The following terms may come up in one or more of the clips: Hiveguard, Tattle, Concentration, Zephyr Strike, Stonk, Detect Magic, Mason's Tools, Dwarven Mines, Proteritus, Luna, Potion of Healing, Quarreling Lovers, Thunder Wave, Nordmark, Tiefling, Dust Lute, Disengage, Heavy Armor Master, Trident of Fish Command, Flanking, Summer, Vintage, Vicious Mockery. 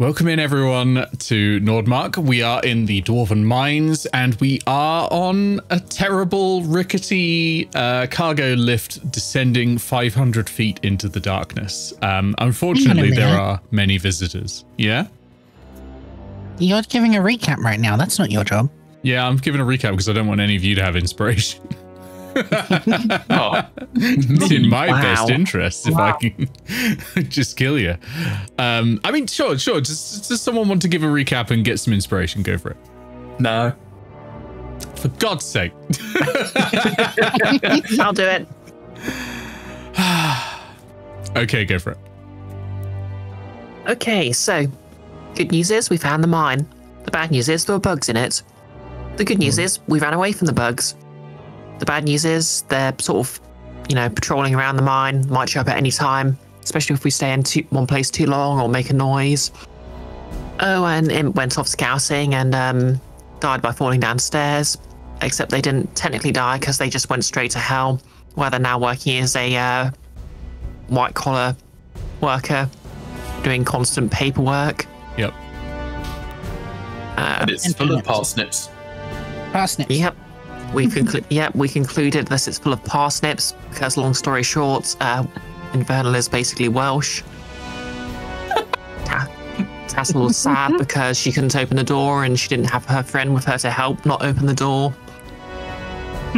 Welcome in everyone to Nordmark. We are in the Dwarven Mines and we are on a terrible rickety cargo lift descending 500 feet into the darkness. Unfortunately, there are many visitors. Yeah? You're giving a recap right now. That's not your job. Yeah, I'm giving a recap because I don't want any of you to have inspiration. It's in my best interest if I can just kill you. I mean, sure. Does someone want to give a recap and get some inspiration? Go for it. No. For God's sake. I'll do it. Okay, go for it. Okay, so good news is we found the mine. The bad news is there were bugs in it. The good news is we ran away from the bugs. The bad news is they're sort of, you know, patrolling around the mine, might show up at any time, especially if we stay in one place too long or make a noise. Oh, and it went off scouting and died by falling downstairs, except they didn't technically die because they just went straight to hell, where they're now working as a white-collar worker, doing constant paperwork. Yep. And it's full of parsnips. Parsnips. Yep. We concluded this. It's full of parsnips because, long story short, Invernal is basically Welsh. Tattle was sad because she couldn't open the door and she didn't have her friend with her to help not open the door.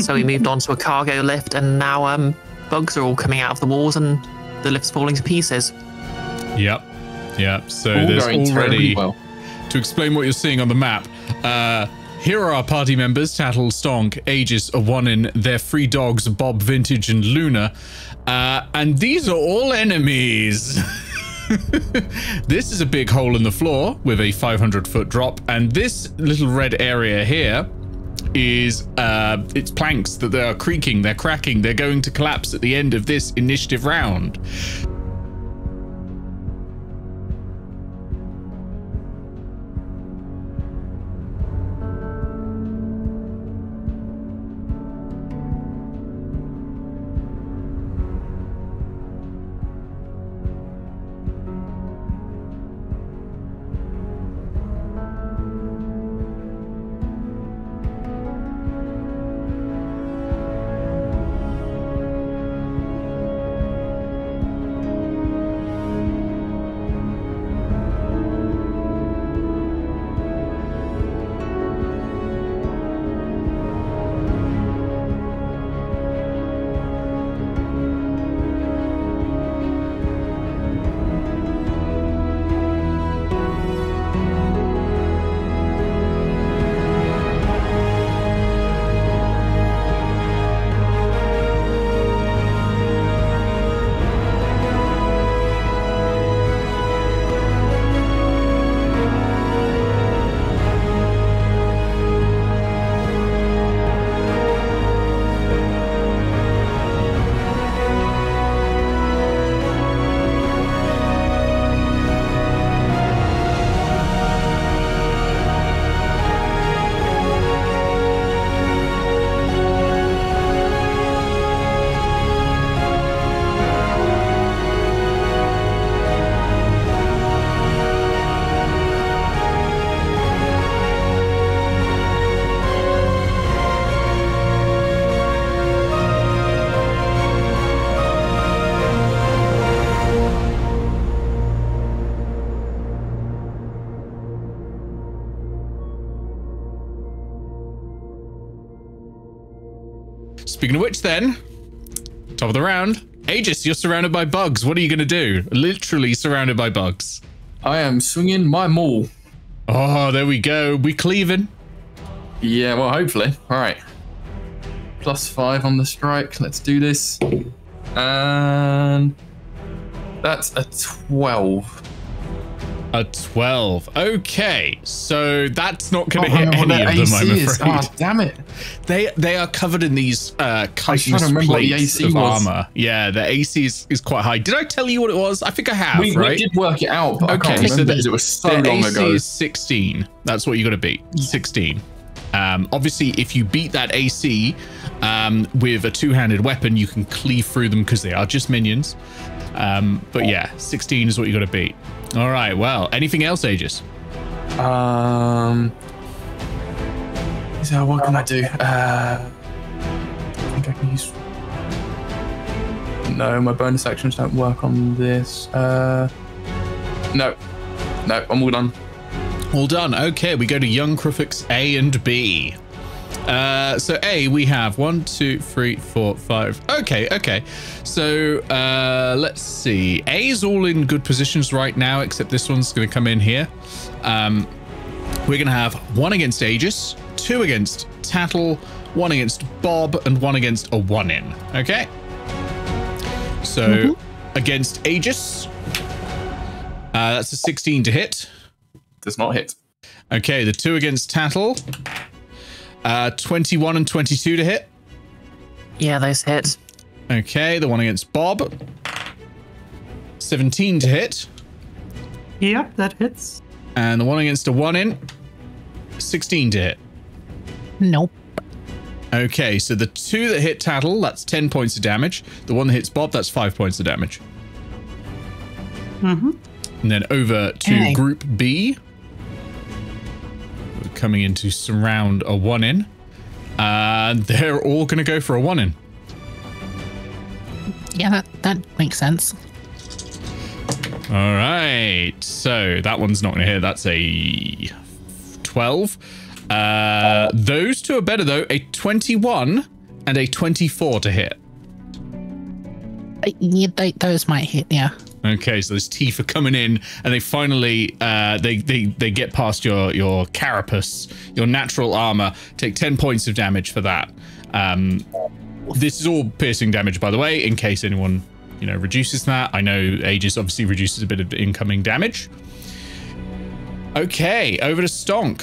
So we moved on to a cargo lift, and now bugs are all coming out of the walls and the lift's falling to pieces. Yep, yep. So all there's already well. To explain what you're seeing on the map. Here are our party members, Tattle, Stonk, Aegis, Awanin, their three dogs, Bob, Vintage, and Luna. And these are all enemies. This is a big hole in the floor with a 500-foot drop. And this little red area here is, it's planks that they are creaking, they're cracking, they're going to collapse at the end of this initiative round. Speaking of which, then, top of the round, Aegis, you're surrounded by bugs. What are you going to do? Literally surrounded by bugs. I am swinging my maul. Oh, there we go. We cleaving. Yeah, well, hopefully. All right. +5 on the strike. Let's do this. And that's a 12. A 12. Okay, so that's not going to hit any of them, I'm afraid. Ah, damn it! They are covered in these chitinous plates of armor. Yeah, the AC is quite high. Did I tell you what it was? I think I have. Right? We did work it out. But okay, I can't remember because it was so long ago. AC is 16. That's what you got to beat. 16. Obviously, if you beat that AC with a two-handed weapon, you can cleave through them because they are just minions. But yeah, 16 is what you got to beat. All right. Well, anything else, Aegis? So what can I do? I think I can use. No, my bonus actions don't work on this. No, I'm all done. All done. Okay, we go to Young Cruffix A and B. So A, we have 1, 2, 3, 4, 5. Okay. So let's see. A's all in good positions right now, except this one's going to come in here. We're going to have 1 against Aegis, 2 against Tattle, 1 against Bob, and 1 against Awanin. Okay. So against Aegis, that's a 16 to hit. Does not hit. Okay, the 2 against Tattle, 21 and 22 to hit. Yeah, those hit. Okay, the 1 against Bob, 17 to hit. Yep, that hits. And the 1 against Awanin, 16 to hit. Nope. Okay, so the 2 that hit Tattle, that's 10 points of damage. The 1 that hits Bob, that's 5 points of damage. Mm-hmm. And then over to Group B. We're coming in to surround Awanin. And they're all going to go for Awanin. Yeah, that makes sense. All right. So that one's not going to hit. That's a 12. Those two are better, though. A 21 and a 24 to hit. Yeah, those might hit, yeah. Okay, so those teeth are coming in, and they finally they get past your carapace, your natural armor. Take 10 points of damage for that. This is all piercing damage, by the way, in case anyone reduces that. I know Aegis obviously reduces a bit of incoming damage. Okay, over to Stonk.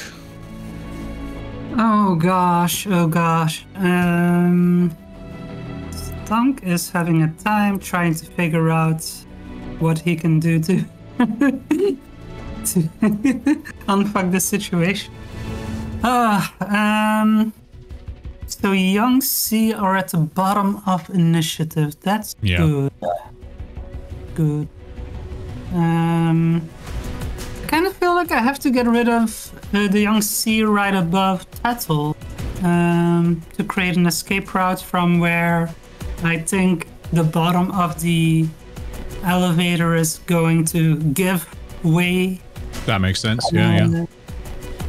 Oh gosh. Stonk is having a time trying to figure out what he can do to, to unfuck the situation. So Young C are at the bottom of initiative. That's good. Good. I kind of feel like I have to get rid of the Young C right above Tattle to create an escape route from where I think the bottom of the elevator is going to give way. That makes sense. Yeah.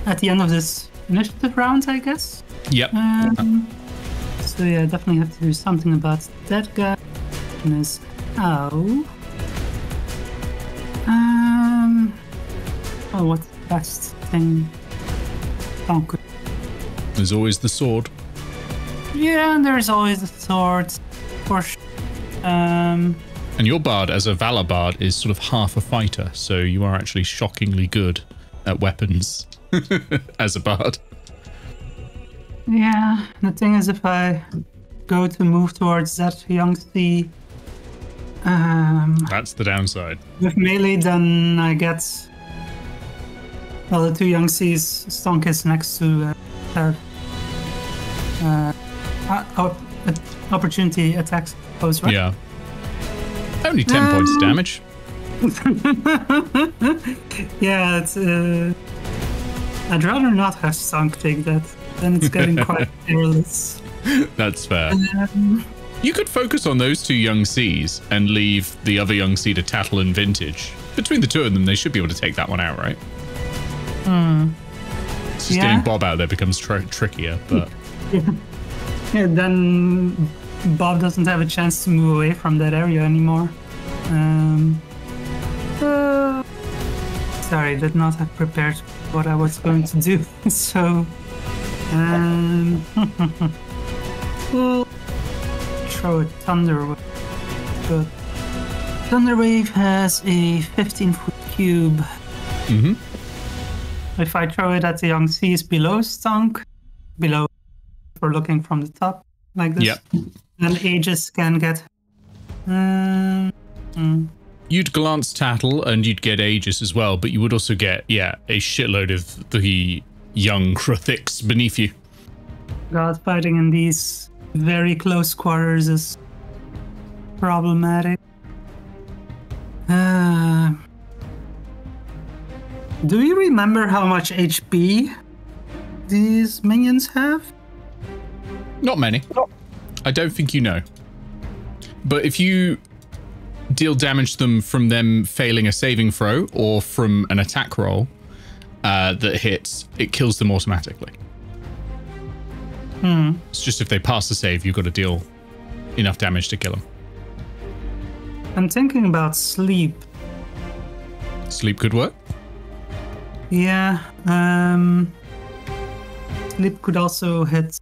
At the end of this initiative round, I guess. Yep. So yeah, definitely have to do something about that guy. Oh, what's the best thing? There's always the sword. Yeah, there's always the sword. For sure. And your bard, as a valor bard, is sort of half a fighter, so you are actually shockingly good at weapons as a bard. Yeah, the thing is, if I go to move towards that Young C, that's the downside. With melee, then I get the 2 Young C's. Stonk is next to opportunity attacks, right? Yeah. Only 10 points of damage. Yeah, it's, I'd rather not have Stonk take that. Then it's getting quite perilous. That's fair. You could focus on those 2 Young C's and leave the other Young C to Tattle and Vintage. Between the 2 of them, they should be able to take that one out, right? It's just getting Bob out there becomes trickier, but... Yeah, then... Bob doesn't have a chance to move away from that area anymore. Sorry, did not have prepared what I was going to do. So, we'll throw a Thunder Wave. But Thunder Wave has a 15-foot cube. If I throw it at the Young C's below Stonk, below, for looking from the top like this. Yep. And Aegis can get... You'd glance Tattle and you'd get Aegis as well, but you would also get, a shitload of the Young Cruffix beneath you. God, fighting in these very close quarters is problematic. Do you remember how much HP these minions have? Not many. I don't think you know. But if you deal damage to them from them failing a saving throw or from an attack roll that hits, it kills them automatically. Hmm. It's just if they pass the save, you've got to deal enough damage to kill them. I'm thinking about sleep. Sleep could work. Yeah. Sleep could also hit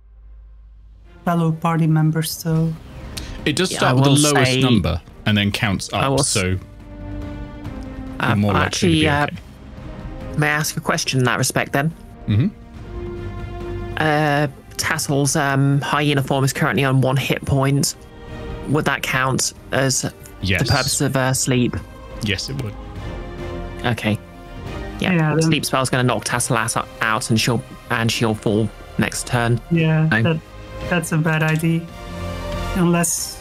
fellow party members, though. It does start with the lowest number and then counts up, so you're more likely to be okay. May I ask a question in that respect, then? Mm-hmm. Tattle's hyena form is currently on 1 hit point. Would that count as the purpose of sleep? Yes, it would. Okay. Yeah, the sleep spell's going to knock Tattle out, and she'll fall next turn. Yeah, that's a bad idea. Unless,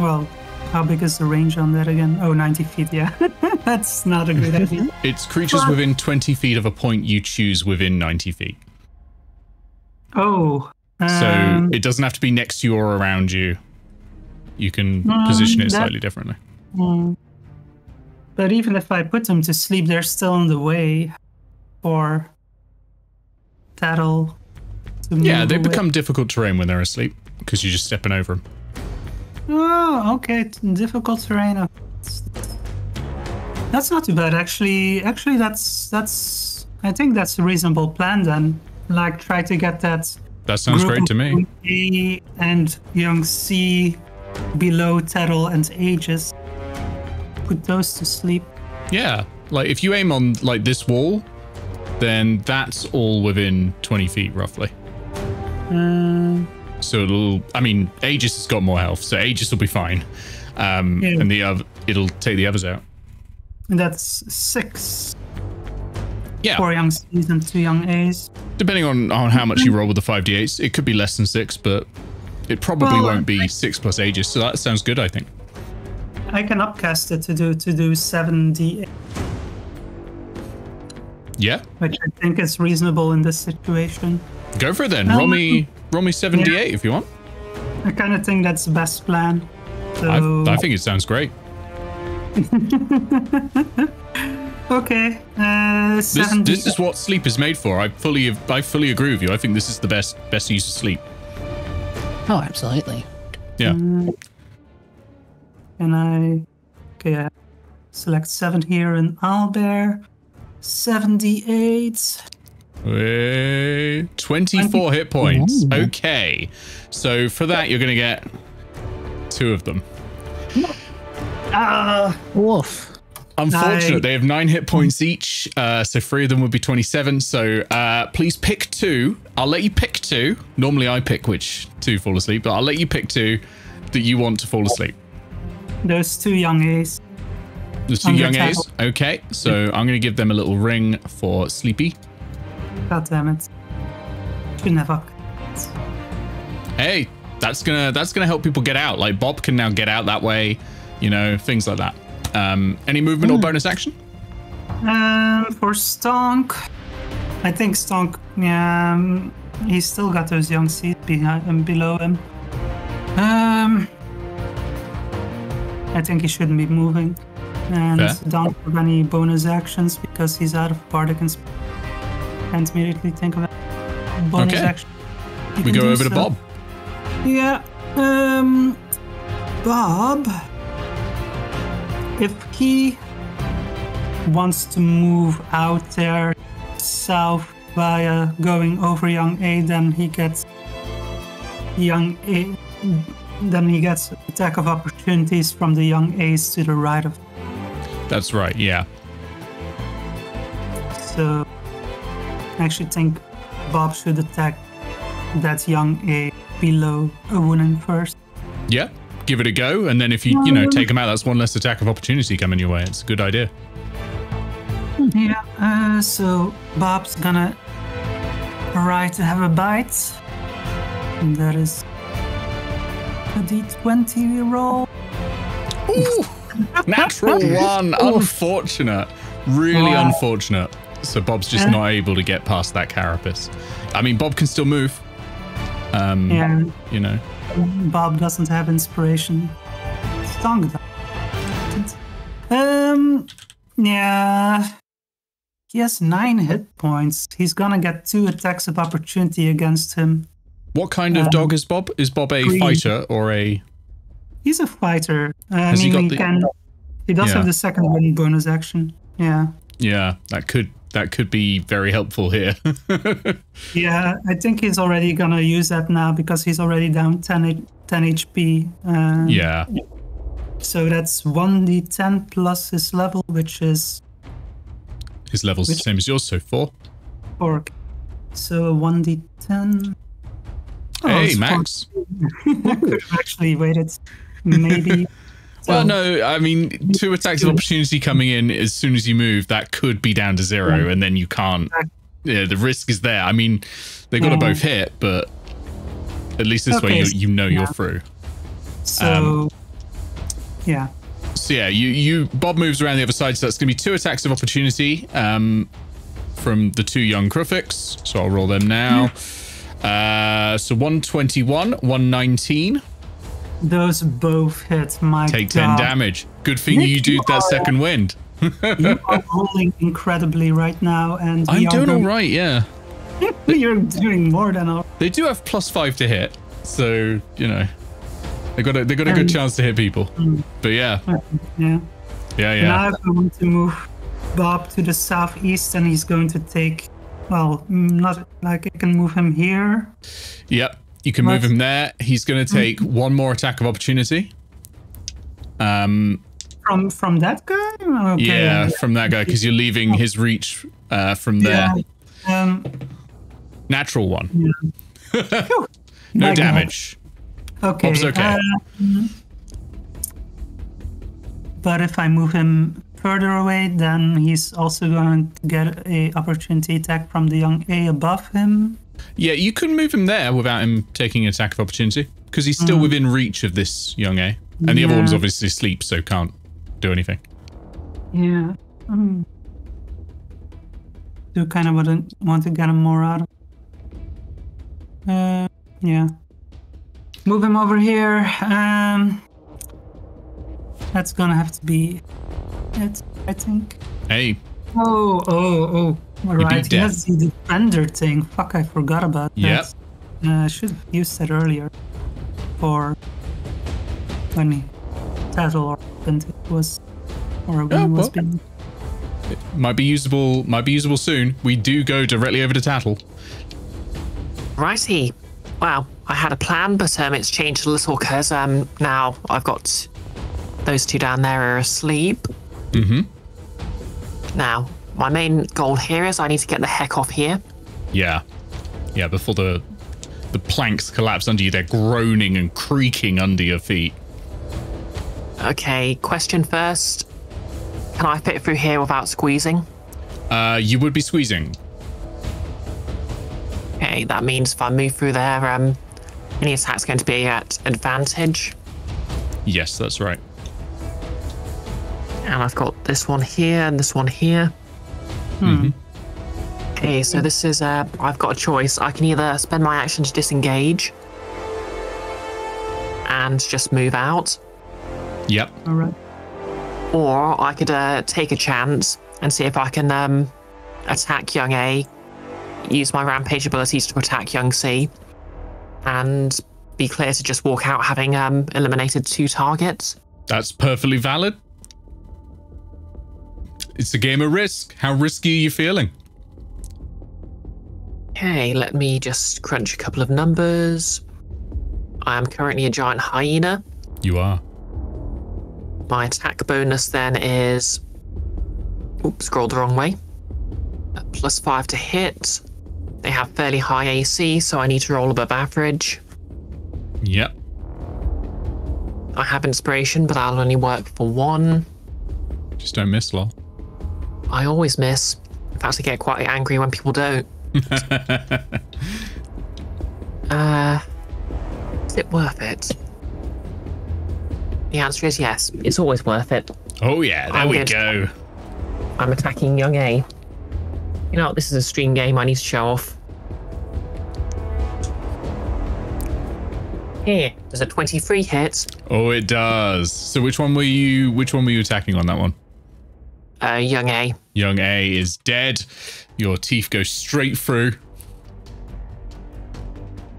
well, how big is the range on that again? Oh, 90 feet, yeah. That's not a good idea. It's creatures within 20 feet of a point you choose within 90 feet. Oh. So it doesn't have to be next to you or around you. You can position it slightly differently. But even if I put them to sleep, they're still in the way for Tattle to move. Yeah, they become difficult terrain when they're asleep because you're just stepping over them. Oh, okay. Difficult terrain. That's not too bad, actually. Actually, that's. I think that's a reasonable plan then. Like, try to get that. That sounds great to me. A and Young C below Tattle and Aegis. Put those to sleep. Yeah, like if you aim on like this wall, then that's all within 20 feet roughly. So it'll, I mean, Aegis has got more health, so Aegis will be fine. And the other, it'll take the others out. And that's 6. Yeah. 4 young C's and 2 young A's. Depending on how much you roll with the 5d8s, it could be less than 6, but it probably won't be 6 plus Aegis. So that sounds good, I think. I can upcast it to do 7d8. Yeah. Which I think is reasonable in this situation. Go for it then. Roll me 7d8 if you want. I kind of think that's the best plan. So... I think it sounds great. Okay. This is what sleep is made for. I fully agree with you. I think this is the best use of sleep. Oh, absolutely. Yeah. Can I select 7 here in Owlbear? 78. 24 hit points. Okay. So for that, you're going to get 2 of them. Woof. Unfortunately, they have 9 hit points each. So 3 of them would be 27. So please pick 2. I'll let you pick 2. Normally I pick which 2 fall asleep, but I'll let you pick 2 that you want to fall asleep. Those 2 young A's. Those 2 young A's? Okay, so I'm going to give them a little ring for Sleepy. God damn it. Shouldn't have upgraded. Hey, that's gonna help people get out. Like, Bob can now get out that way, you know, things like that. Any movement or bonus action? For Stonk, I think Stonk, he's still got those young seeds behind and below him. I think he shouldn't be moving. And don't have any bonus actions because he's out of Bardic Inspiration. Can't immediately think of it. Bonus action. We go over to Bob. Yeah. Bob, if he wants to move out there south via going over Young A, then he gets attack of opportunities from the Young A's to the right of. That's right, yeah. So I actually think Bob should attack that young A below Awanin first. Yeah, give it a go, and then if you take him out, that's one less attack of opportunity coming your way. It's a good idea. Yeah, so Bob's gonna try to have a bite. And that is a D20 roll. Ooh, natural 1, unfortunate. Really unfortunate. So Bob's just not able to get past that carapace. I mean, Bob can still move. Yeah. You know. Bob doesn't have inspiration. Stonk doesn't. Yeah. He has 9 hit points. He's gonna get 2 attacks of opportunity against him. What kind of dog is Bob? Is Bob a fighter or a... He's a fighter. He does have the second wind bonus action. Yeah. Yeah, that could be very helpful here. Yeah, I think he's already gonna use that now because he's already down 10 HP. Yeah. So that's 1d10 plus his level, which is... His level's the same as yours, so 4. 4. So 1d10. Oh, hey, Max. I could have actually waited, maybe. Well, no, I mean, 2 attacks of opportunity coming in as soon as you move, that could be down to 0, and then you can't. Yeah, the risk is there. I mean, they got to both hit, but at least this way you're through. So, yeah. So, yeah, Bob moves around the other side, so that's going to be 2 attacks of opportunity from the 2 young Cruffix. So I'll roll them now. So 121, 119. Those both hit, my God. Take 10 damage. Good thing you did that second wind. You are rolling incredibly right now. And I'm doing all right, yeah. You're doing more than all right. They do have +5 to hit, so, you know, they got a good chance to hit people. But yeah. Yeah. Now I want to move Bob to the southeast, and he's going to take, well, not like I can move him here. Yep. You can move him there. He's going to take 1 more attack of opportunity. From that guy? Okay. Yeah, from that guy, because you're leaving his reach from there. Yeah. Natural 1. Yeah. No damage. Okay. Bob's okay. But if I move him further away, then he's also going to get an opportunity attack from the young A above him. Yeah, you can move him there without him taking an attack of opportunity because he's still within reach of this young A. And the other one's obviously asleep, so can't do anything. Yeah. Do kind of wouldn't want to get him more out of it. Yeah. Move him over here. That's gonna have to be it, I think. Hey. Oh. Right, he has the defender thing. Fuck, I forgot about that. Yep. I should have used that earlier. For when he Tattle or Vintage was, or when was being. It might be usable. Might be usable soon. We do go directly over to Tattle. Righty. Wow, I had a plan, but it's changed a little because now I've got those 2 down there are asleep. Mm-hmm. Now. My main goal here is I need to get the heck off here. Yeah. Before the planks collapse under you, they're groaning and creaking under your feet. Okay. Question first: can I fit through here without squeezing? You would be squeezing. Okay, that means if I move through there, any attack's going to be at advantage. Yes, that's right. And I've got this one here and this one here. Okay, so this is I've got a choice. I can either spend my action to disengage and just move out. Yep. All right. Or I could take a chance and see if I can attack young A, use my rampage abilities to attack young C, and be clear to just walk out having eliminated 2 targets. That's perfectly valid. It's a game of risk. How risky are you feeling? Okay, let me just crunch a couple of numbers. I am currently a giant hyena. You are. My attack bonus then is... Oops, scrolled the wrong way. +5 to hit. They have fairly high AC, so I need to roll above average. Yep. I have inspiration, but that'll only work for 1. Just don't miss, lol. I always miss. In fact, I get quite angry when people don't. Is it worth it? The answer is yes. It's always worth it. Oh yeah, there we go. I'm attacking young A. you know, this is a stream game. I need to show off. Here, does a 23 hit? Oh, it does. So which one were you attacking on that one? Young A. Young A is dead. Your teeth go straight through.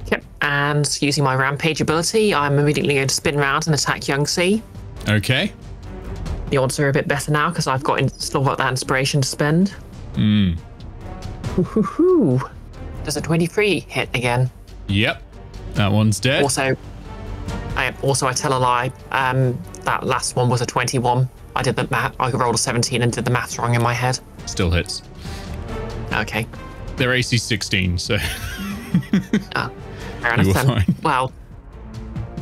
Yep, and using my Rampage ability, I'm immediately going to spin around and attack Young C. Okay. The odds are a bit better now because I've got still got that inspiration to spend. Mm. Does a 23 hit again? Yep. That one's dead. Also I tell a lie. That last one was a 21. I did the math. I rolled a 17 and did the math wrong in my head. Still hits. Okay. They're AC 16, so. Fair enough then. Well,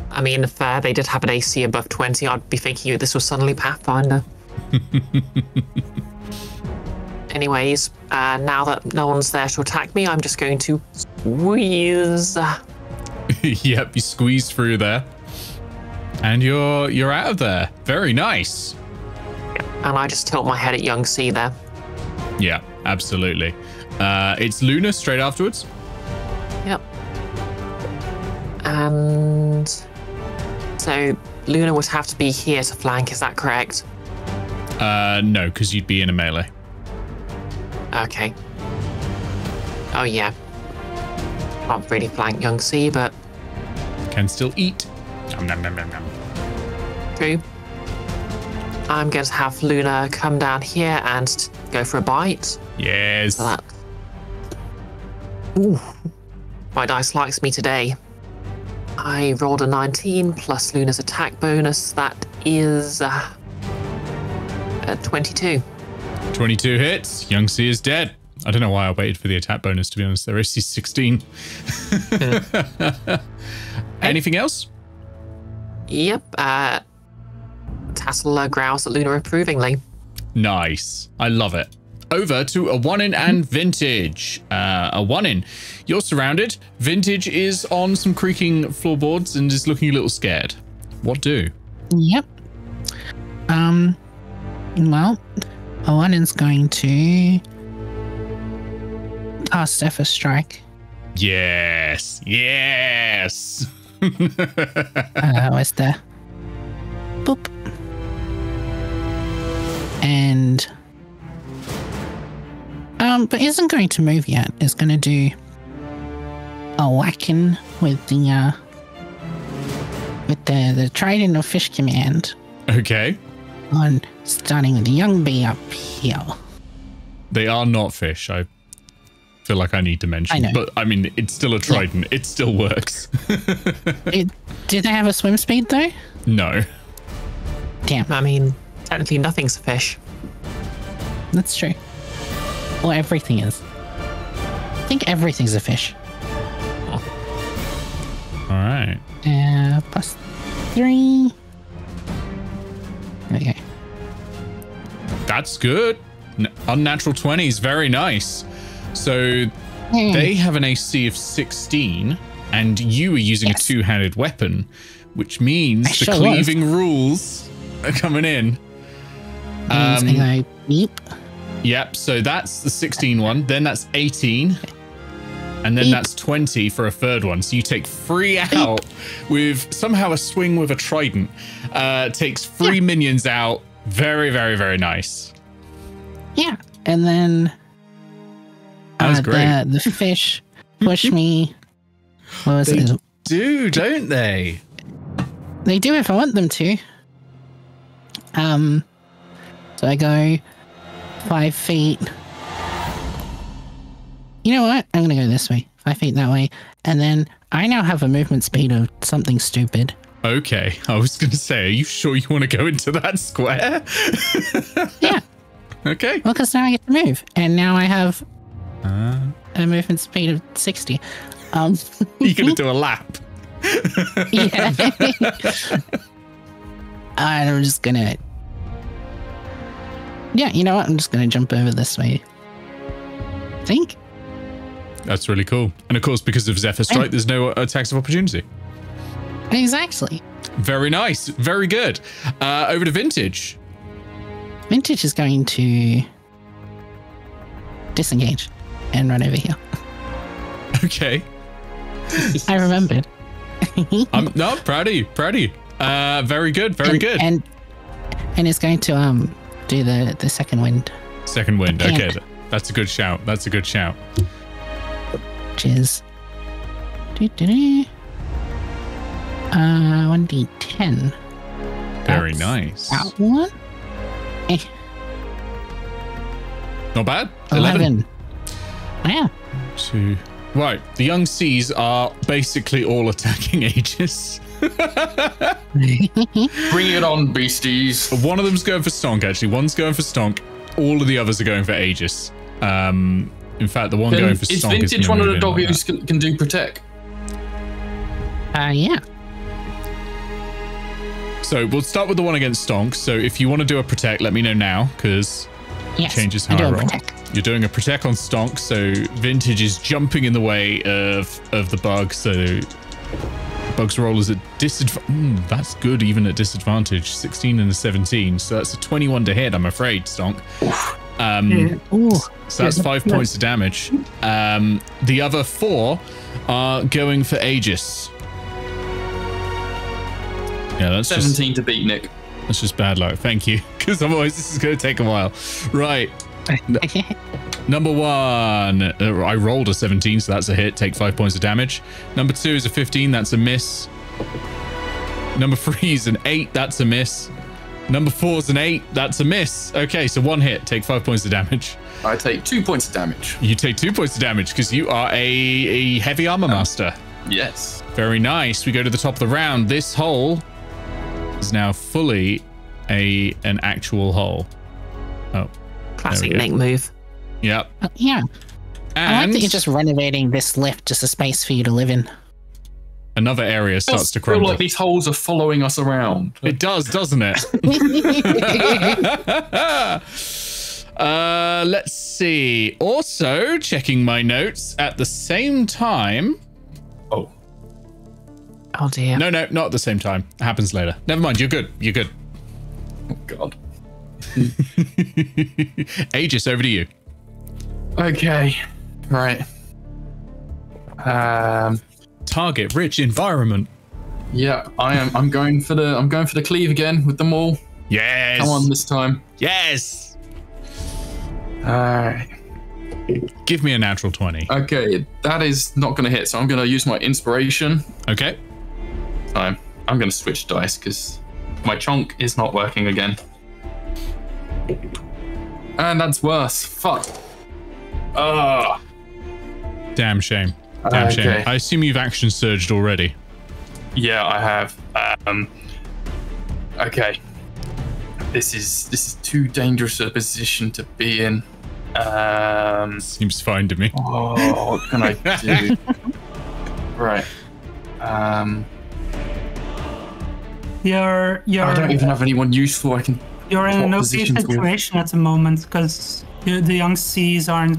I mean, if they did have an AC above 20, I'd be thinking this was suddenly Pathfinder. Anyways, now that no one's there to attack me, I'm just going to squeeze. Yep, you squeeze through there, and you're out of there. Very nice. And I just tilt my head at Young C there. Yeah, absolutely. It's Luna straight afterwards. Yep. And so Luna would have to be here to flank. Is that correct? No, because you'd be in a melee. Okay. Oh yeah. Can't really flank Young C, but can still eat. Nom, nom, nom, nom. True. I'm going to have Luna come down here and go for a bite. Yes. Ooh, my dice likes me today. I rolled a 19 plus Luna's attack bonus. That is a 22. 22 hits. Young C is dead. I don't know why I waited for the attack bonus, to be honest. They're AC 16. Anything else? Yep. Tattle growls at Luna approvingly. Nice. I love it. Over to Awanin and Vintage. Awanin, you're surrounded. Vintage is on some creaking floorboards and is looking a little scared. What do? Yep. Well, Awanin's going to cast Zephyr Strike. Yes. Yes. Where's the boop? And but isn't going to move yet. It's going to do a whacking with the Trident of Fish command. Okay. On starting with Young B up here. They are not fish. I feel like I need to mention, but I mean, it's still a trident. Yeah. It still works. Do they have a swim speed though? No. Damn. I mean, technically nothing's a fish. That's true. Well, everything is. I think everything's a fish. Oh. All right. Plus 3. Okay. That's good. Unnatural 20s. Very nice. So they have an AC of 16, and you are using a two-handed weapon, which means the cleaving rules are coming in. Yep, so that's the 16 one, then that's 18, and then that's 20 for a third one. So you take 3 out with somehow a swing with a trident. Takes 3 minions out. Very, very, very nice. Yeah, and then great. The fish push me. What was it? They do, don't they? They do if I want them to. So I go 5 feet. You know what? I'm going to go this way. 5 feet that way. And then I now have a movement speed of something stupid. Okay. I was going to say, are you sure you want to go into that square? Yeah. Okay. Well, because now I get to move. And now I have a movement speed of 60. You're going to do a lap. Yeah. I'm just going to... Yeah, you know what? I'm just going to jump over this way. I think. That's really cool. And of course, because of Zephyr Strike, there's no attacks of opportunity. Exactly. Very nice. Very good. Over to Vintage. Vintage is going to... disengage and run over here. Okay. I remembered. I'm proud of you. Very good. Very good. And it's going to do the second wind. Second wind. Okay. That's a good shout. Cheers. 1d10. Very nice. That one. Not bad. 11. Yeah. Two. Right. The young C's are basically all attacking Aegis. Bring it on, beasties. One of them's going for Stonk, actually. One's going for Stonk. All of the others are going for Aegis. In fact, the one going for Stonk is Vintage one of the doggies like can do Protect. Yeah. So we'll start with the one against Stonk. So if you want to do a Protect, let me know now, because it changes how I roll. You're doing a Protect on Stonk, so Vintage is jumping in the way of the bug, so bug's roll is at disadvantage. That's good even at disadvantage. 16 and a 17, so that's a 21 to hit, I'm afraid, Stonk. So that's 5 points of damage. The other four are going for Aegis. Yeah, that's 17 just, to beat, Nick. That's just bad luck. Thank you, because otherwise this is going to take a while. Right. Number one, I rolled a 17, so that's a hit. Take 5 points of damage. Number two is a 15. That's a miss. Number three is an 8. That's a miss. Number four is an 8. That's a miss. Okay, so one hit. Take 5 points of damage. I take 2 points of damage. You take 2 points of damage because you are a heavy armor master. Yes. Very nice. We go to the top of the round. This hole is now fully an actual hole. Oh. Classic Nick move. Yep. Yeah. And I like that you're just renovating this lift, just a space for you to live in. Another area starts to crumble. I feel like these holes are following us around. It does, doesn't it? Let's see. Also, checking my notes at the same time. Oh. Oh, dear. No, not at the same time. It happens later. Never mind. You're good. You're good. Oh, God. Aegis, over to you. Okay, right. Target rich environment. Yeah, I'm going for the. I'm going for the cleave again with them all. Yes. Come on this time. Yes. All right. Give me a natural 20. Okay, that is not going to hit. So I'm going to use my inspiration. Okay. I'm going to switch dice because my chonk is not working again. And that's worse. Fuck. Ah. Damn shame. Damn shame. Okay. I assume you've action surged already. Yeah, I have. Okay. This is too dangerous a position to be in. Seems fine to me. Oh, what can I do? Right. I don't even have anyone useful I can. You're in a no-see situation at the moment because the young C's aren't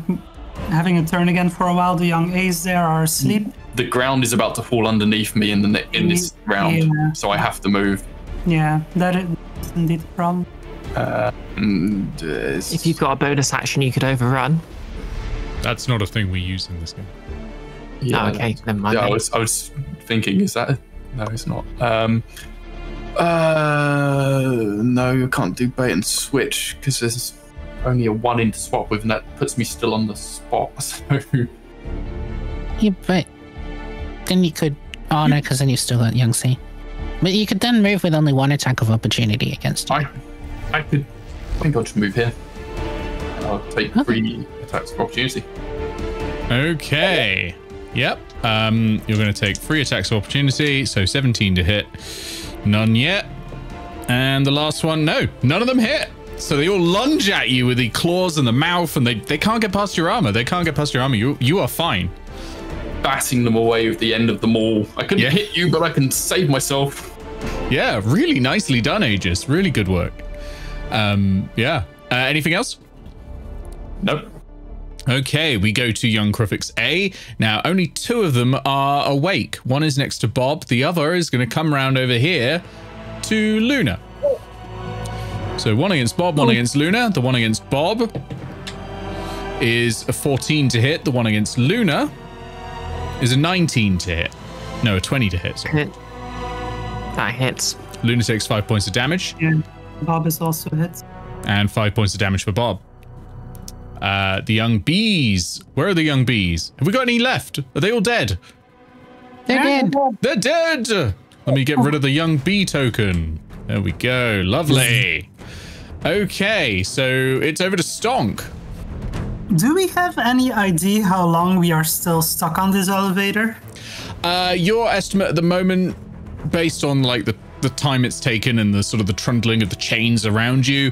having a turn again for a while. The young A's there are asleep. The ground is about to fall underneath me in this round, so I have to move. Yeah, that is indeed the problem. If you've got a bonus action, you could overrun. That's not a thing we use in this game. Yeah, oh, okay, never mind. Yeah, I was thinking, is that? No, it's not. No, I can't do bait and switch because there's only a 1-inch swap with, and that puts me still on the spot. So yeah, but then you could. Oh no, because then you're still at Young C. But you could then move with only one attack of opportunity against you. I could. I think I'll just move here. And I'll take three attacks of opportunity. Okay. Yep. You're going to take 3 attacks of opportunity, so 17 to hit. None yet. And the last one, no, none of them hit. So they all lunge at you with the claws and the mouth, and they can't get past your armor. You are fine. Batting them away with the end of the maul. I couldn't hit you, but I can save myself. Yeah, really nicely done, Aegis. Really good work. Anything else? Nope. Okay, we go to Young Cruffix A. Now, only 2 of them are awake. One is next to Bob. The other is going to come round over here to Luna. So one against Bob, one against Luna. The one against Bob is a 14 to hit. The one against Luna is a 19 to hit. No, a 20 to hit. Sorry. That hits. Luna takes 5 points of damage. And Bob is also hit. And 5 points of damage for Bob. The young bees. Where are the young bees? Have we got any left? Are they all dead? They're dead. They're dead. Let me get rid of the young bee token. There we go. Lovely. Okay, so it's over to Stonk. Do we have any idea how long we are still stuck on this elevator? Your estimate at the moment, based on like the time it's taken and the sort of the trundling of the chains around you,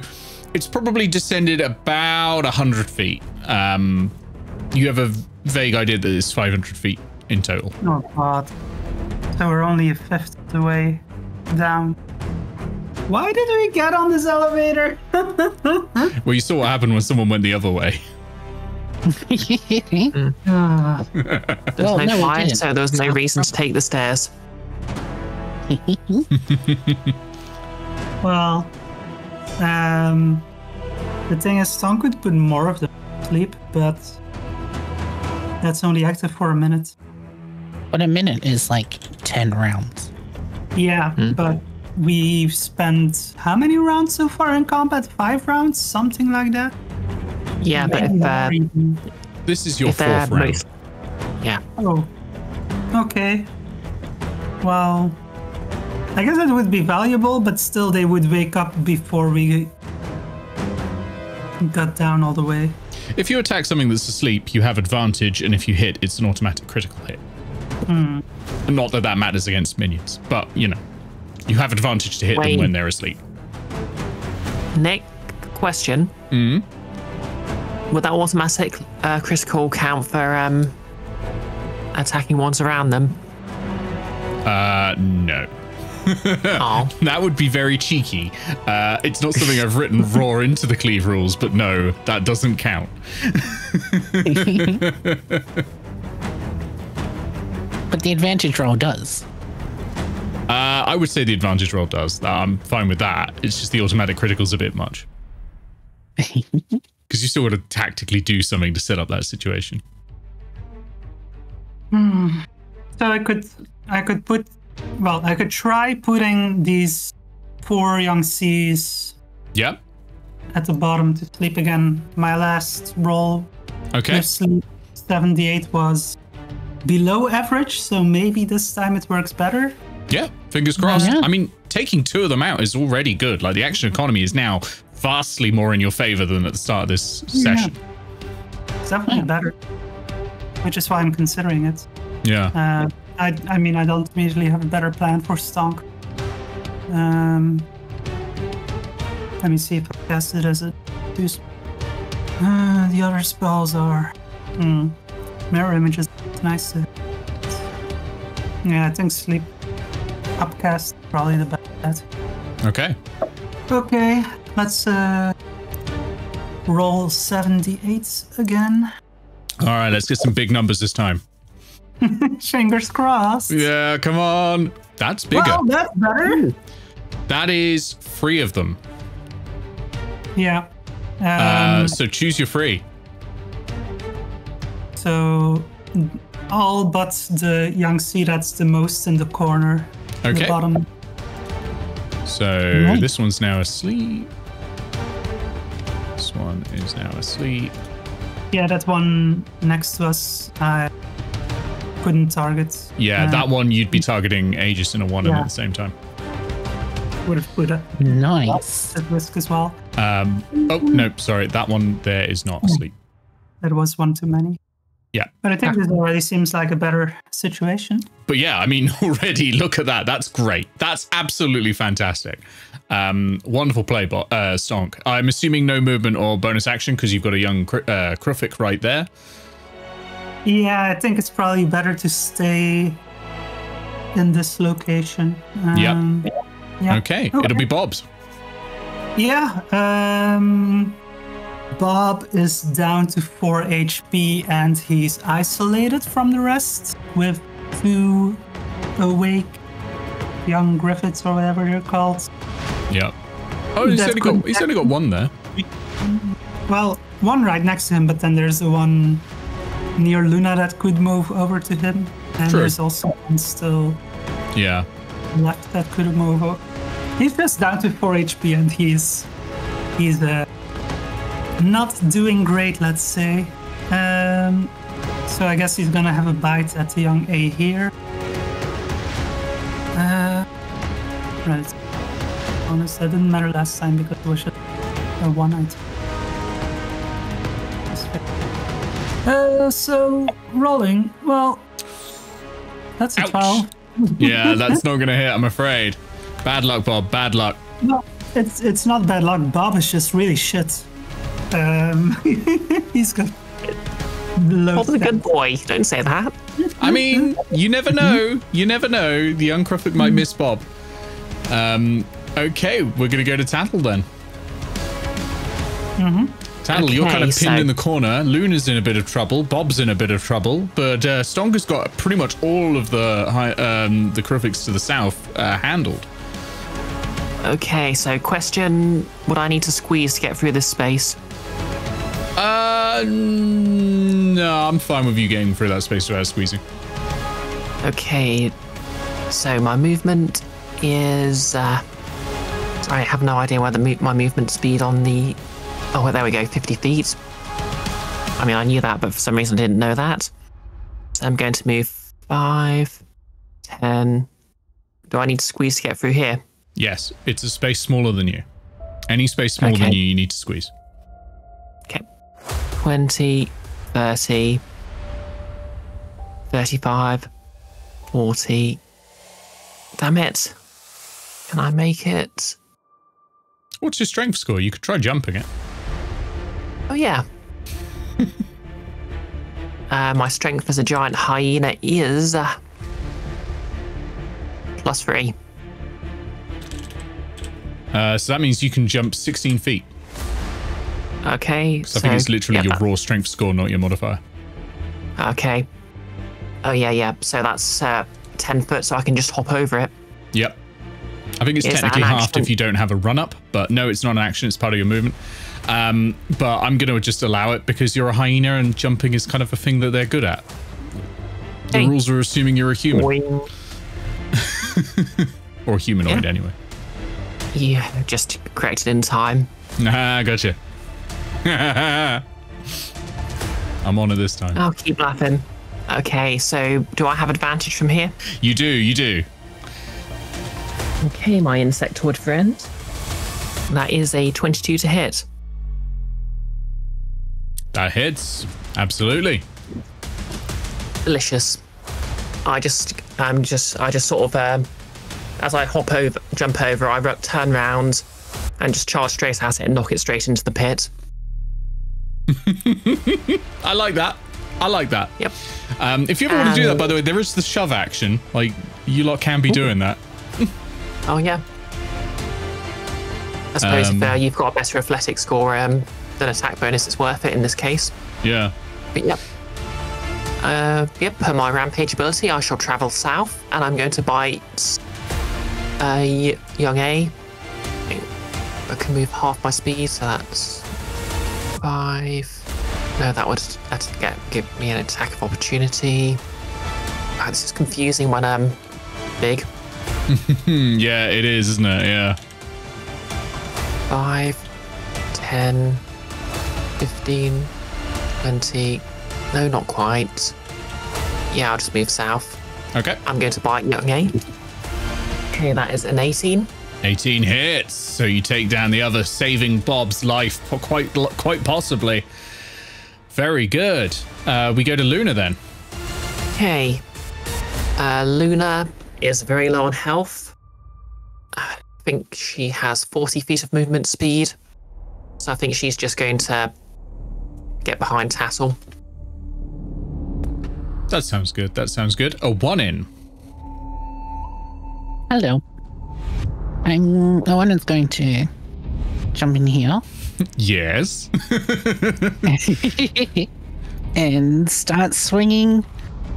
it's probably descended about 100 feet. You have a vague idea that it's 500 feet in total. Oh God. So we're only a fifth of the way down. Why did we get on this elevator? Well, you saw what happened when someone went the other way. There's no fire, so there was no reason to take the stairs. Well, the thing is, Stonk could put more of them to sleep, but that's only active for a minute. But a minute is like 10 rounds. Yeah, but we've spent how many rounds so far in combat? 5 rounds? Something like that? Yeah, but if... this is your fourth round. Yeah. Oh. Okay. Well, I guess it would be valuable, but still they would wake up before we got down all the way. If you attack something that's asleep, you have advantage, and if you hit, it's an automatic critical hit. Mm. Not that that matters against minions, but, you know. You have advantage to hit them when they're asleep. Next question. Would that automatic critical count for attacking ones around them? No. Oh. That would be very cheeky. It's not something I've written raw into the Cleave rules, but no, that doesn't count. But the advantage roll does. I would say the advantage roll does. I'm fine with that. It's just the automatic critical's a bit much. Because you still want to tactically do something to set up that situation. So I could put, well, I could try putting these 4 young C's at the bottom to sleep again. My last roll with sleep 78 was below average, so maybe this time it works better. Yeah, fingers crossed. Yeah. I mean, taking 2 of them out is already good. Like, the action economy is now vastly more in your favor than at the start of this session. It's definitely better, which is why I'm considering it. Yeah. I mean, I don't immediately have a better plan for Stonk. Let me see if I cast it as a... the other spells are... Mirror Image is nice to... Yeah, I think Sleep... Upcast, probably the best. Okay. Okay, let's roll 78 again. All right, let's get some big numbers this time. Fingers crossed. Yeah, come on. That's bigger. Well, that's better. That is 3 of them. Yeah. So choose your 3. So all but the young C that's the most in the corner. Okay. So this one's now asleep. This one is now asleep. Yeah, that one next to us, I couldn't target. Yeah, that one you'd be targeting Aegis and Awanin at the same time. Would have put a nice at risk as well. Oh no, sorry, that one there is not asleep. That was one too many. Yeah. But I think this already seems like a better situation. But yeah, I mean, already look at that. That's great. That's absolutely fantastic. Wonderful play, Stonk. I'm assuming no movement or bonus action because you've got a young Cruffix right there. Yeah, I think it's probably better to stay in this location. Yeah. Okay, it'll be Bob's. Yeah. Bob is down to 4 HP and he's isolated from the rest with 2 awake young Griffiths or whatever they're called. Yeah. Oh, he's only got one there. Well, one right next to him, but then there's the one near Luna that could move over to him. And sure. There's also one still yeah. left that could move over. He's just down to 4 HP and he's not doing great, let's say. So I guess he's gonna have a bite at the young A here. Right. Honest, that didn't matter last time because it was just a one-night. So rolling. Well, that's a ouch. 12. Yeah, that's not gonna hit, I'm afraid. Bad luck, Bob. Bad luck. No, it's not bad luck. Bob is just really shit. He's got. Bob's a good boy. Don't say that. I mean, you never know. You never know. The young Cruffix might miss Bob. Okay, we're gonna go to Tattle then. Tattle, okay, you're kind of pinned in the corner. Luna's in a bit of trouble. Bob's in a bit of trouble. But Stonk has got pretty much all of the Cruffix to the south handled. Okay, so question: would I need to squeeze to get through this space? No, I'm fine with you getting through that space without squeezing. Okay, so my movement is. I have no idea where my movement speed on the. Oh, well, there we go, 50 feet. I mean, I knew that, but for some reason I didn't know that. So I'm going to move 5, 10. Do I need to squeeze to get through here? Yes, it's a space smaller than you. Any space smaller than you, you need to squeeze. Okay. 20, 30, 35, 40. Damn it. Can I make it? What's your strength score? You could try jumping it. Oh, yeah. My strength as a giant hyena is +3. So that means you can jump 16 feet. Okay. So I think it's literally your raw strength score, not your modifier. Okay. Oh, yeah, yeah. So that's 10 foot, so I can just hop over it. Yep. I think it's technically halved if you don't have a run-up, but no, it's not an action. It's part of your movement. But I'm going to just allow it because you're a hyena and jumping is kind of a thing that they're good at. The rules are assuming you're a human. Or humanoid, anyway. Yeah, just corrected in time. Ah, gotcha. I'm on it this time. I'll keep laughing. Okay, so do I have advantage from here? You do, you do. Okay, my insectoid friend. That is a 22 to hit. That hits, absolutely. Delicious. I just sort of, as I jump over, I turn round and just charge straight at it and knock it straight into the pit. I like that. I like that. Yep. If you ever want to do that, by the way, there is the shove action. Like, you lot can be doing that. Oh, yeah. I suppose if you've got a better athletic score than attack bonus, it's worth it in this case. Yeah. But, yep. Yep, per my rampage ability, I shall travel south, and I'm going to bite young A. I can move half my speed, so that's 5. No, that would give me an attack of opportunity. Oh, this is confusing when I'm big. Yeah, it is, isn't it? Yeah. 5, 10, 15, 20. No, not quite. Yeah, I'll just move south. Okay. I'm going to bite young A. Okay, that is an 18. 18 hits. So you take down the other, saving Bob's life quite possibly. Very good. We go to Luna then. Okay. Luna is very low on health. I think she has 40 feet of movement speed. So I think she's just going to get behind Tattle. That sounds good. That sounds good. Awanin. Hello. Awanin's going to jump in here. Yes. And start swinging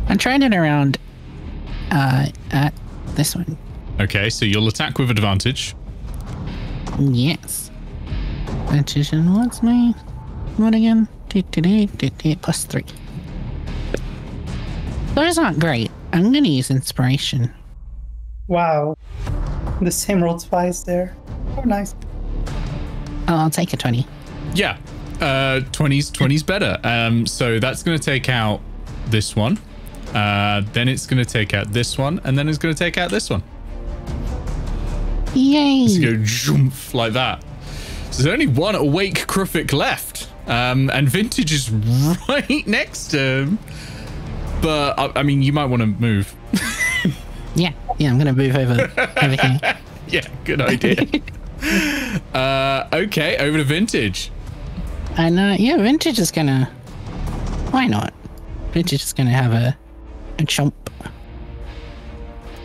and turning around. At this one. Okay, so you'll attack with advantage. Yes. Advantage and what's my What again? Plus 3. So it's not great. I'm gonna use inspiration. Wow. The same roll twice there. Oh, nice. Oh, I'll take a 20. Yeah. 20's better. So that's gonna take out this one. Then it's gonna take out this one, and then it's gonna take out this one. Yay! Just go jump like that. So there's only one awake Cruffix left, and Vintage is right next to him. But I mean, you might want to move. yeah, I'm gonna move over here. Yeah, good idea. Okay, over to Vintage. And yeah, Vintage is gonna. Why not? Vintage is gonna have a chomp.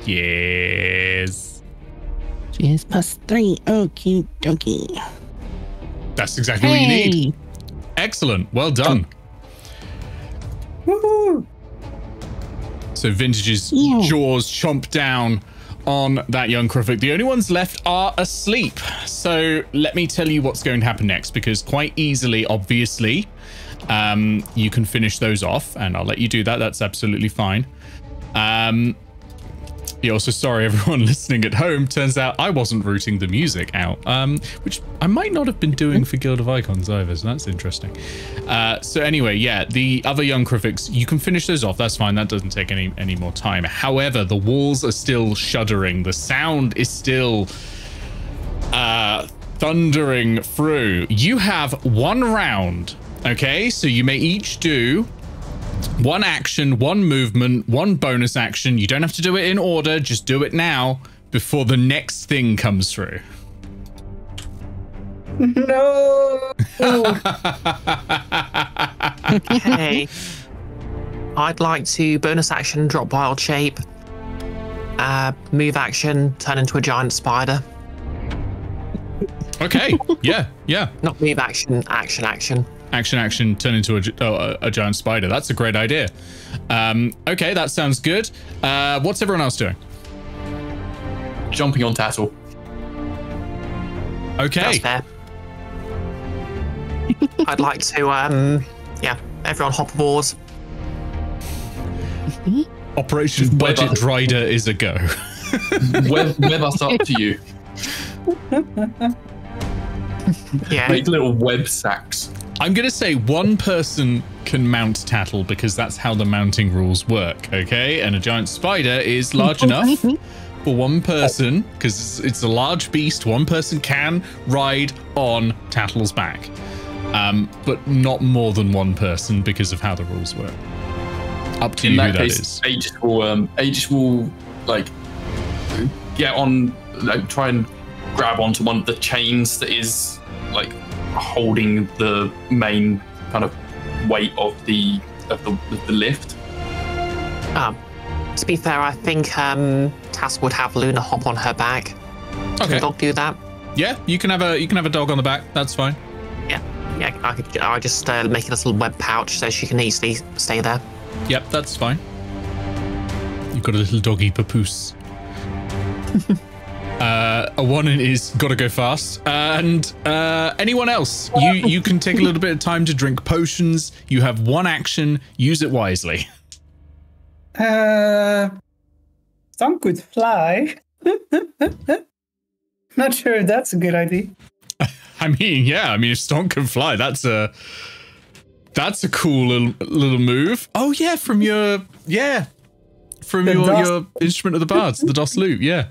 Yes. She is plus 3. Okie dokie. That's exactly what you need. Excellent. Well done. Woohoo! So Vintage's jaws chomp down on that young Cruffix. The only ones left are asleep. So let me tell you what's going to happen next, because quite easily, obviously, you can finish those off, and I'll let you do that. That's absolutely fine. Yeah, also, sorry, everyone listening at home. Turns out I wasn't rooting the music out, which I might not have been doing for Guild of Icons either, so that's interesting. So anyway, yeah, the other young Cruffix, you can finish those off. That's fine. That doesn't take any more time. However, the walls are still shuddering. The sound is still thundering through. You have one round, okay? So you may each do one action, one movement, one bonus action. You don't have to do it in order. Just do it now before the next thing comes through. No. Okay. I'd like to bonus action, drop wild shape, move action, turn into a giant spider. Okay. Yeah. Not move action, action. Action, turn into a giant spider. That's a great idea. Okay, that sounds good. What's everyone else doing? Jumping on Tattle. Okay. That's fair. I'd like to, yeah, everyone hop aboard. Operation Budget Rider is a go. web us up to you. Yeah. Make little web sacks. I'm going to say one person can mount Tattle because that's how the mounting rules work, okay? And a giant spider is large enough for one person, because it's a large beast, one person can ride on Tattle's back. But not more than one person because of how the rules work. Up to you who that is. Aegis will, like, get on, like, try and grab onto one of the chains that is, like, holding the main kind of weight of the lift. To be fair, I think Tass would have Luna hop on her back. Okay. Can a dog do that? Yeah, you can have a dog on the back. That's fine. Yeah. I just make it a little web pouch so she can easily stay there. Yep, that's fine. You've got a little doggy papoose. Awanin is gotta go fast, and anyone else, you can take a little bit of time to drink potions. You have one action, use it wisely. Some could fly. Not sure if that's a good idea. I mean, if Stonk can fly, that's a cool little move. Oh yeah, from your instrument of the bards, the Dust Lute, yeah.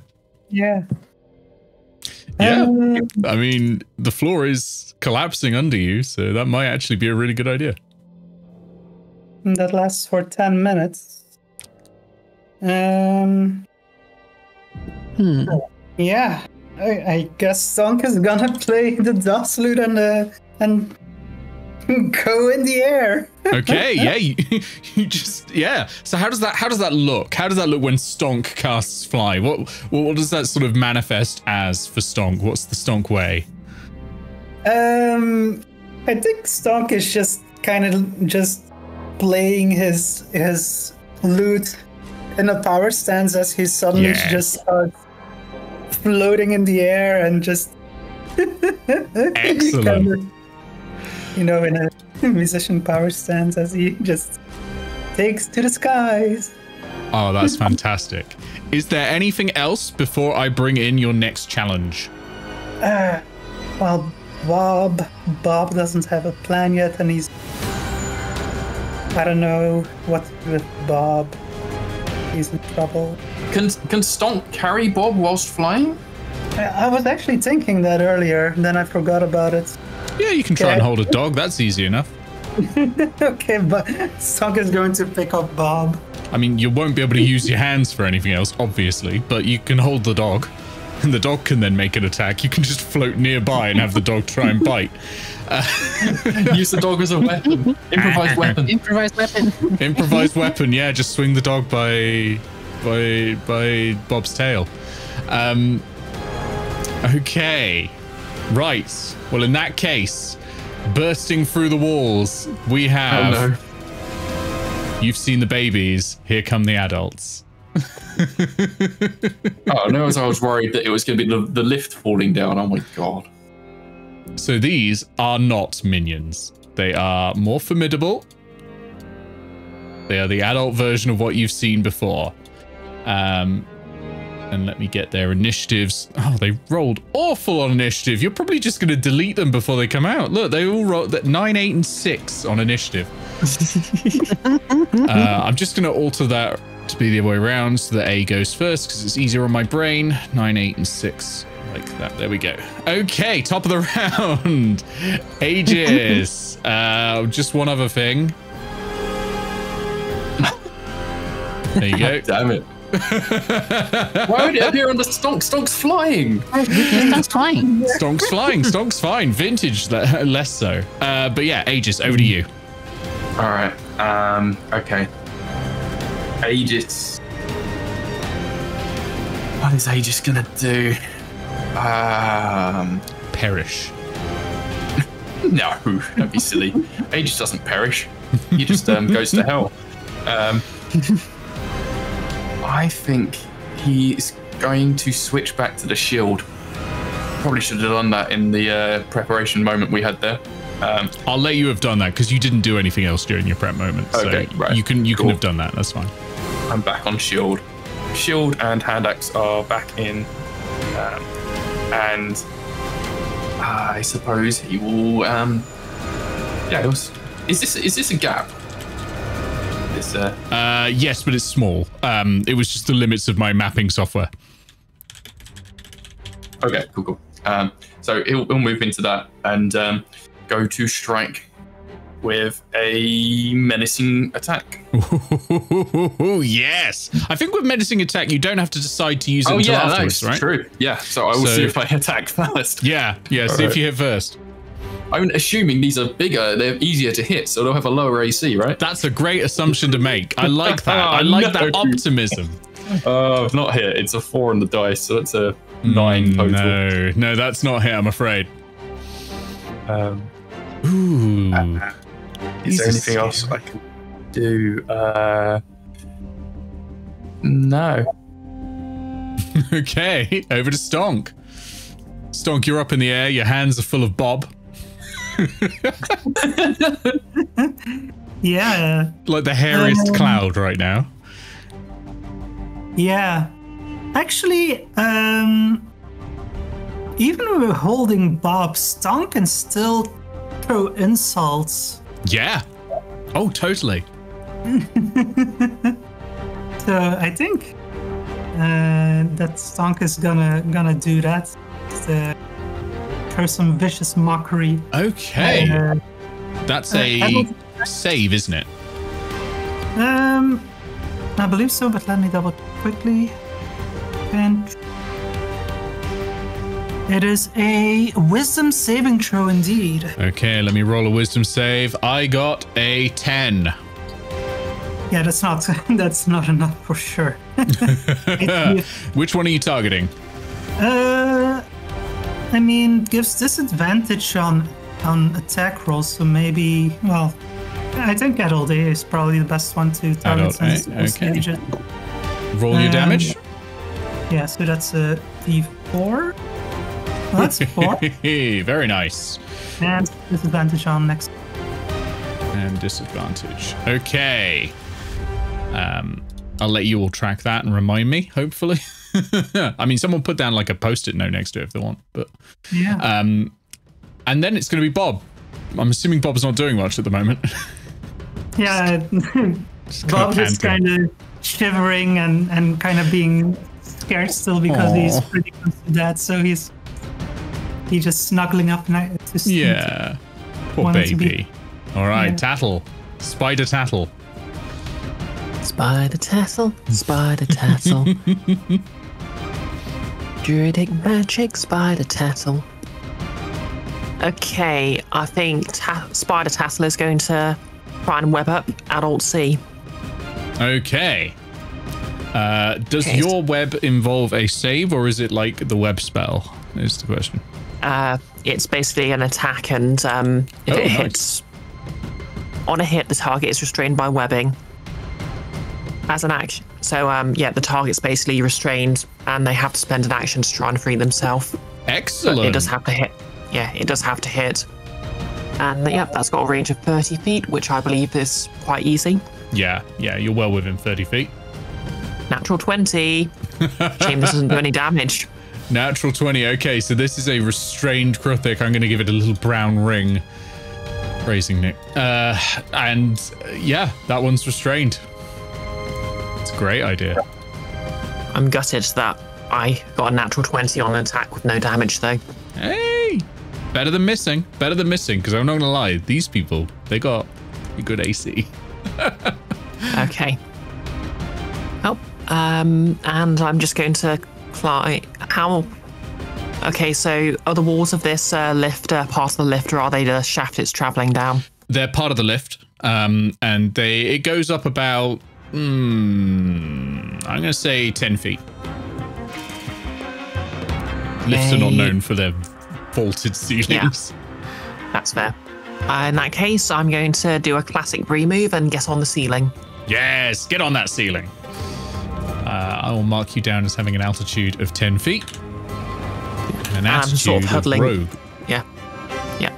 Yeah. I mean, the floor is collapsing under you, so that might actually be a really good idea. That lasts for 10 minutes. Yeah, I guess Stonk is gonna play the Dust Lute and go in the air. Okay, yeah, you just, yeah. So how does that look? How does that look when Stonk casts fly? What does that sort of manifest as for Stonk? What's the Stonk way? I think Stonk is just kind of playing his lute in a power stance as he suddenly just starts floating in the air and just excellent. you know, in a musician power stance as he just takes to the skies. Oh, that's fantastic. Is there anything else before I bring in your next challenge? Well, Bob doesn't have a plan yet, and he's... I don't know what's with Bob. He's in trouble. Can Stonk carry Bob whilst flying? I was actually thinking that earlier, then I forgot about it. Yeah, you can try and hold a dog. That's easy enough. Okay, but Stonk is going to pick up Bob. I mean, you won't be able to use your hands for anything else, obviously, but you can hold the dog. And the dog can then make an attack. You can just float nearby and have the dog try and bite. Use the dog as a weapon. Improvised weapon. Improvised weapon. Improvised weapon, yeah. Just swing the dog by Bob's tail. Okay. Right. Well, in that case, bursting through the walls, we have... Oh, no. You've seen the babies. Here come the adults. Oh, no, as I was worried that it was going to be the lift falling down. Oh, my God. So these are not minions. They are more formidable. They are the adult version of what you've seen before. And let me get their initiatives. Oh, they rolled awful on initiative. You're probably just going to delete them before they come out. Look, they all rolled 9, 8, and 6 on initiative. I'm just going to alter that to be the other way around so that A goes first because it's easier on my brain. 9, 8, and 6. Like that. There we go. Okay, top of the round. Aegis. Just one other thing. There you go. Damn it. Why would it appear on the Stonk? Stonk's flying. Stonk's flying. Stonk's flying. Stonk's fine. Vintage, less so. But yeah, Aegis, over to you. All right. Okay. Aegis. What is Aegis gonna do? Perish. No, don't be silly. Aegis doesn't perish. He just goes to hell. I think he's going to switch back to the shield. Probably should have done that in the preparation moment we had there. I'll let you have done that because you didn't do anything else during your prep moment. So okay, right. You can have done that. That's fine. I'm back on shield. Shield and hand axe are back in. And I suppose he will. Yeah. Is this a gap? Yes, but it's small. It was just the limits of my mapping software. Okay, cool. So he'll move into that and go to strike with a menacing attack. Ooh, yes. I think with menacing attack, you don't have to decide to use it until afterwards, right? True. Yeah. So I will see if I attack first. Yeah. See if you hit first. I'm assuming these are bigger, they're easier to hit, so they'll have a lower AC, right? That's a great assumption to make. I like that. I like that optimism. I've not hit. It's a 4 on the dice, so that's a 9 total. No, that's not hit, I'm afraid. Ooh. Is there anything else I can do? No. Okay, over to Stonk. Stonk, you're up in the air. Your hands are full of Bob. Yeah. Like the hairiest cloud right now. Yeah. Actually, even when we're holding Bob, Stonk can still throw insults. Yeah. Oh, totally. So I think that Stonk is gonna do that. Some vicious mockery. Okay. That's a save, isn't it? I believe so, but let me double quickly. And it is a wisdom saving throw indeed. Okay, let me roll a wisdom save. I got a 10. Yeah, that's not enough for sure. Which one are you targeting? I mean, gives disadvantage on attack rolls, so maybe, well, I think Adult A is probably the best one to target. Okay. Roll your damage. Yeah, so that's a D4. Well, that's 4. Very nice. And Disadvantage on next. And disadvantage. Okay. I'll let you all track that and remind me, hopefully. I mean, someone put down like a post-it note next to it if they want, but yeah. And then it's going to be Bob. I'm assuming Bob's not doing much at the moment. Yeah, Bob is kind of shivering and kind of being scared still because aww, he's pretty close to that. So he's just snuggling up. And just yeah, poor baby. All right, yeah. Tattle, Spider Tattle. Spider Tattle, Spider Tattle. Druidic Magic, Spider Tattle. Okay, I think Spider Tattle is going to try and web up Adult C. Okay. Does your web involve a save, or is it like the web spell? Is the question. It's basically an attack, and if it hits... On a hit, the target is restrained by webbing. As an action. So, yeah, the target's basically restrained and they have to spend an action to try and free themselves. Excellent. But it does have to hit. Yeah, it does have to hit. And, yeah, that's got a range of 30 feet, which I believe is quite easy. Yeah, yeah, you're well within 30 feet. Natural 20. Shame this doesn't do any damage. Natural 20. Okay, so this is a restrained Kruthic. I'm going to give it a little brown ring. Praising Nick. And, yeah, that one's restrained. It's a great idea. I'm gutted that I got a natural 20 on an attack with no damage, though. Hey! Better than missing. Better than missing, because I'm not going to lie. These people, they got a good AC. Okay. Oh, and I'm just going to fly. How? Okay, so are the walls of this lift part of the lift, or are they the shaft it's traveling down? They're part of the lift, and it goes up about... I'm going to say 10 feet. Lifts are not known for their vaulted ceilings. Yeah, that's fair. In that case, I'm going to do a classic Bree move and get on the ceiling. Yes, get on that ceiling. I will mark you down as having an altitude of 10 feet. An attitude sort of huddling. Rogue. Yeah. Yeah.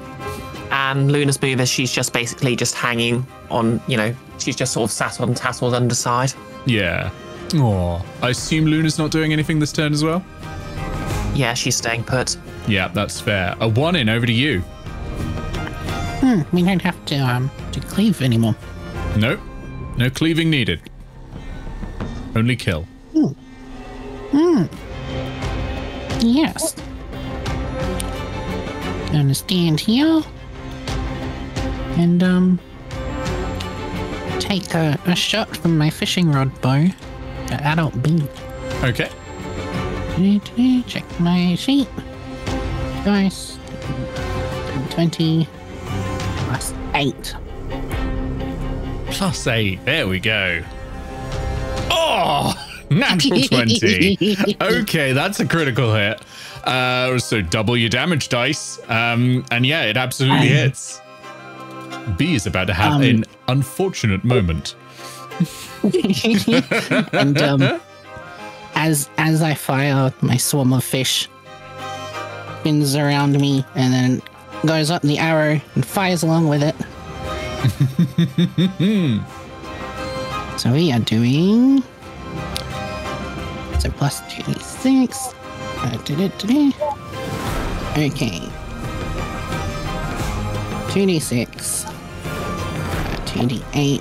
And Luna's move is she's just basically just hanging on, you know, she's just sort of sat on Tassle's underside. Yeah. Oh, I assume Luna's not doing anything this turn as well? Yeah, she's staying put. Yeah, that's fair. Awanin, over to you. We don't have to cleave anymore. Nope. No cleaving needed. Only kill. Yes. Gonna stand here and take a shot from my fishing rod bow at Adult B. Okay. Check my sheet. Dice. 20 plus 8. Plus 8. There we go. Oh, natural 20. Okay, that's a critical hit. So double your damage dice. And yeah, it absolutely hits. B is about to have an unfortunate moment. And as I fire, my swarm of fish spins around me and then goes up the arrow and fires along with it. So we are doing... So plus 2d6. Okay. 2d6. 2d8.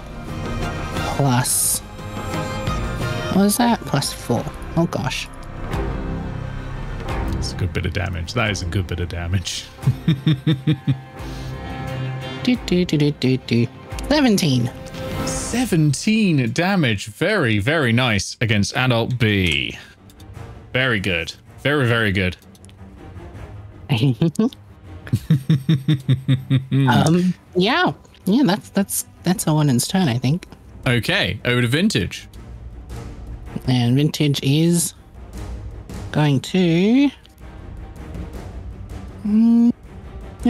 Plus... What was that? Plus 4. Oh gosh. That's a good bit of damage. That is a good bit of damage. 17. 17 damage. Very, very nice against Adult B. Very good. Very, very good. Yeah. Yeah, that's Owen's turn, I think. Okay, over to Vintage. And Vintage is going to... you know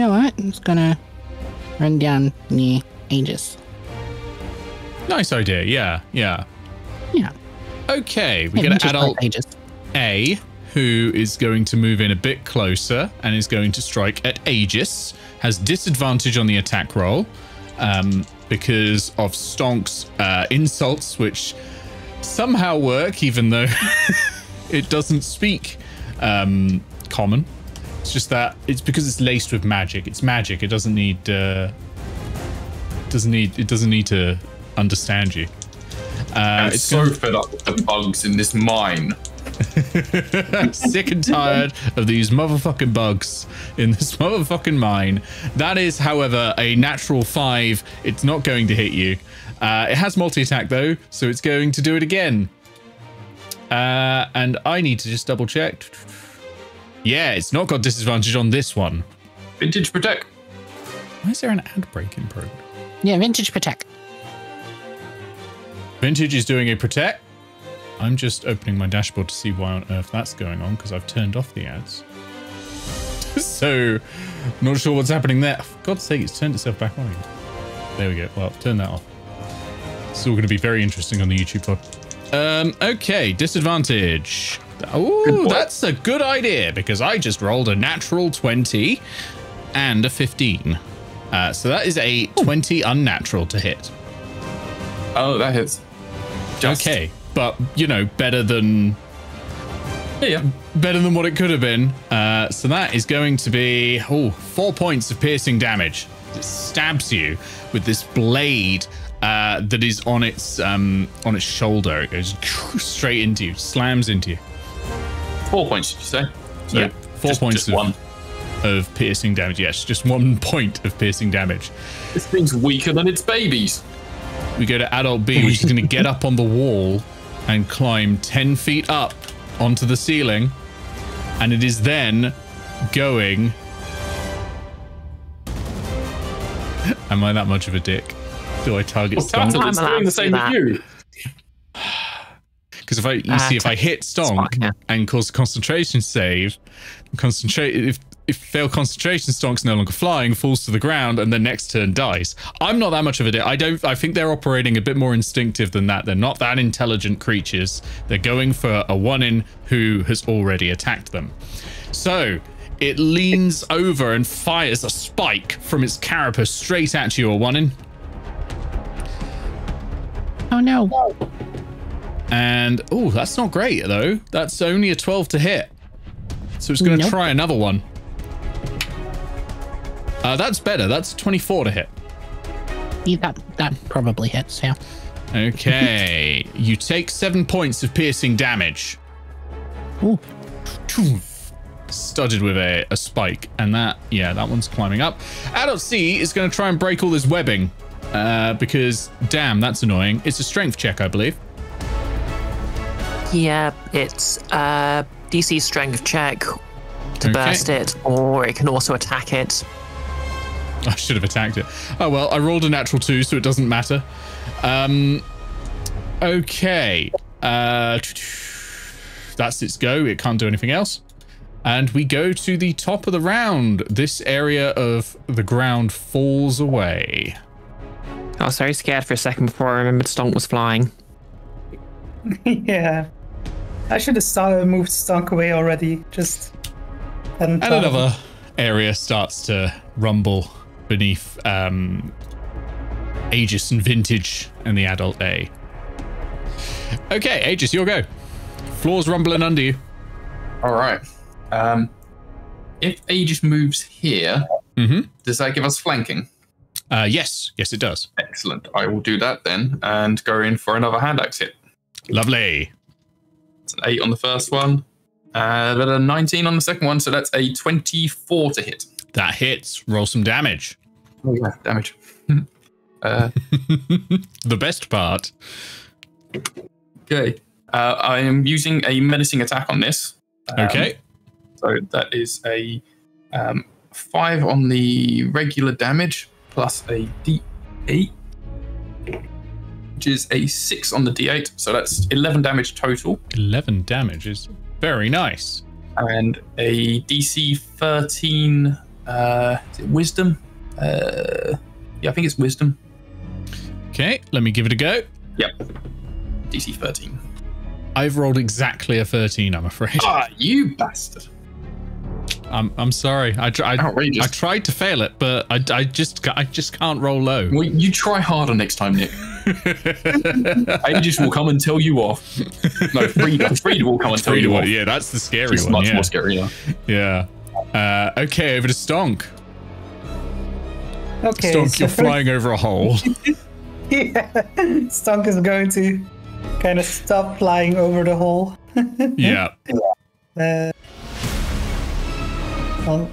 what? I'm just gonna run down near Aegis. Nice idea, yeah. Okay, we get an Adult A, who is going to move in a bit closer and is going to strike at Aegis. Has disadvantage on the attack roll because of Stonk's insults, which somehow work, even though it doesn't speak common. It's just that it's because it's laced with magic. It's magic. It doesn't need it doesn't need to understand you. I'm so fed up with the bugs in this mine. Sick and tired of these motherfucking bugs in this motherfucking mine. That is, however, a natural 5. It's not going to hit you. It has multi-attack though, so it's going to do it again. And I need to just double check. Yeah, it's not got disadvantage on this one. Vintage Protect. Why is there an ad break in progress? Yeah, Vintage Protect. Vintage is doing a Protect. I'm just opening my dashboard to see why on earth that's going on, because I've turned off the ads. So, not sure what's happening there. For God's sake, it's turned itself back on again. There we go. Well, turn that off. It's all going to be very interesting on the YouTube pod. Okay, disadvantage. Oh, that's a good idea, because I just rolled a natural 20 and a 15. So that is a 20 unnatural to hit. Oh, that hits. Just. Okay. But, you know, better than better than what it could have been. So that is going to be 4 points of piercing damage. It stabs you with this blade that is on its shoulder. It goes straight into you, slams into you. 4 points, did you say? So yeah, 4 points. Just one. Of piercing damage. Yes, just 1 point of piercing damage. This thing's weaker than its babies. We go to Adult B, which is going to get up on the wall and climb 10 feet up onto the ceiling, and it is then going. Am I that much of a dick? Do I target Stonk? Well, it's doing the same with you. Because if I, you see, if I hit Stonk and cause a concentration save, if fail concentration, Stonk's no longer flying, falls to the ground, and then next turn dies. I'm not that much of a dick. I think they're operating a bit more instinctive than that. They're not that intelligent creatures. They're going for a Awanin who has already attacked them. So it leans over and fires a spike from its carapace straight at you, a Awanin. Oh no. And oh, that's not great though. That's only a 12 to hit. So it's going to try another one. That's better. That's 24 to hit. Yeah, that probably hits, yeah. Okay. You take 7 points of piercing damage. Ooh. Studded with a spike. And that, yeah, that one's climbing up. Adult C is going to try and break all this webbing. Because, damn, that's annoying. It's a strength check, I believe. Yeah, it's DC strength check. To burst it, or it can also attack it. I should have attacked it. Oh well, I rolled a natural 2, so it doesn't matter. Okay. That's its go. It can't do anything else. And we go to the top of the round. This area of the ground falls away. I was very scared for a second before I remembered Stonk was flying. Yeah. I should have moved Stonk away already. Just... And another area starts to rumble beneath Aegis and Vintage and the Adult A. Okay, Aegis, your go. Floor's rumbling under you. All right. If Aegis moves here, does that give us flanking? Yes. Yes, it does. Excellent. I will do that then and go in for another hand axe hit. Lovely. It's an 8 on the first one. But a 19 on the second one, so that's a 24 to hit. That hits. Roll some damage. Oh yeah, damage. The best part. Okay. I am using a menacing attack on this. Okay. So that is a 5 on the regular damage plus a D8, which is a 6 on the D8. So that's 11 damage total. 11 damage is... Very nice. And a DC 13, is it wisdom? Yeah, I think it's wisdom. Okay, let me give it a go. Yep. DC 13. I've rolled exactly a 13, I'm afraid. Ah, you bastard. I'm sorry. I tried to fail it, but I just can't roll low. Well, you try harder next time, Nick. Aegis will come and tell you off. No, Frida will come and tell you off. Yeah, that's the scary one. Much more scary now. Yeah. Okay, over to Stonk. Okay, Stonk, you're flying over a hole. Yeah, Stonk is going to kind of stop flying over the hole. Yeah. Well,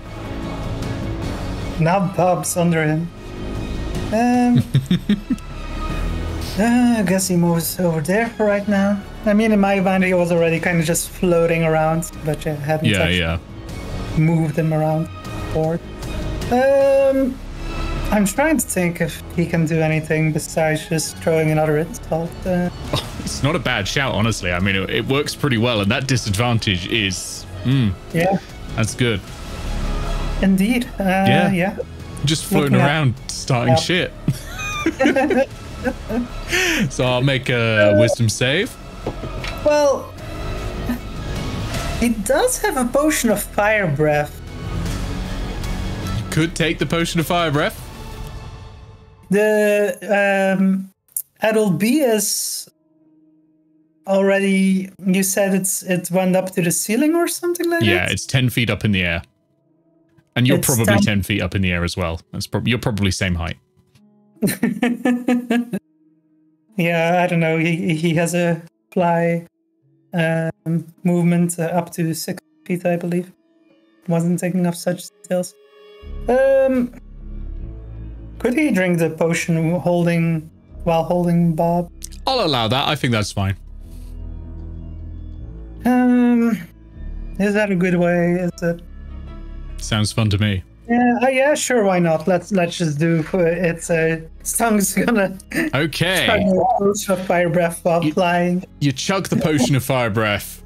now Bob's under him. I guess he moves over there for right now. I mean, in my mind, he was already kind of just floating around, but you hadn't moved him around before. I'm trying to think if he can do anything besides just throwing another insult. It's not a bad shout, honestly. I mean, it works pretty well, and that disadvantage is... yeah. That's good. Indeed. Yeah. Just floating around, starting shit. So I'll make a wisdom save. Well, it does have a potion of fire breath. You could take the potion of fire breath. The adult bee is already. You said it went up to the ceiling or something like that. Yeah, it's 10 feet up in the air, and you're probably 10 feet up in the air as well. That's you're probably same height. Yeah, I don't know. He has a fly movement up to 6 feet, I believe. Wasn't thinking of such details. Could he drink the potion while holding Bob? I'll allow that. I think that's fine. Is that a good way? Is it? Sounds fun to me. Yeah, yeah, sure, why not? Let's just do it. Song's gonna chug the potion of fire breath while flying. You chug the potion of fire breath,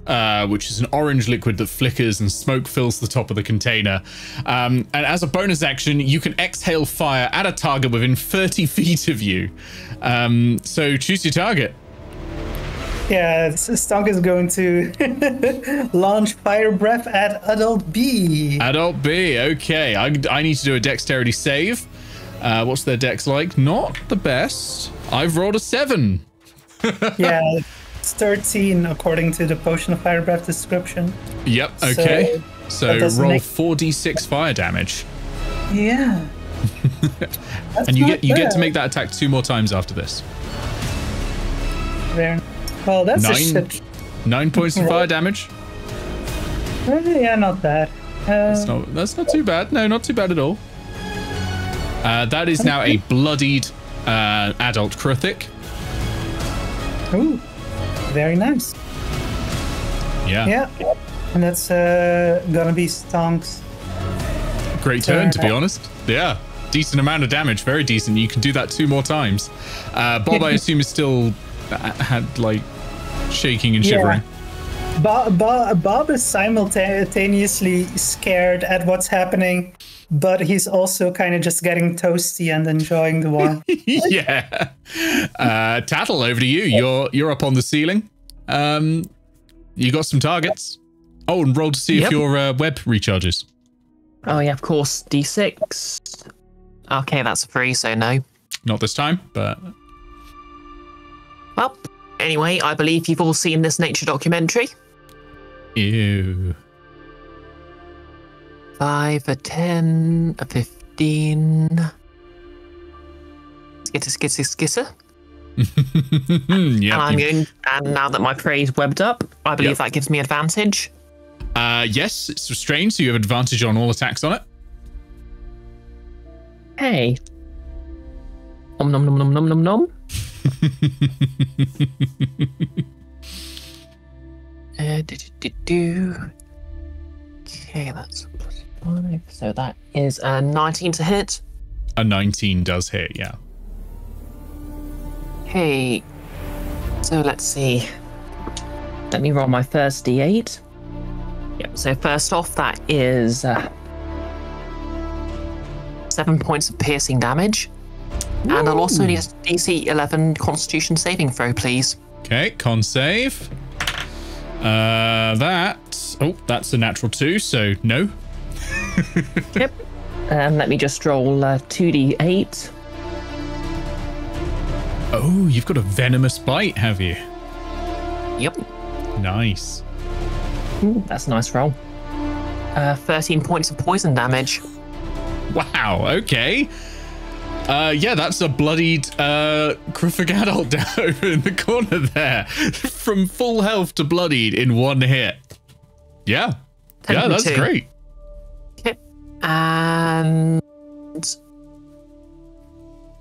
which is an orange liquid that flickers and smoke fills the top of the container. And as a bonus action, you can exhale fire at a target within 30 feet of you. So choose your target. Yeah, Stonk is going to launch fire breath at Adult B. Adult B, okay. I need to do a dexterity save. What's their dex like? Not the best. I've rolled a 7. Yeah, it's 13 according to the Potion of Fire Breath description. Yep, okay. So roll 4d6 fire damage. Yeah. And you get to make that attack 2 more times after this. Very nice. Well, that's 9 points of fire damage. Yeah, not bad. That's not too bad. No, not too bad at all. That is now a bloodied adult Kruthic. Ooh, very nice. Yeah. And that's gonna be Stonk's. Great turn, to be honest. Yeah. Decent amount of damage. Very decent. You can do that 2 more times. Bob, I assume, is still... had like shaking and shivering. Yeah. Bob is simultaneously scared at what's happening, but he's also kind of just getting toasty and enjoying the warmth. Yeah. Tattle, over to you. You're up on the ceiling. You got some targets. Oh, and roll to see if your web recharges. Oh yeah, of course. D6. Okay, that's a 3, so no. Not this time, but. Well, anyway, I believe you've all seen this nature documentary. Ew. 5, a 10, a 15. Skitter. Yep. And now that my prey is webbed up, I believe that gives me advantage. Yes, it's restrained, so you have advantage on all attacks on it. Hey. Om nom nom nom nom nom nom. Okay, that's +5, so that is a 19 to hit. A 19 does hit, yeah. Okay, so let's see. Let me roll my first d8. Yep. So first off, that is 7 points of piercing damage. And I'll also need a DC 11 Constitution saving throw, please. Okay, con save. That's a natural 2, so no. Yep. Let me just roll 2d8. Oh, you've got a venomous bite, have you? Yep. Nice. Ooh, that's a nice roll. 13 points of poison damage. Wow, okay. Yeah, that's a bloodied Krufig adult down over in the corner there. From full health to bloodied in one hit. Yeah. Yeah, that's great. Okay. And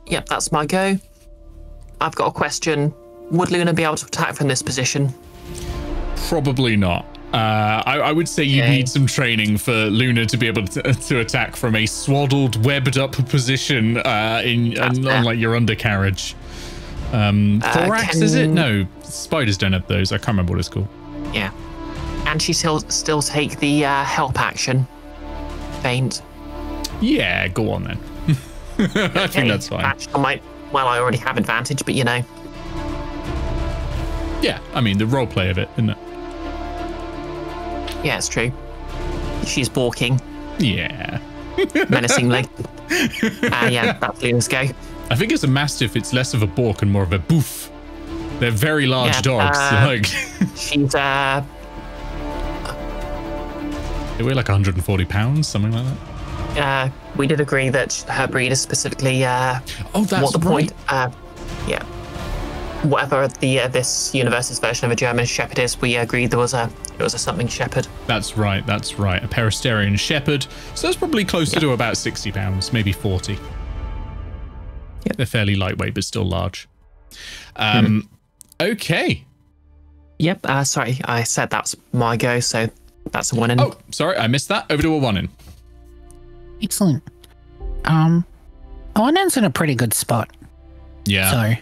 yep, that's my go. I've got a question. Would Luna be able to attack from this position? Probably not. I would say you need some training for Luna to be able to attack from a swaddled, webbed up position on like your undercarriage. Thorax, is it? No, spiders don't have those. I can't remember what it's called. Yeah. And she still take the help action. Faint. Yeah, go on then. I think that's fine. Actually, I already have advantage, but you know. Yeah, I mean, the roleplay of it, isn't it? Yeah, it's true. She's balking. Yeah. Menacingly. Yeah, that's Luna's go. I think as a mastiff, it's less of a balk and more of a boof. They're very large dogs. She's... They weigh like 140 pounds, something like that. We did agree that her breed is specifically... yeah. Whatever the this universe's version of a German Shepherd is, we agreed there was a something Shepherd. That's right, that's right. A Peristerian Shepherd. So that's probably closer to about 60 pounds, maybe 40. Yep. They're fairly lightweight, but still large. Okay. Yep, sorry, I said that's my go, so that's a Awanin. Oh, sorry, I missed that. Over to a Awanin. Excellent. Awanin's in a pretty good spot. Yeah. So...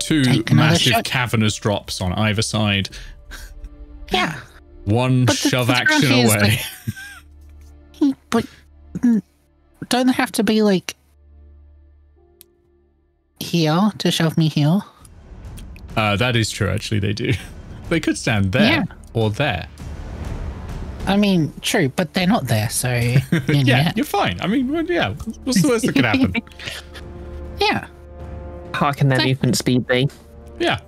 two massive cavernous drops on either side. Yeah. Shove action away. Like, but don't they have to be like here to shove me here? That is true, actually, they do. They could stand there or there. I mean, true, but they're not there, so... you're fine. I mean, what's the worst that could happen? Yeah. How can their movement speed be? Yeah.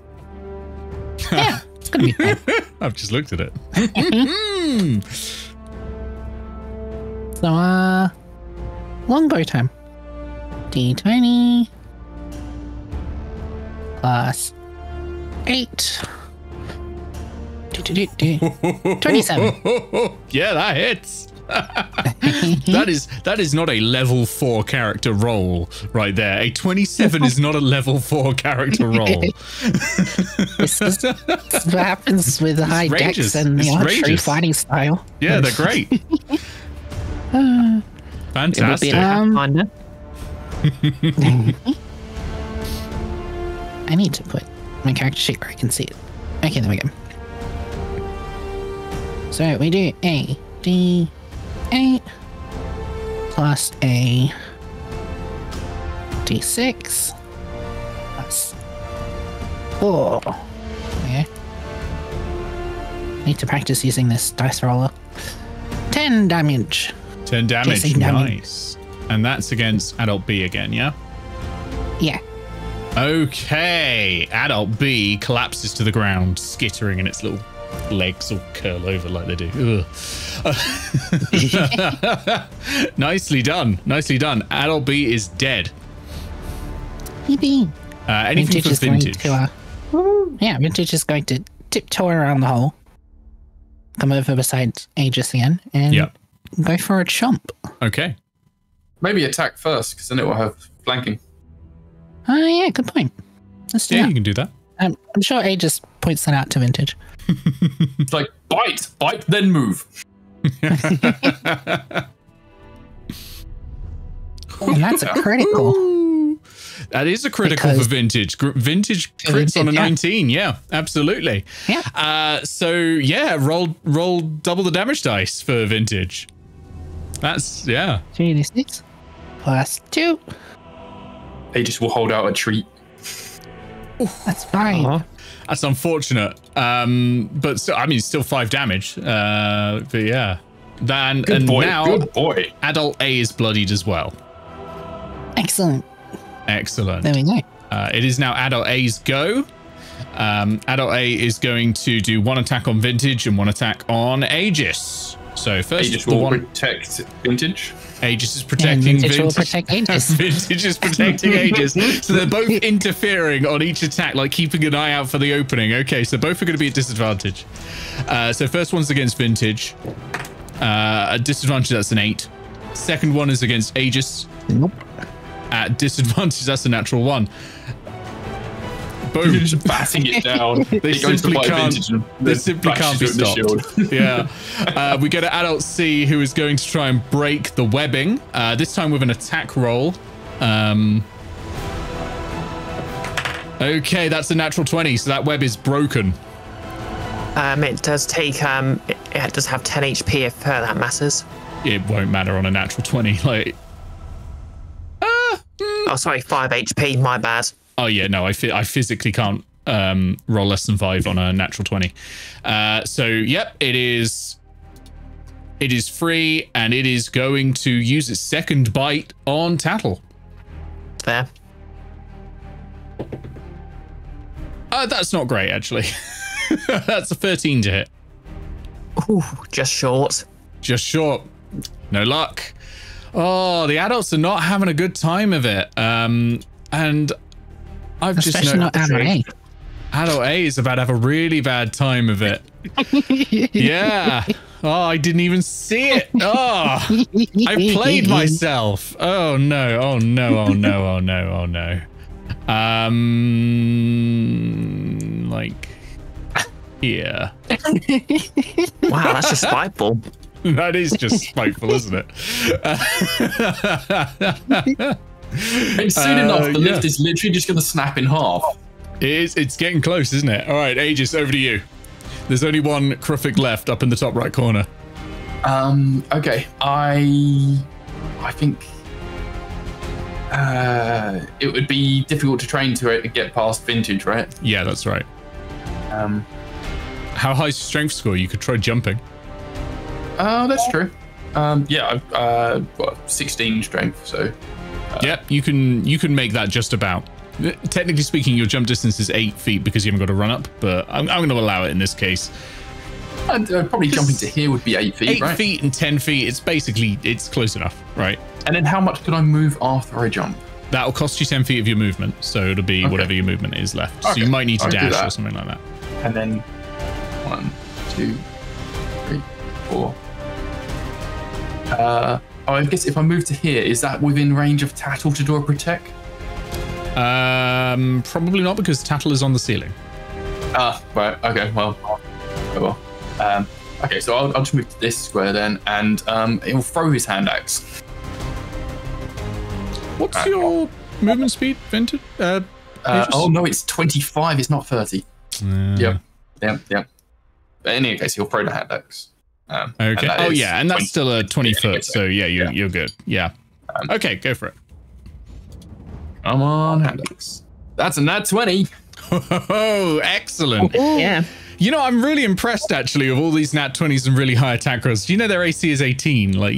Yeah, it's going to be fun. I've just looked at it. So, longbow time. D20. Plus 8. 27. Yeah, that hits. That is not a level 4 character roll right there. A 27 is not a level 4 character roll. This what happens with high decks and the archery fighting style. Yeah, they're great. Fantastic. I need to put my character sheet where I can see it. Okay, there we go. So we do a D 8 plus a d6 plus 4. Okay. Need to practice using this dice roller. 10 damage. 10 damage. Nice. And that's against adult B again, yeah? Yeah. Okay. Adult B collapses to the ground, skittering in its little legs all curl over like they do. Nicely done. Nicely done. Adol B is dead. Yippee. Anything for Vintage? Vintage is going to tiptoe around the hole, come over beside Aegis again, and go for a chomp. Okay. Maybe attack first, because then it will have flanking. Oh, yeah, good point. Let's do that. You can do that. I'm sure Aegis points that out to Vintage. It's like, bite, then move. And that's a critical. Ooh. That is a critical for Vintage. Vintage crits on a 19. Yeah, absolutely. Yeah. Roll double the damage dice for Vintage. That's 2d6 plus 2. Aegis will hold out a treat. That's fine. That's unfortunate. But so, I mean, still 5 damage. But yeah. Then, good and boy, now good boy. Adult A is bloodied as well. Excellent. Excellent. There we go. It is now Adult A's go. Adult A is going to do 1 attack on Vintage and 1 attack on Aegis. So first, Aegis will protect Vintage. Aegis is protecting Vintage. Will protect Aegis. Vintage is protecting Aegis. So they're both interfering on each attack, like keeping an eye out for the opening. Okay, so both are going to be at disadvantage. So first one's against Vintage. At disadvantage, that's an 8. Second one is against Aegis. Nope. At disadvantage, that's a natural 1. Boom. You're just batting it down. They simply can't be stopped. Yeah. We go to Adult C, who is going to try and break the webbing, this time with an attack roll. Okay, that's a natural 20, so that web is broken. It does take, it does have 10 HP if that matters. It won't matter on a natural 20. Like, oh, sorry, 5 HP, my bad. Oh yeah, no, I physically can't roll less than 5 on a natural 20. So yep, it is free, and it is going to use its second bite on Tattle. There. That's not great, actually. That's a 13 to hit. Ooh, just short. Just short. No luck. Oh, the adults are not having a good time of it. And I've especially just noticed not Adult A. Adult A is about to have a really bad time of it. Yeah. Oh, I didn't even see it. Oh, I played myself. Oh no. Oh no. Oh no. Oh no. Oh no. Like here. Wow, that's just spiteful. That is just spiteful, isn't it? And soon enough, the lift is literally just going to snap in half. It is. It's getting close, isn't it? All right, Aegis, over to you. There's only one Cruffix left up in the top right corner. Okay. I think it would be difficult to train to it to get past Vintage, right? Yeah, that's right. How high is your strength score? You could try jumping. Oh, that's true. Yeah, I've got 16 strength, so. Yep, you can make that just about. Technically speaking, your jump distance is 8 feet because you haven't got a run up, but I'm going to allow it in this case. Probably jumping to here would be 8 feet, right? 8 feet and 10 feet. It's basically, it's close enough, right? And then how much can I move after I jump? That'll cost you 10 feet of your movement, so it'll be whatever your movement is left. Okay. So you might need to dash or something like that. And then 1, 2, 3, 4. I guess if I move to here, is that within range of Tattle to do a Protect? Probably not, because Tattle is on the ceiling. Right. Okay. Well. Well. Okay. So I'll just move to this square then, and it will throw his hand axe. What's your movement speed, Vintage? Oh no, it's 25. It's not 30. Yep. Yep. Yep. But in any case, he'll throw the hand axe. Okay. Oh yeah, and that's still a 20 foot, so yeah, you're good. Yeah. Okay, go for it. Come on, Alex. That's a nat 20. Oh, excellent. Yeah. You know, I'm really impressed actually of all these nat 20s and really high attack rolls. You know, their AC is 18. Like,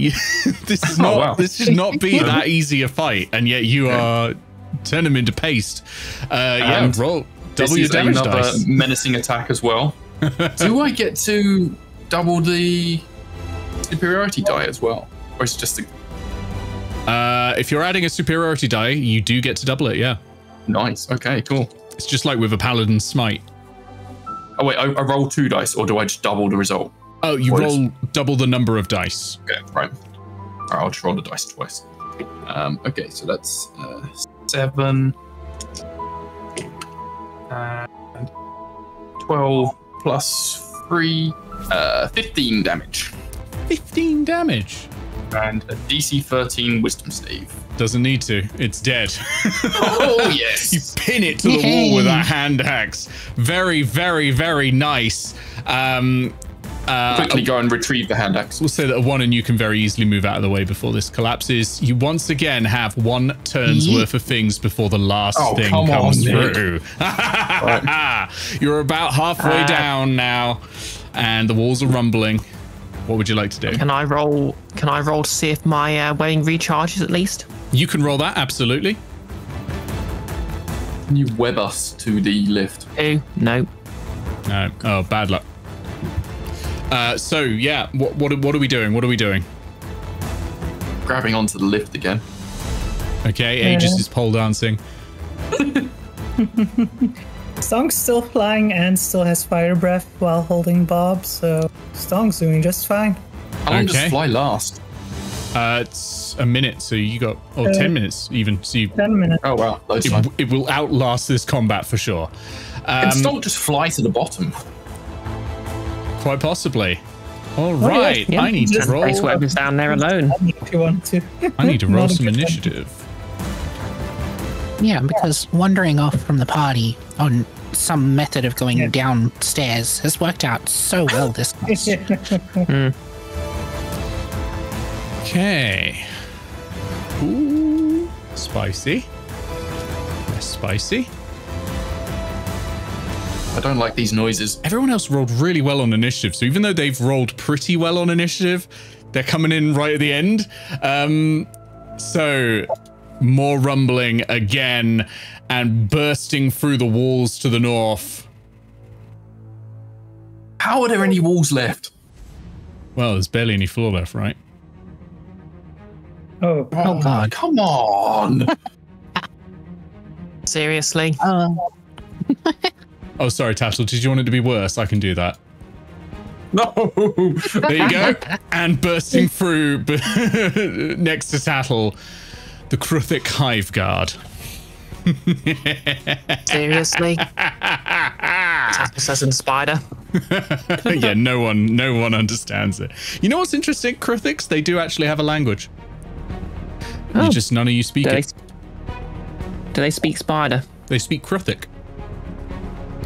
this should not be that easy a fight, and yet you are turning them into paste. Yeah, roll double your damage dice. Menacing attack as well. Do I get to double the superiority die as well, or is it just the... if you're adding a superiority die, you do get to double it. Yeah. Nice. Okay, cool. It's just like with a paladin smite. Oh wait, I roll 2 dice, or do I just double the result? Oh, you roll double the number of dice. Okay, right. All right, I'll just roll the dice twice. Okay, so that's 7 and 12 plus 3. 15 damage. 15 damage. And a DC 13 wisdom save. Doesn't need to. It's dead. Oh, yes. You pin it to the wall with that hand axe. Very, very, very nice. Quickly go and retrieve the hand axe. We'll say that a one and you can very easily move out of the way before this collapses. You once again have one turn's worth of things before the last thing comes through. You're about halfway down now and the walls are rumbling. What would you like to do? Can I roll to see if my webbing recharges at least? You can roll that, absolutely. Can you web us to the lift? No. No. Oh, bad luck. So yeah, what are we doing? What are we doing? Grabbing onto the lift again. Okay, Aegis is pole dancing. Stonk's still flying and still has fire breath while holding Bob, so Stonk's doing just fine. How long does fly last? It's a minute, so you got 10 minutes even. So 10 minutes. Oh wow, it will outlast this combat for sure. Can Stonk just fly to the bottom? Quite possibly. All right, yeah. I need to roll. Place weapons down there alone. If you want to. I need to roll some initiative. Yeah, because wandering off from the party on some method of going downstairs has worked out so well this time. Okay. Ooh, spicy. That's spicy. I don't like these noises. Everyone else rolled really well on initiative, so even though they've rolled pretty well on initiative, they're coming in right at the end. So more rumbling again and bursting through the walls to the north. How are there any walls left? Well, there's barely any floor left, right? Oh God. Come on. Seriously? Oh, sorry, Tattle. Did you want it to be worse? I can do that. No. There you go. And bursting through next to Tattle, the Kruthic Hiveguard. Seriously? Tattle says in spider. Yeah, no one understands it. You know what's interesting? Kruthics, they do actually have a language. Oh. Just none of you speak it. Do they speak spider? They speak Kruthic.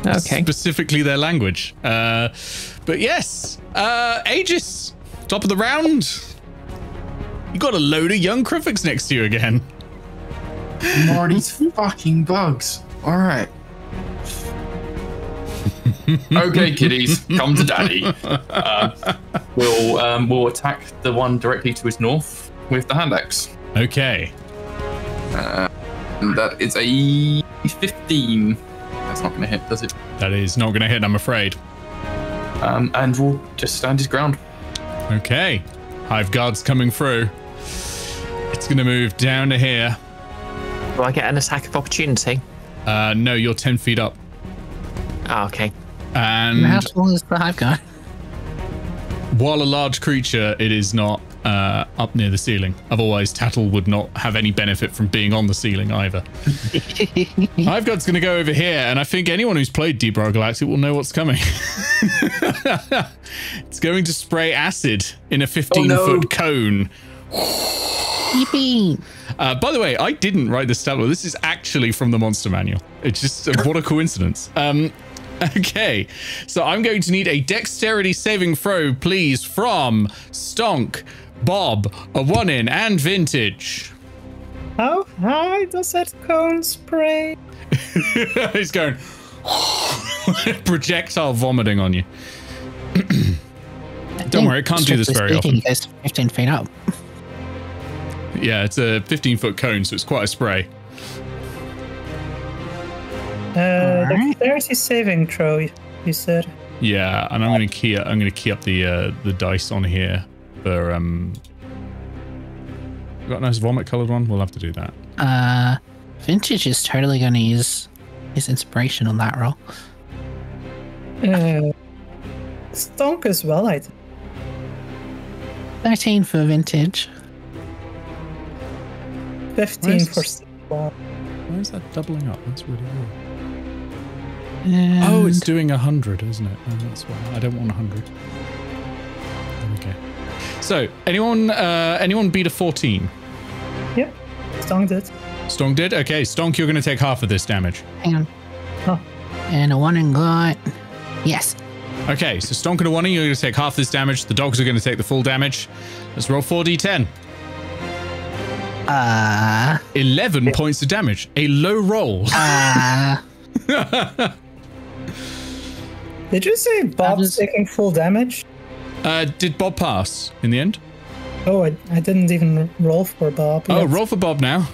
Okay. Specifically their language. But yes, Aegis, top of the round. You got a load of young Cruffix next to you again. Marty's fucking bugs. All right. Okay, kiddies, come to daddy. We'll attack the one directly to his north with the hand axe. Okay. And that is a 15. That's not going to hit, does it? That is not going to hit, I'm afraid. And we'll just stand his ground. Okay. Hiveguard's coming through. It's going to move down to here. Do I get an attack of opportunity? No, you're 10 feet up. Oh, okay. And how tall is the Hiveguard? While a large creature, it is not up near the ceiling. Otherwise, Tattle would not have any benefit from being on the ceiling either. Hiveguard's going to go over here, and I think anyone who's played Deep Rock Galactic will know what's coming. It's going to spray acid in a 15-foot cone. Yippee. By the way, I didn't write this tableau. This is actually from the Monster Manual. It's just what a coincidence. Okay, so I'm going to need a dexterity saving throw, please, from Stonk, Bob, Awanin, and Vintage. How high does that cone spray? He's going projectile vomiting on you. Don't worry, it can't do this very often. It's 15 feet up. Yeah, it's a 15-foot cone, so it's quite a spray. Dexterity saving throw, you said. Yeah, and I'm going to key up the dice on here. For we've got a nice vomit coloured one. We'll have to do that. Vintage is totally going to use his inspiration on that roll. Stonk as well, I think. 13 for Vintage. 15 for Stonk. Why is that doubling up? That's really weird. And oh, it's doing 100, isn't it? Oh, that's why I don't want 100. Okay. So, anyone beat a 14? Yep. Stonk did. Stonk did? Okay, Stonk, you're going to take half of this damage. Hang on. Oh. And a 1 and got... Yes. Okay, so Stonk and Awanin, you're going to take half this damage. The dogs are going to take the full damage. Let's roll 4d10. 11 points of damage. A low roll. Did you say Bob's taking full damage? Did Bob pass in the end? Oh, I didn't even roll for Bob. Oh, roll for Bob now.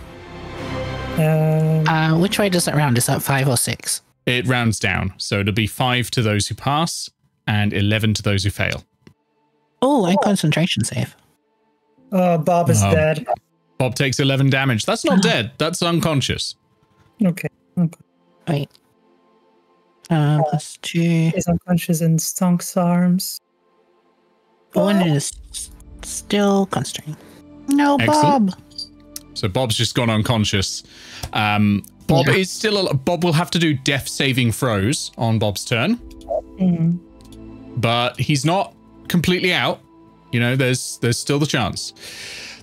Which way does it round? Is that 5 or 6? It rounds down. So it'll be 5 to those who pass and 11 to those who fail. Oh, and concentration save. Bob is dead. Bob takes 11 damage. That's not dead. That's unconscious. Okay. Wait. Plus 2. He's unconscious in Stonk's arms. One is still constrained. No, excellent. Bob. So Bob's just gone unconscious. Bob is still alive. Bob will have to do death saving throws on Bob's turn. But he's not completely out. You know, there's still the chance.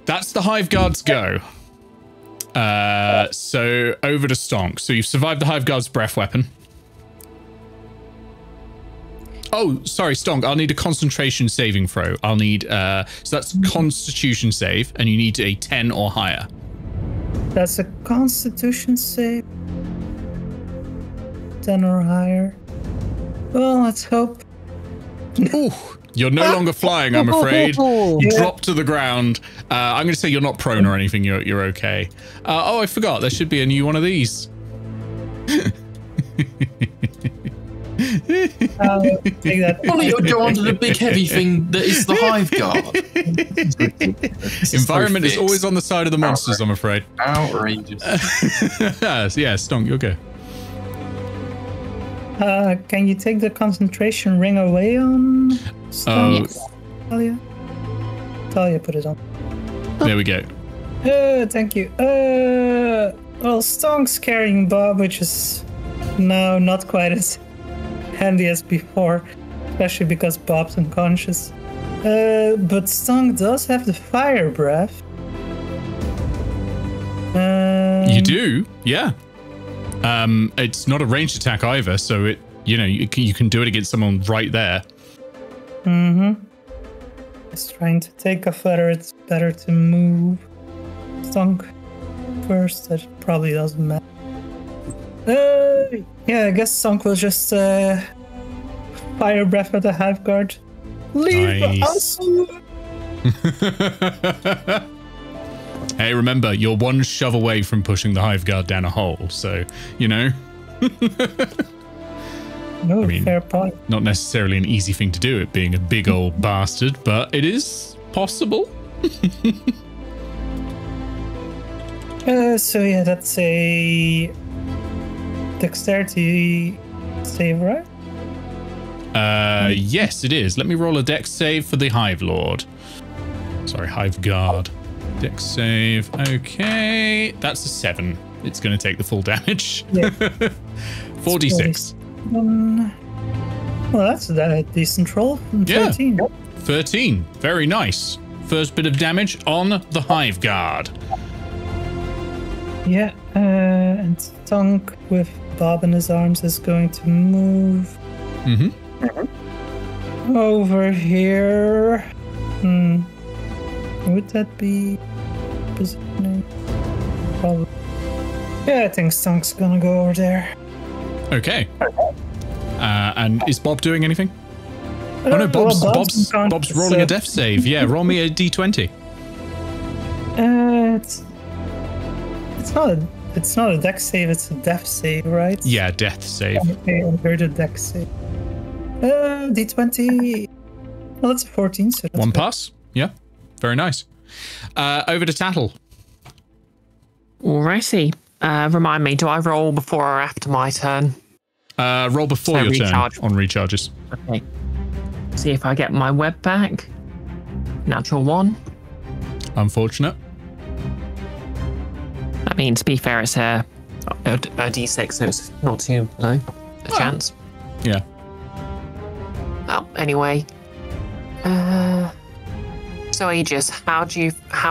That's the Hiveguard's go. So over to Stonk. So you've survived the Hiveguard's breath weapon. Oh, sorry, Stonk. I'll need a concentration saving throw. I'll need, so that's constitution save, and you need a 10 or higher. That's a constitution save. 10 or higher. Well, let's hope. Ooh, you're no longer flying, I'm afraid. You drop to the ground. I'm going to say you're not prone or anything. You're okay. Oh, I forgot. There should be a new one of these. Funny, I go onto the big heavy thing that is the Hiveguard. Environment is always on the side of the monsters, I'm afraid. Outrageous. Yeah, Stonk, you'll go. Can you take the concentration ring away on Stonk? Talia put it on. There we go. Thank you. Well, Stonk's carrying Bob, which is now not quite as handy as before, especially because Bob's unconscious. But Stonk does have the fire breath. You do, yeah. It's not a ranged attack either, so it, you know, you can do it against someone right there. Mm-hmm. Just trying to take off whether it's better to move Stonk first. That probably doesn't matter. Yeah, I guess Stonk will just fire breath at the Hiveguard. Leave us! Hey, remember, you're one shove away from pushing the Hiveguard down a hole, so, you know. No, I mean, fair point. Not necessarily an easy thing to do, it being a big old bastard, but it is possible. So yeah, that's a dexterity save, right? Yes, it is. Let me roll a dex save for the Hive Lord. Sorry, Hiveguard. Dex save. Okay, that's a 7. It's going to take the full damage. Yeah. 46. Well, that's a decent roll. 13. Yeah. 13. Very nice. First bit of damage on the Hiveguard. Yeah, and Stonk with Bob in his arms is going to move over here. Would that be positioning? Probably. Yeah, I think Stonk's gonna go over there. Okay. And is Bob doing anything? Oh no, Bob's rolling a death save. Yeah, roll me a d20. It's not a dex save, it's a death save, right? Yeah, death save. Okay, I heard a dex save. D20. Well, that's a 14, so that's one pass. Yeah, very nice. Over to Tattle. Alrighty. Remind me, do I roll before or after my turn? Roll before your turn on recharges. Okay. See if I get my web back. Natural 1. Unfortunate. I mean, to be fair, it's a d6, so it's not too low a chance. Yeah. Well, anyway. So Aegis, how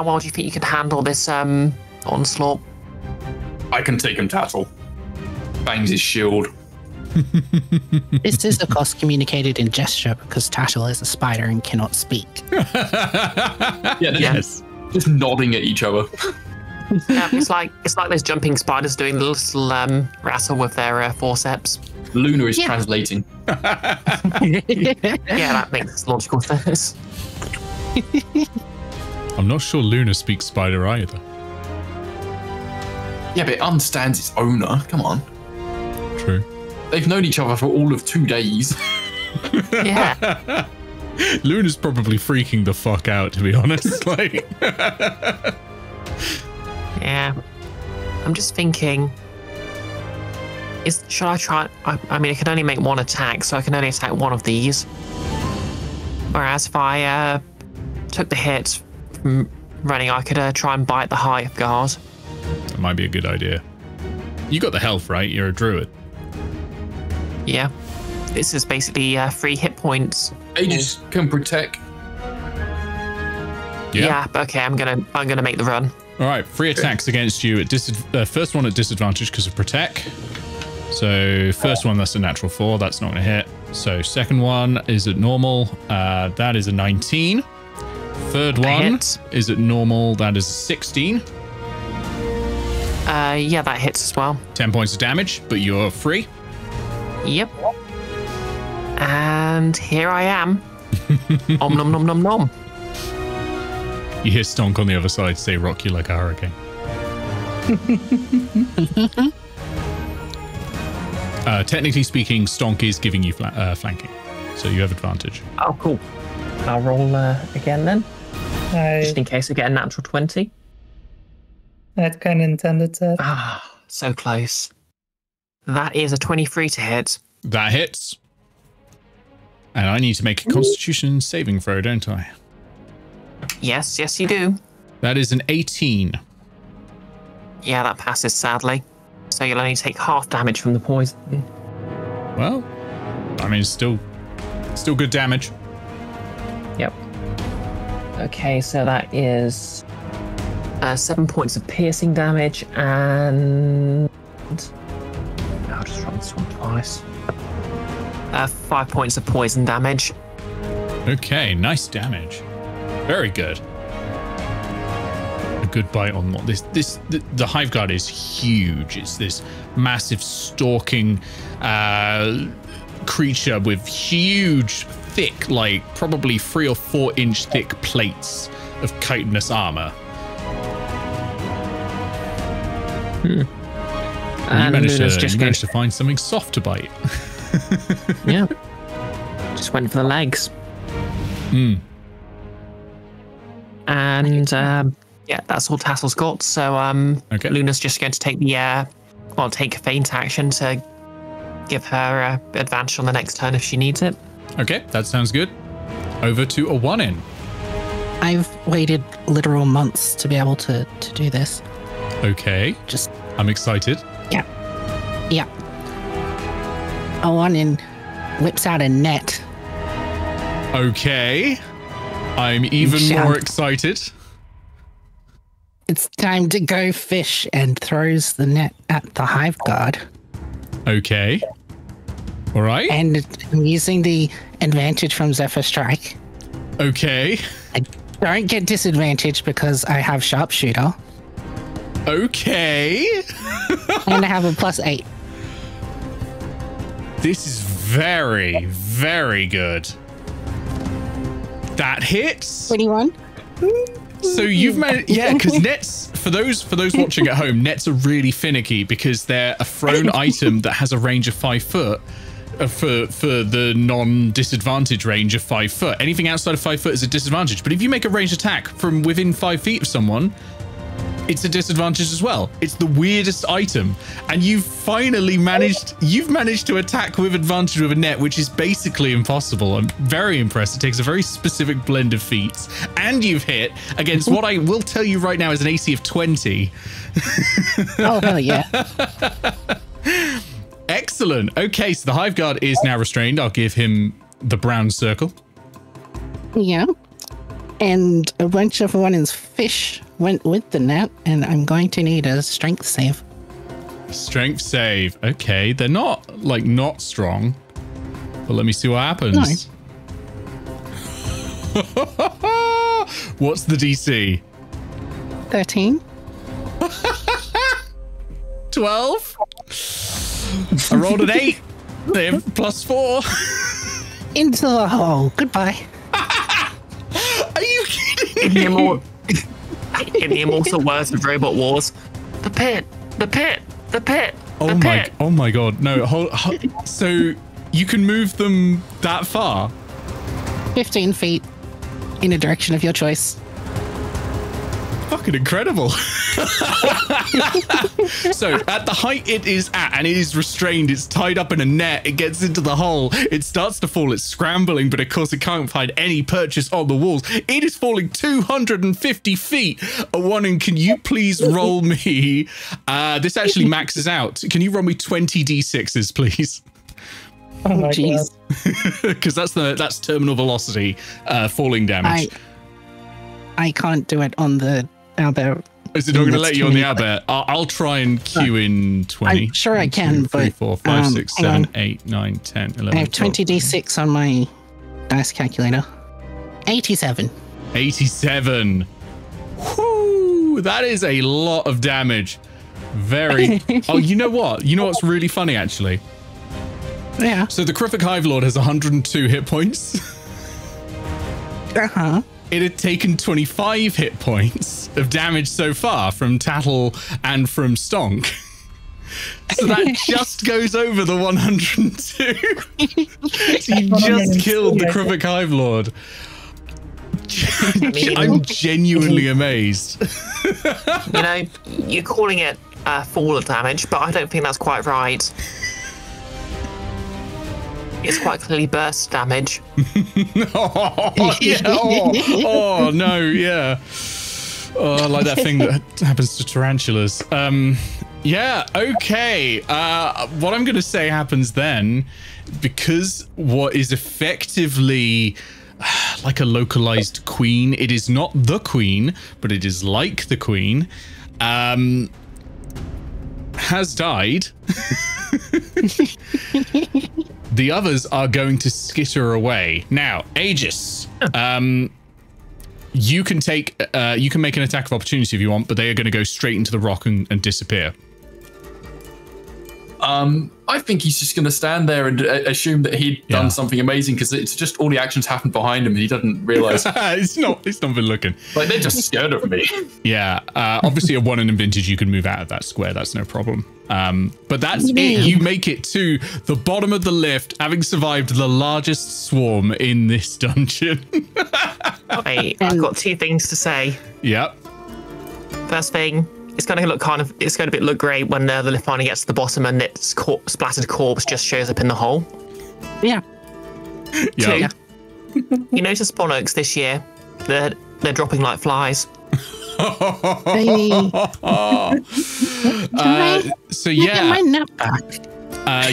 well do you think you could handle this onslaught? I can take him, Tattle. Bangs his shield. This is, of course, communicated in gesture because Tattle is a spider and cannot speak. Yeah, yes. Just nodding at each other. It's like those jumping spiders doing the little wrestle with their forceps. Luna is translating. Yeah, that makes logical sense. I'm not sure Luna speaks spider either. Yeah, but it understands its owner. Come on. True. They've known each other for all of 2 days. Yeah. Luna's probably freaking the fuck out, to be honest. Like. Yeah. I'm just thinking. Should I try? I mean, I can only make one attack, so I can only attack one of these. Whereas if I took the hit from running, I could try and bite the Hiveguard. That might be a good idea. You got the health, right? You're a druid. Yeah. This is basically 3 hit points. Aegis can protect. Yeah. But okay, I'm gonna make the run. All right, 3 attacks against you. At first one at disadvantage because of Protect. So first one, that's a natural 4. That's not going to hit. So second one is at normal. That is a 19. Third one is at normal. That is a 16. Yeah, that hits as well. 10 points of damage, but you're free. Yep. And here I am. Om nom nom nom nom. You hear Stonk on the other side say, rock you like a hurricane. Technically speaking, Stonk is giving you flanking. So you have advantage. Oh, cool. I'll roll again then. Just in case I get a natural 20. That kind of intended to. Ah, so close. That is a 23 to hit. That hits. And I need to make a Constitution saving throw, don't I? Yes, yes you do. That is an 18. Yeah, that passes, sadly. So you'll only take half damage from the poison. Well, I mean, still good damage. Yep. Okay, so that is 7 points of piercing damage and... I'll just run this one twice. 5 points of poison damage. Okay, nice damage. Very good. A good bite on what the Hiveguard is huge. It's this massive stalking creature with huge, thick, like probably 3 or 4 inch thick plates of chitinous armor. And you managed to find something soft to bite. Yeah, just went for the legs. And yeah, that's all Tassle's got. So okay. Luna's just going to take the take a feint action to give her advantage on the next turn if she needs it. Okay, that sounds good. Over to Awanin. I've waited literal months to be able to do this. Okay. I'm excited. Yeah. Yeah. Awanin whips out a net. Okay. I'm even more excited. It's time to go fish, and throws the net at the Hiveguard. Okay. All right. And I'm using the advantage from Zephyr Strike. Okay. I don't get disadvantage because I have Sharpshooter. Okay. And I have a +8. This is very, very good. That hits. 21. So you've managed, yeah, because nets, for those watching at home, nets are really finicky because they're a thrown item that has a range of 5 foot for the non-disadvantage range of 5 foot. Anything outside of 5 foot is a disadvantage. But if you make a ranged attack from within 5 feet of someone, it's a disadvantage as well. It's the weirdest item. And you've finally managed to attack with advantage with a net, which is basically impossible. I'm very impressed. It takes a very specific blend of feats. And you've hit against what I will tell you right now is an AC of 20. Oh, hell yeah. Excellent. Okay, so the Hiveguard is now restrained. I'll give him the brown circle. Yeah. And a bunch of Awanin's fish went with the net, and I'm going to need a strength save. Strength save. Okay, they're not like not strong, but let me see what happens. No. What's the DC? 13. 12. I rolled an 8. They have +4. Into the hole. Goodbye. Are you kidding me? And him also worse with robot wars. The pit. The pit. The pit. Oh my god. No. So you can move them that far? 15 feet in a direction of your choice. Fucking incredible. So at the height it is at, and it is restrained, it's tied up in a net, it gets into the hole, it starts to fall, it's scrambling, but of course it can't find any purchase on the walls. It is falling 250 feet. Awanin, can you please roll me, this actually maxes out, can you roll me 20 d6s please? Oh jeez. Because that's terminal velocity falling damage. I can't do it on the Albert. Is it not going to let you on the Albert? I'll try and cue in 20. I'm sure I can, but... 3, 4, 5, 6, 7, 8, 9, 10, 11, 12. I have 20 d6 on my dice calculator. 87. 87. Whoo! That is a lot of damage. Very... Oh, you know what? You know what's really funny, actually? Yeah. So the Cruffix Hive Lord has 102 hit points. Uh-huh. It had taken 25 hit points of damage so far from Tattle and from Stonk. So that just goes over the 102. So you just killed the Cruffix Hive Lord. I'm genuinely amazed. You know, you're calling it a fall of damage, but I don't think that's quite right. It's quite clearly burst damage. Oh, yeah. Oh, no, yeah. Oh, I like that thing that happens to tarantulas. Yeah, okay. What I'm going to say happens then, because what is effectively like a localized queen, it is not the queen, but it is like the queen, has died. The others are going to skitter away. Now, Aegis, you can make an attack of opportunity if you want, but they are going to go straight into the rock and disappear. I think he's just going to stand there and assume that he'd done something amazing, because it's just all the actions happened behind him and he doesn't realize. He's not been looking. Like, they're just scared of me. Yeah, obviously a one in Vintage, you can move out of that square. That's no problem. But that's it. You make it to the bottom of the lift, having survived the largest swarm in this dungeon. Wait, I've got two things to say. Yep. First thing, it's going to look look great when the lift finally gets to the bottom and its splattered corpse just shows up in the hole. Yeah. Yeah. Two, you notice Bonox this year? They're dropping like flies. So yeah, my net back.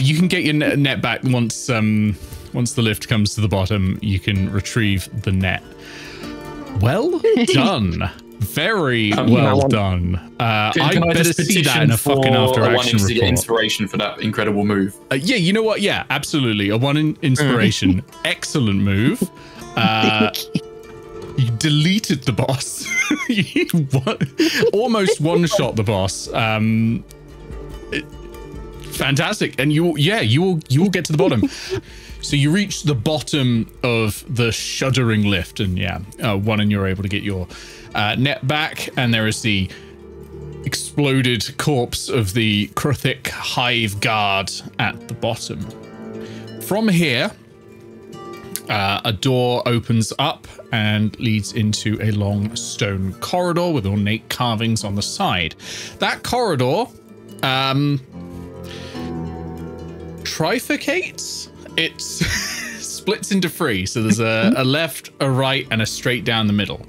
You can get your net back once once the lift comes to the bottom. You can retrieve the net. Well done, very well done. I better see that in a fucking after action report. Inspiration for that incredible move. Yeah, you know what? Yeah, absolutely. Awanin inspiration. Excellent move. You deleted the boss. You almost one-shot the boss. Fantastic. And you will get to the bottom. So you reach the bottom of the shuddering lift, and Awanin, you're able to get your net back, and there is the exploded corpse of the Cruffix Hiveguard at the bottom. From here, a door opens up and leads into a long stone corridor with ornate carvings on the side. That corridor trifurcates. It splits into three. So there's a left, a right, and a straight down the middle.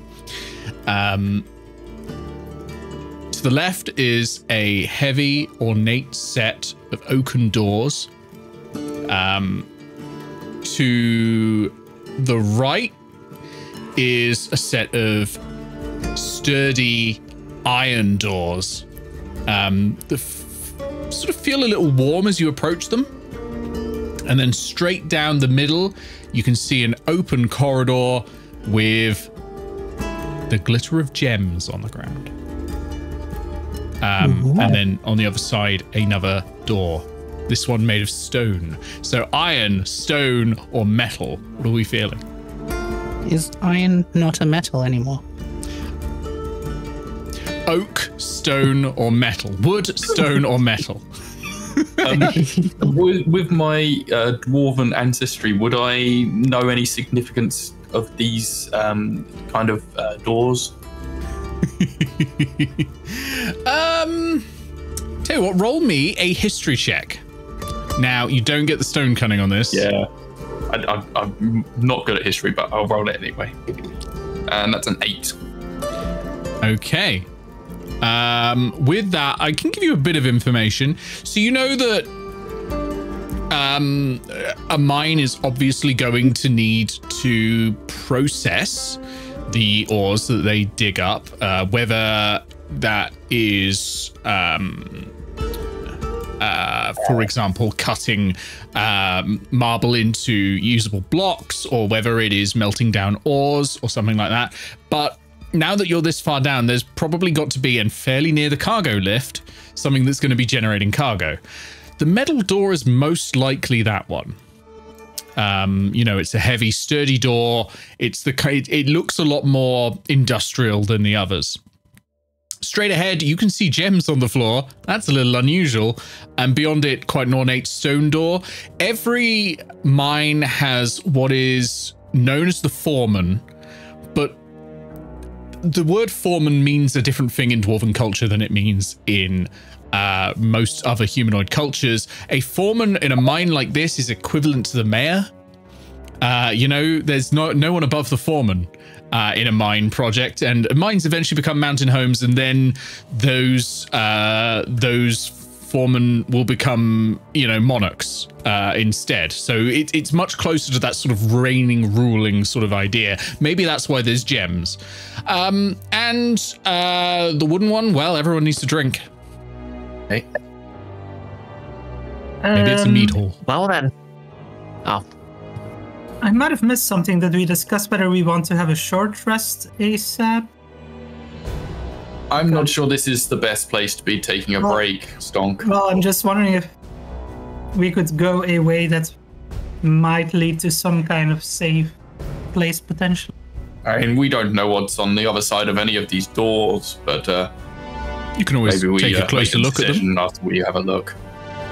To the left is a heavy, ornate set of oaken doors. To the right is a set of sturdy iron doors. The sort of feel a little warm as you approach them. And then straight down the middle, you can see an open corridor with the glitter of gems on the ground. And then on the other side, another door. This one made of stone. So iron, stone, or metal. What are we feeling? Is iron not a metal anymore? Oak, stone, or metal. Wood, stone, or metal. With my dwarven ancestry, would I know any significance of these kind of doors? Tell you what, roll me a history check. Now, you don't get the stone cunning on this. Yeah, I'm not good at history, but I'll roll it anyway. And that's an 8. Okay. With that, I can give you a bit of information. So you know that a mine is obviously going to need to process the ores that they dig up, whether that is, for example, cutting marble into usable blocks, or whether it is melting down ores or something like that. But now that you're this far down, there's probably got to be, and fairly near the cargo lift, something that's going to be generating cargo. The metal door is most likely that one. You know, it's a heavy, sturdy door. It looks a lot more industrial than the others. Straight ahead, you can see gems on the floor. That's a little unusual. And beyond it, quite an ornate stone door. Every mine has what is known as the foreman, but the word foreman means a different thing in Dwarven culture than it means in most other humanoid cultures. A foreman in a mine like this is equivalent to the mayor. You know, there's no one above the foreman in a mine project, and mines eventually become mountain homes, and then those foremen will become, you know, monarchs instead. So it's much closer to that sort of reigning, ruling sort of idea. Maybe that's why there's gems. And the wooden one, well, everyone needs to drink. Hey. Maybe it's a mead hall. Well then. Oh. I might have missed something. That we discussed whether we want to have a short rest ASAP. I'm not sure this is the best place to be taking a break, Stonk. Well, I'm just wondering if we could go a way that might lead to some kind of safe place, potentially. I mean, we don't know what's on the other side of any of these doors, but you can always take a closer look at them after we have a look.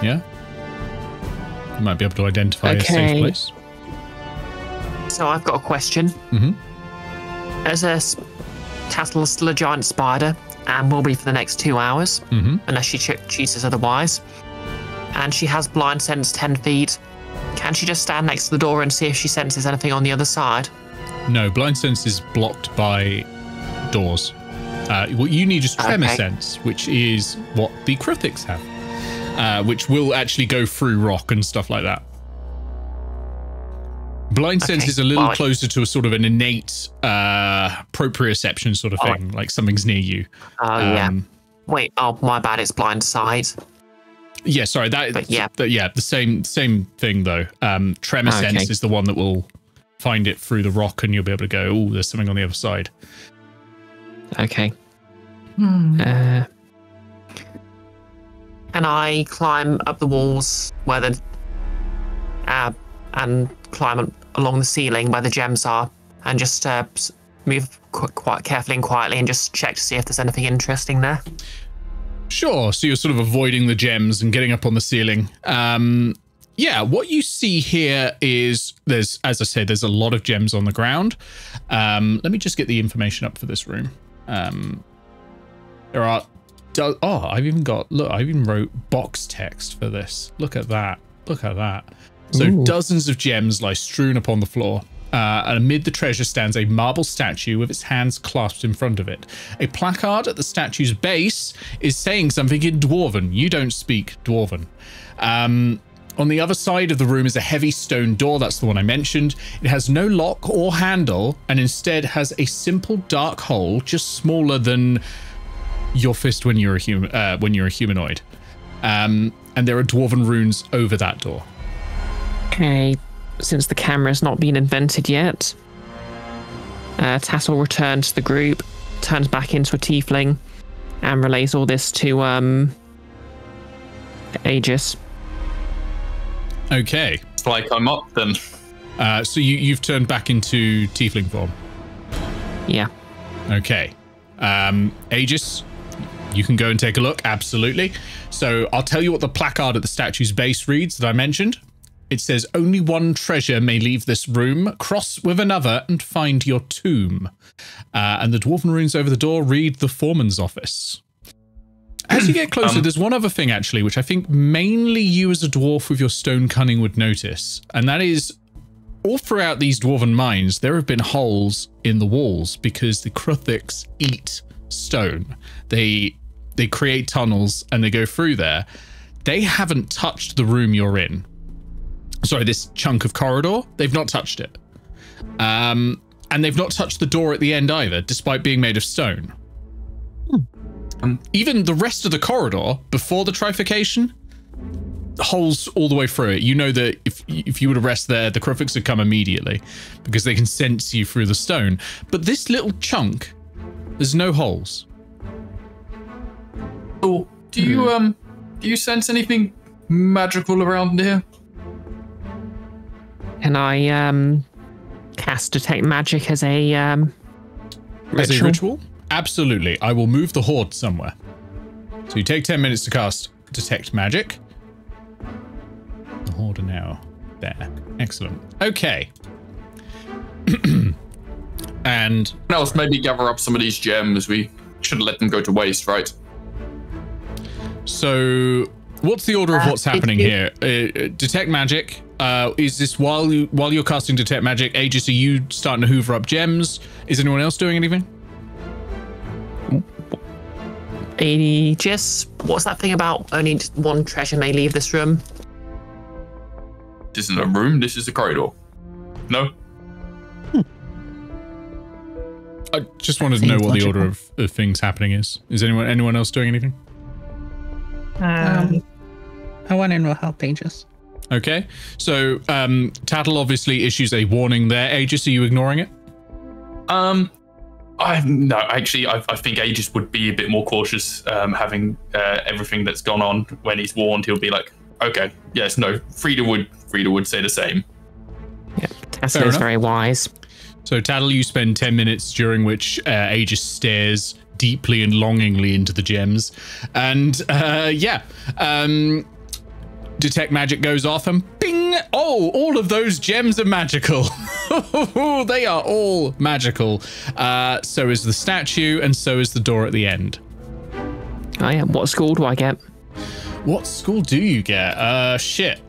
Yeah, you might be able to identify a safe place. So I've got a question. Mm-hmm. As a Tattle is still a giant spider, and will be for the next 2 hours, unless she chooses otherwise. And she has blind sense 10 feet. Can she just stand next to the door and see if she senses anything on the other side? No, blind sense is blocked by doors. What you need is tremor sense, which is what the Cruffix have, which will actually go through rock and stuff like that. Blind sense is a little closer to a sort of an innate proprioception sort of thing, like something's near you. Oh, yeah. Wait, oh, my bad, it's blind sight. Yeah, sorry, the same thing, though. Tremor sense is the one that will find it through the rock, and you'll be able to go, oh, there's something on the other side. Okay. Can I climb up the walls where the... and climb along the ceiling where the gems are, and just move quite carefully and quietly, and just check to see if there's anything interesting there. Sure. So you're sort of avoiding the gems and getting up on the ceiling. Yeah, what you see here is there's, as I said, there's a lot of gems on the ground. Let me just get the information up for this room. There are... I've even wrote box text for this. Look at that. Look at that. So dozens of gems lie strewn upon the floor, and amid the treasure stands a marble statue with its hands clasped in front of it. A placard at the statue's base is saying something in Dwarven. You don't speak Dwarven. On the other side of the room is a heavy stone door. That's the one I mentioned. It has no lock or handle, and instead has a simple dark hole, just smaller than your fist when you're a humanoid. And there are dwarven runes over that door. Okay, since the camera's not been invented yet, Tattle returns to the group, turns back into a tiefling, and relays all this to Aegis. Okay. It's like I'm up then. So you've turned back into tiefling form? Yeah. Okay. Aegis, you can go and take a look, absolutely. So I'll tell you what the placard at the statue's base reads that I mentioned. It says, "Only one treasure may leave this room. Cross with another and find your tomb." And the dwarven runes over the door read "the foreman's office." As you get closer, there's one other thing, actually, which I think mainly you as a dwarf with your stone cunning would notice. And that is, all throughout these dwarven mines, there have been holes in the walls because the Cruffix eat stone. They create tunnels and they go through there. They haven't touched the room you're in. Sorry, this chunk of corridor. They've not touched it. And they've not touched the door at the end either, despite being made of stone. Even the rest of the corridor before the trifurcation, holes all the way through it. You know that if you were to rest there, the Cruffix would come immediately because they can sense you through the stone. But this little chunk, there's no holes. Oh, do you sense anything magical around here? Can I cast Detect Magic as a ritual? As a ritual? Absolutely. I will move the horde somewhere. So you take 10 minutes to cast Detect Magic. The horde are now there. Excellent. Okay. And else, maybe gather up some of these gems. We shouldn't let them go to waste, right? So what's the order of what's happening here? Detect Magic. Is this while you're casting Detect Magic, Aegis, are you starting to hoover up gems? Is anyone else doing anything? Aegis, what's that thing about only one treasure may leave this room? This isn't a room, this is a corridor. No? I just wanted to know what the order of things happening is. Is anyone else doing anything? Awanin will help Aegis. Okay, so Tattle obviously issues a warning there. Aegis, are you ignoring it? No, actually, I think Aegis would be a bit more cautious, having everything that's gone on. When he's warned, he'll be like, okay, yes, no, Frida would say the same. Yeah, Tattle is very wise. So Tattle, you spend 10 minutes during which Aegis stares deeply and longingly into the gems. And Detect Magic goes off and bing! Oh, all of those gems are magical. They are all magical. So is the statue and so is the door at the end. Oh yeah, what school do I get? What school do you get? Shit.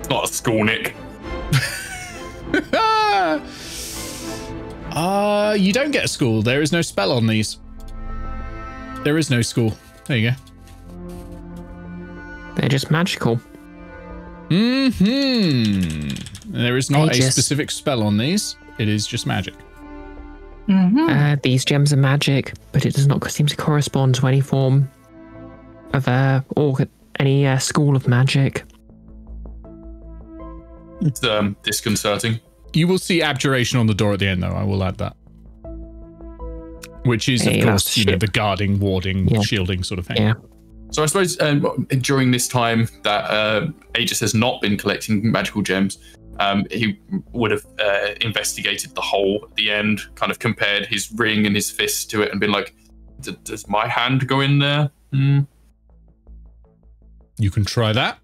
It's not a school, Nick. You don't get a school. There is no spell on these. There is no school. There you go. They're just magical. Mm-hmm. There is not a specific spell on these. It is just magic. Mm-hmm. These gems are magic, but it does not seem to correspond to any form of any school of magic. It's disconcerting. You will see abjuration on the door at the end, though. I will add that. Which is, of course, you know, the guarding, warding, shielding sort of thing. Yeah. So I suppose during this time that Aegis has not been collecting magical gems, he would have investigated the hole at the end, kind of compared his ring and his fist to it and been like, does my hand go in there? Mm. You can try that.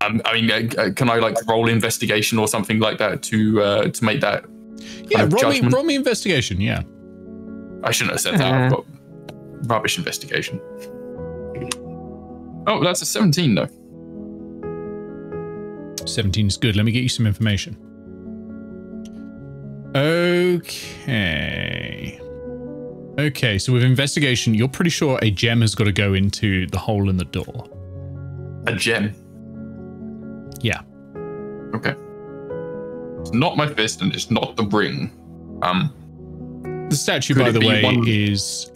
I mean, can I like roll investigation or something like that to make that? Yeah, roll me investigation. Yeah. I shouldn't have said that. But rubbish investigation. Oh, that's a 17 though. 17 is good. Let me get you some information. Okay. Okay, so with investigation, you're pretty sure a gem has got to go into the hole in the door. A gem? Yeah. Okay. It's not my fist and it's not the ring. The statue, by the way, is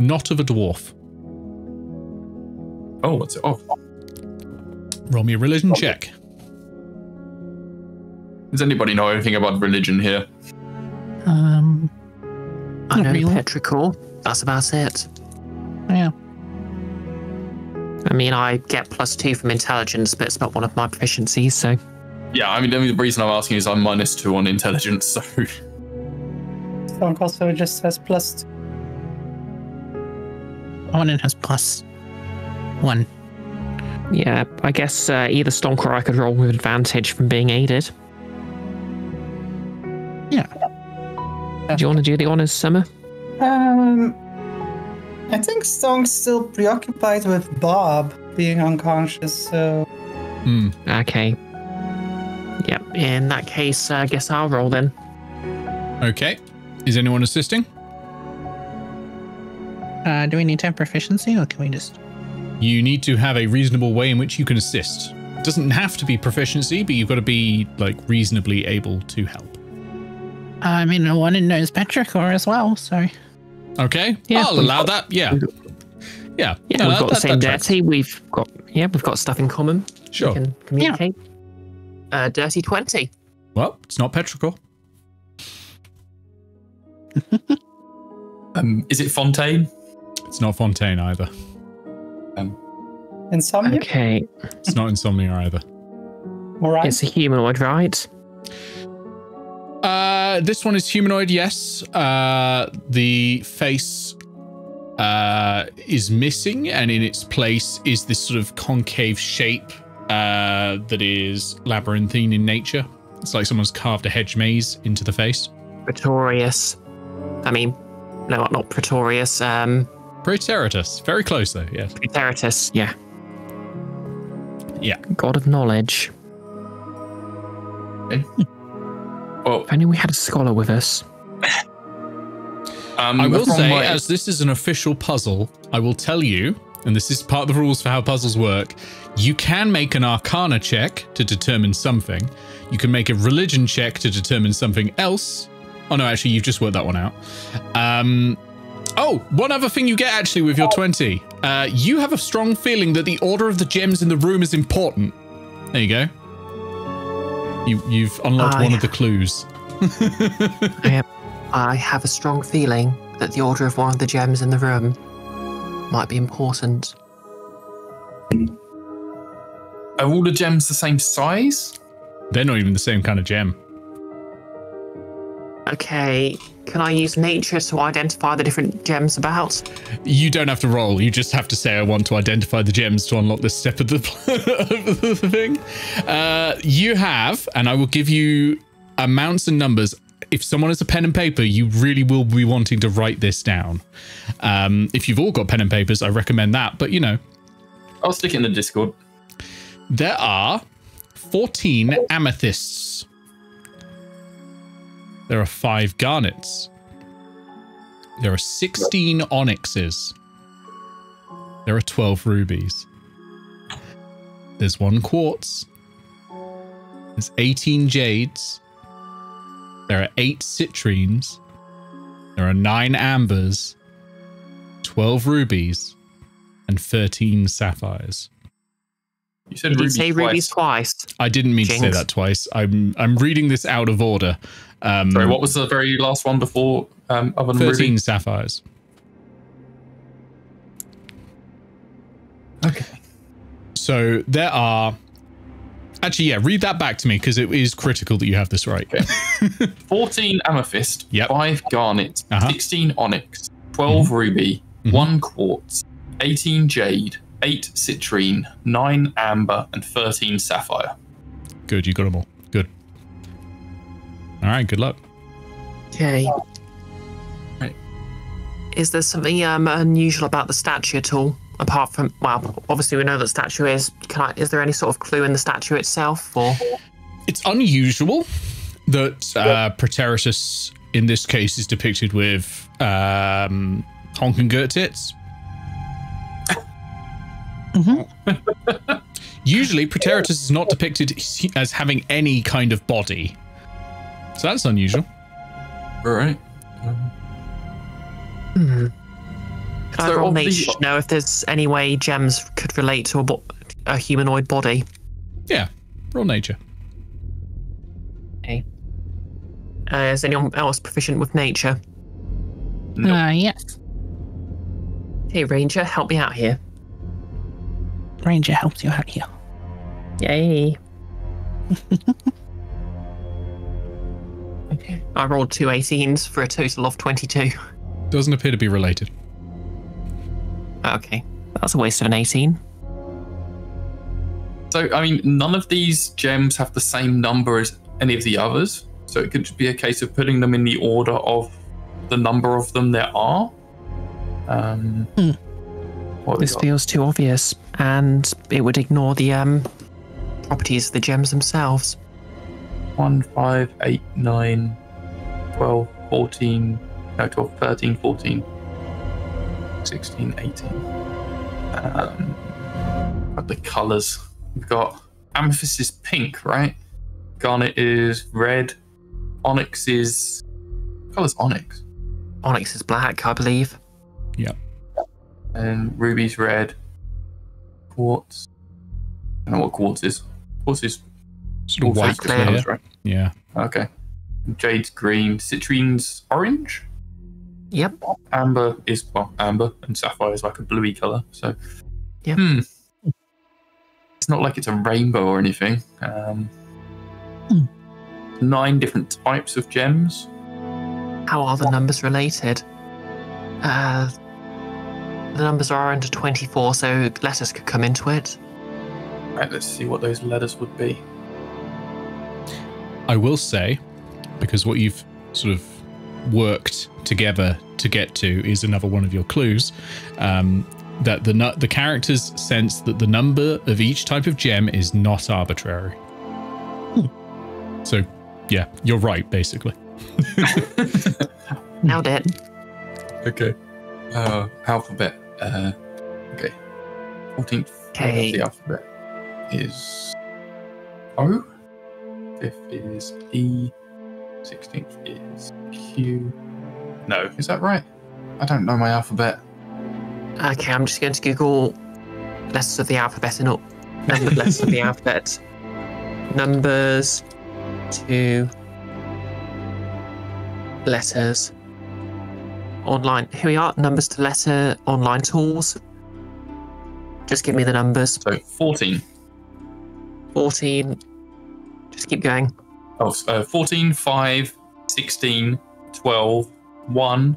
Not of a dwarf. Oh, what's it? Oh. Roll me a religion check. Does anybody know anything about religion here? I know Petrichor. That's about it. Yeah. I mean, I get +2 from intelligence, but it's not one of my proficiencies, so. Yeah, I mean, the reason I'm asking is I'm -2 on intelligence, so. Stonk also just has +2. Awanin has +1. Yeah, I guess either Stonk or I could roll with advantage from being aided. Yeah. Do you want to do the honors, Summer? I think Stonk's still preoccupied with Bob being unconscious, so. Hmm. Okay. Yep. In that case, I guess I'll roll then. Okay. Is anyone assisting? Do we need to have proficiency, or can we just? You need to have a reasonable way in which you can assist. It doesn't have to be proficiency, but you've got to be like reasonably able to help. I mean, no one knows Petrichor as well, so. Okay. Yeah, I'll allow that. Yeah. Yeah. Yeah. No, we've got the same dirty. We've got, yeah, we've got stuff in common. Sure. We can communicate. Yeah. Dirty 20. Well, it's not Petrichor. Is it Fontaine? It's not Fontaine either. Insomnia? Okay. It's not Insomnia either. All right. It's a humanoid, right? This one is humanoid, yes. The face is missing, and in its place is this sort of concave shape that is labyrinthine in nature. It's like someone's carved a hedge maze into the face. Proteritus. I mean, no, not Proteritus. Proteritus. Very close, though, yeah. Proteritus, yeah. Yeah. God of knowledge. Okay. Well, if only we had a scholar with us. I will say, as this is an official puzzle, I will tell you, and this is part of the rules for how puzzles work, you can make an arcana check to determine something. You can make a religion check to determine something else. Oh, no, actually, you've just worked that one out. Oh, one other thing you get, actually, with your 20. You have a strong feeling that the order of the gems in the room is important. There you go. You've unlocked one of the clues. I have a strong feeling that the order of one of the gems in the room might be important. Are all the gems the same size? They're not even the same kind of gem. Okay, can I use nature to identify the different gems about? You don't have to roll. You just have to say, I want to identify the gems to unlock this step of the thing. You have, and I will give you amounts and numbers. If someone has a pen and paper, you really will be wanting to write this down. If you've all got pen and papers, I recommend that. But, you know. I'll stick it in the Discord. There are 14 amethysts. There are 5 garnets. There are 16 onyxes. There are 12 rubies. There's 1 quartz. There's 18 jades. There are 8 citrines. There are 9 ambers, 12 rubies, and 13 sapphires. You said rubies, rubies twice. I didn't mean to say that twice. I'm reading this out of order. Sorry, what was the very last one before other than 13 ruby? Sapphires. Okay. So there are... Actually, yeah, read that back to me because it is critical that you have this right. Okay. 14 amethyst, 5 garnet, 16 onyx, 12 ruby, 1 quartz, 18 jade, 8 citrine, 9 amber, and 13 sapphire. Good, you got them all. Good. All right, good luck. Okay. Right. Is there something unusual about the statue at all? Apart from, well, obviously we know that statue is. Is there any sort of clue in the statue itself? Or it's unusual that Proteritus, in this case, is depicted with honking girt tits. Usually, Proteritus is not depicted as having any kind of body. So that's unusual. All right. I only should know if there's any way gems could relate to a humanoid body. Yeah, roll nature. Okay. Is anyone else proficient with nature? No. Yes. Hey, Ranger, help me out here. Ranger helps you out here. Yay. Okay. I rolled two 18s for a total of 22. Doesn't appear to be related. Okay. That's a waste of an 18. So, I mean, none of these gems have the same number as any of the others. So it could just be a case of putting them in the order of the number of them there are. This feels too obvious, and it would ignore the properties of the gems themselves. 1, 5, 8, 9, 12, 14, no, 12, 13, 14, 16, 18. The colours. We've got amethyst is pink, right? Garnet is red. Onyx is... what colour's onyx? Onyx is black, I believe. Yep. And ruby's red. Quartz. I don't know what quartz is. Quartz is sort of white clear, right? Yeah. Okay. Jade's green. Citrine's orange. Yep. Amber is, well, amber, and sapphire is like a bluey colour. So, yeah. It's not like it's a rainbow or anything. 9 different types of gems. How are the numbers related? The numbers are under 24, so letters could come into it. Right, let's see what those letters would be. I will say, because what you've sort of worked together to get to is another one of your clues, that the characters sense that the number of each type of gem is not arbitrary. So, yeah, you're right, basically. Nailed it. Okay. Alphabet. Okay. 14th of the alphabet is O. 5th is E. 16th is Q. No, is that right? I don't know my alphabet. Okay, I'm just going to Google letters of the alphabet and numbered letters of the alphabet. Numbers to letters. Online, here we are, numbers to letter, online tools. Just give me the numbers. So 14. 14. Just keep going. 14, 5, 16, 12, 1,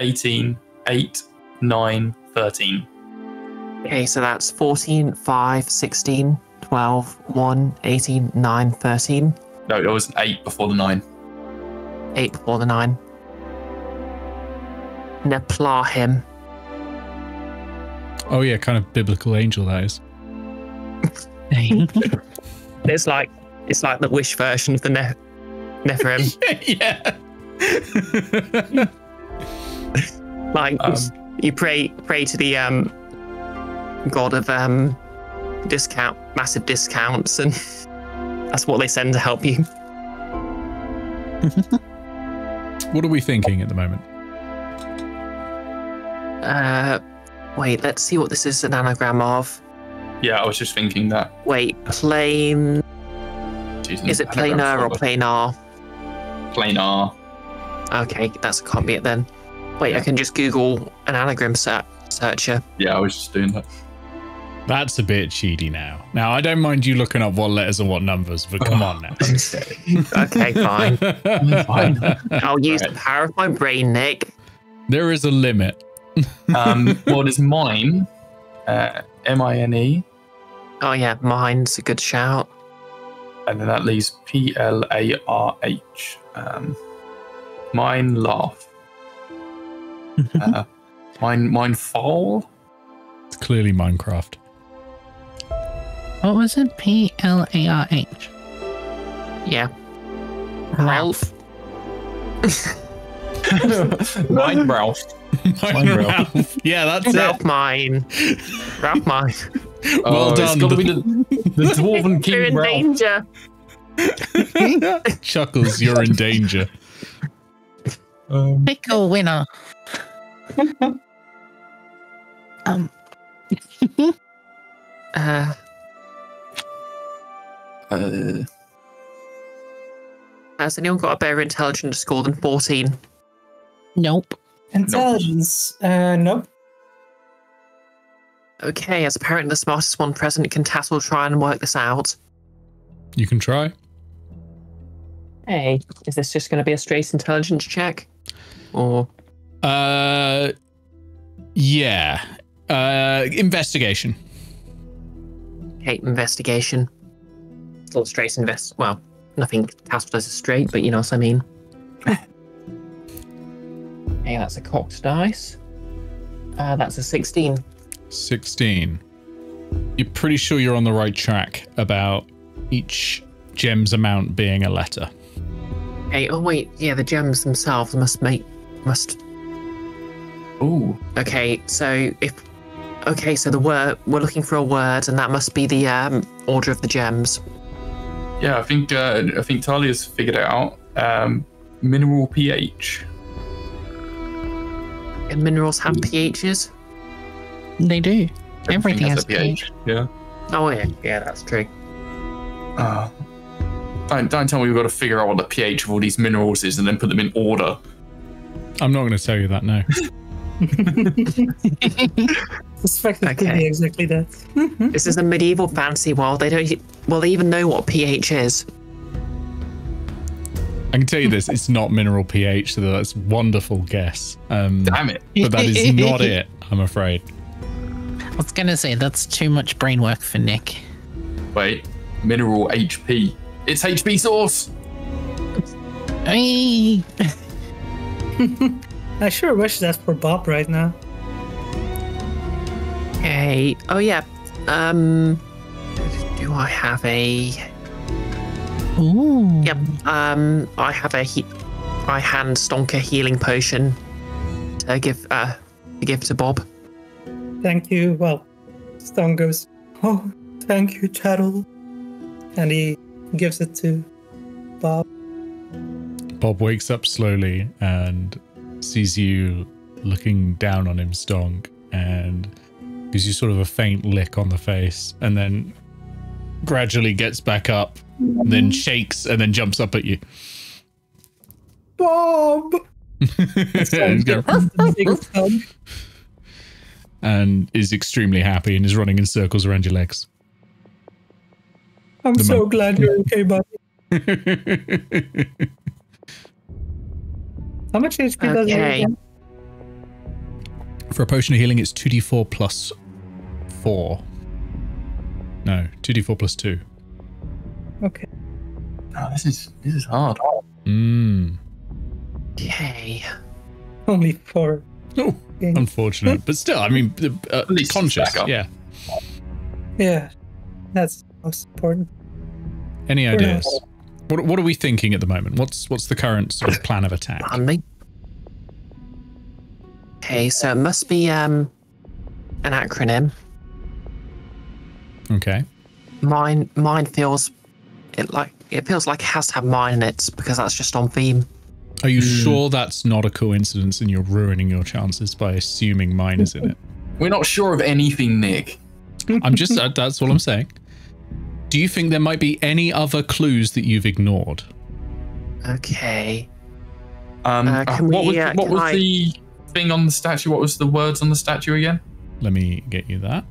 18, 8, 9, 13. Okay, so that's 14, 5, 16, 12, 1, 18, 9, 13. No, there was an 8 before the 9. 8 before the 9. Neplahim. Oh yeah, kind of biblical angel that is. it's like the Wish version of the Nephilim. Yeah. Like you pray to the god of massive discounts, and that's what they send to help you. What are we thinking at the moment? Wait, let's see what this is an anagram of. Yeah, I was just thinking that. Wait, plane... Is it planar or planar? Planar. Okay, that can't be it then. Wait, yeah. I can just Google an anagram searcher. Yeah, I was just doing that. That's a bit cheaty now. Now, I don't mind you looking up what letters and what numbers, but come on now. Okay, fine. I'll use the power of my brain, Nick. There is a limit. Well, there's mine. M-I-N-E. Oh, yeah, mine's a good shout. And then that leaves P-L-A-R-H. Mine, laugh. Mine, fall. It's clearly Minecraft. What was it? P-L-A-R-H. Yeah. Ralph. Mine, Ralph. Mine Ralph. Yeah, that's Ralph mine. Ralph mine. Well done. It's got to be the Dwarven King. You're in danger. Chuckles, you're in danger. Pickle winner. Has anyone got a better intelligence score than 14? Nope. Intelligence? Nope. Nope. Okay, as apparently the smartest one present, can Tattle try and work this out? You can try. Hey, is this just going to be a straight intelligence check? Or... yeah. Investigation. Okay, investigation. Little straight invest. Well, nothing Tattle does is straight, but you know what I mean. Hey, that's a cocked dice. That's a 16. 16. You're pretty sure you're on the right track about each gem's amount being a letter. Hey, oh wait, yeah, the gems themselves must. Ooh. Okay, so if. Okay, so the word, we're looking for a word, and that must be the order of the gems. Yeah, I think Talia's figured it out. Mineral pH. And minerals have pHs. They do. Everything has a pH. Yeah. Oh yeah, yeah, that's true. Don't tell me we've got to figure out what the pH of all these minerals is and then put them in order. I'm not going to tell you that now. Suspect that could be exactly that. This is a medieval fantasy world. They don't. Well, they even know what pH is. I can tell you this: it's not mineral pH. So that's a wonderful guess. Damn it! But that is not it. I'm afraid. I was going to say that's too much brain work for Nick. Wait, mineral HP. It's HP source. Hey. I sure wish that's for Bob right now. Hey, oh yeah. Do I have a? Ooh. Yep. I have a. I hand Stonk a healing potion to give to Bob. Thank you. Well, Stonk goes, oh, thank you, Tattle, and he gives it to Bob. Bob wakes up slowly and sees you looking down on him, Stonk, and gives you sort of a faint lick on the face, and then gradually gets back up, and then shakes, and then jumps up at you. Bob! And is extremely happy and is running in circles around your legs. I'm so glad you're okay, buddy. How much HP does it again? For a potion of healing, it's 2d4 plus 4. No, 2d4 plus 2. Okay. Oh, this is hard. Mmm. Okay. Only 4. Oh, unfortunate, but still, I mean, at least conscious. Yeah. Yeah, that's most important. Any ideas? What are we thinking at the moment? What's the current sort of plan of attack? Okay, so it must be an acronym. Okay. Mine feels it has to have mine in it because that's just on theme. Are you sure that's not a coincidence and you're ruining your chances by assuming mine is in it? We're not sure of anything, Nick. I'm just that's all I'm saying. Do you think there might be any other clues that you've ignored? Okay. What was the thing on the statue? What was the words on the statue again? Let me get you that.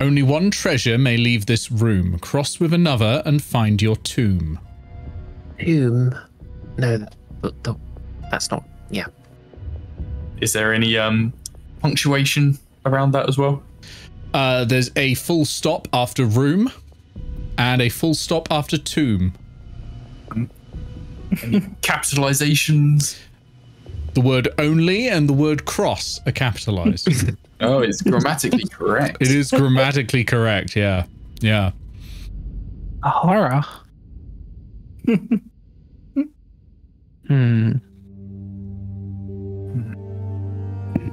Only one treasure may leave this room. Cross with another and find your tomb. Tomb? No, that's not. Yeah. Is there any punctuation around that as well? There's a full stop after room and a full stop after tomb. Capitalizations? The word only and the word cross are capitalized. Oh, it's grammatically correct. It is grammatically correct, yeah. Yeah. A horror.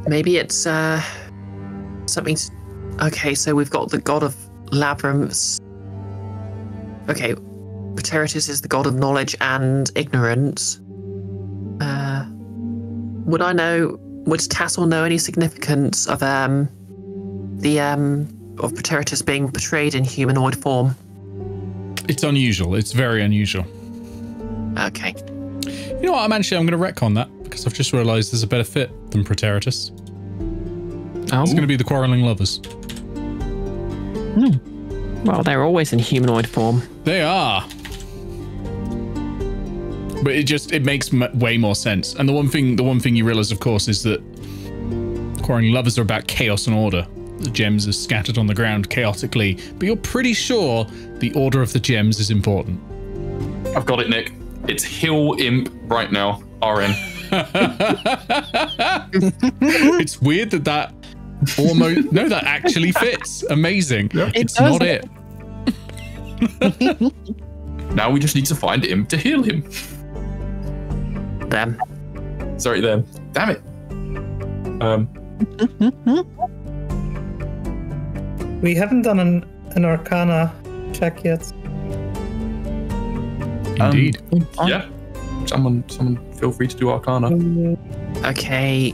Maybe it's something. Okay, so we've got the god of labyrinths. Okay, Proteritus is the god of knowledge and ignorance. Would I know Would Tattle know any significance of of Proteritus being portrayed in humanoid form? It's unusual. It's very unusual. Okay. You know what? I'm going to retcon that because I've just realised there's a better fit than Proteritus. Oh. It's going to be the Quarreling Lovers. Hmm. Well, they're always in humanoid form. They are. But it makes way more sense. And the one thing you realise, of course, is that Quarreling Lovers are about chaos and order. The gems are scattered on the ground chaotically, but you're pretty sure the order of the gems is important. I've got it, Nick. It's Hill Imp right now. RN. It's weird that almost no, that actually fits. Amazing. Yep. It's not it. Now we just need to find Imp to heal him. Damn. Sorry, then. Damn it. We haven't done an Arcana check yet. Indeed. Yeah. Someone feel free to do Arcana. Okay.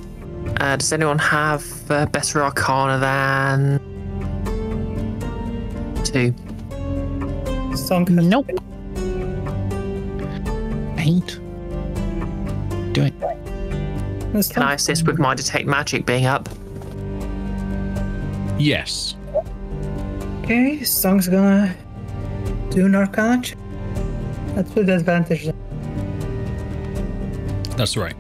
Does anyone have better Arcana than 2? Nope. 8. Do it. Can I assist with my Detect Magic being up? Yes. Okay, Stonk's gonna do an Arcana check. That's with advantage then. That's right.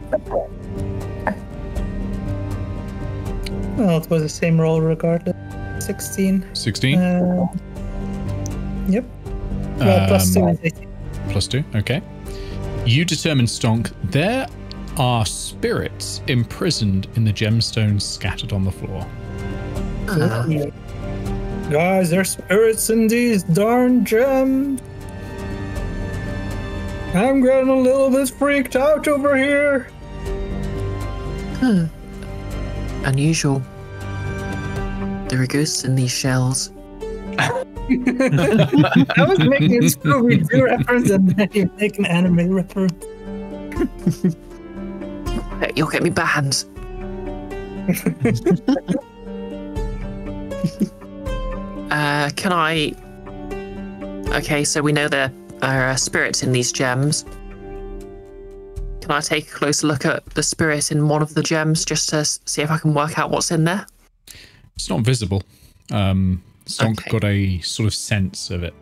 Well, it was the same roll regardless. 16. 16? Yep. Well, plus 2 is 18. Plus 2, okay. You determine, Stonk, there are spirits imprisoned in the gemstones scattered on the floor. Guys, there's spirits in these darn gems. I'm getting a little bit freaked out over here. Huh. Unusual. There are ghosts in these shells. I was making a Scooby-Doo reference and then you make an anime reference. You'll get me banned. Can I... Okay, so we know there are spirits in these gems. Can I take a closer look at the spirit in one of the gems just to see if I can work out what's in there? It's not visible. Stonk got a sort of sense of it.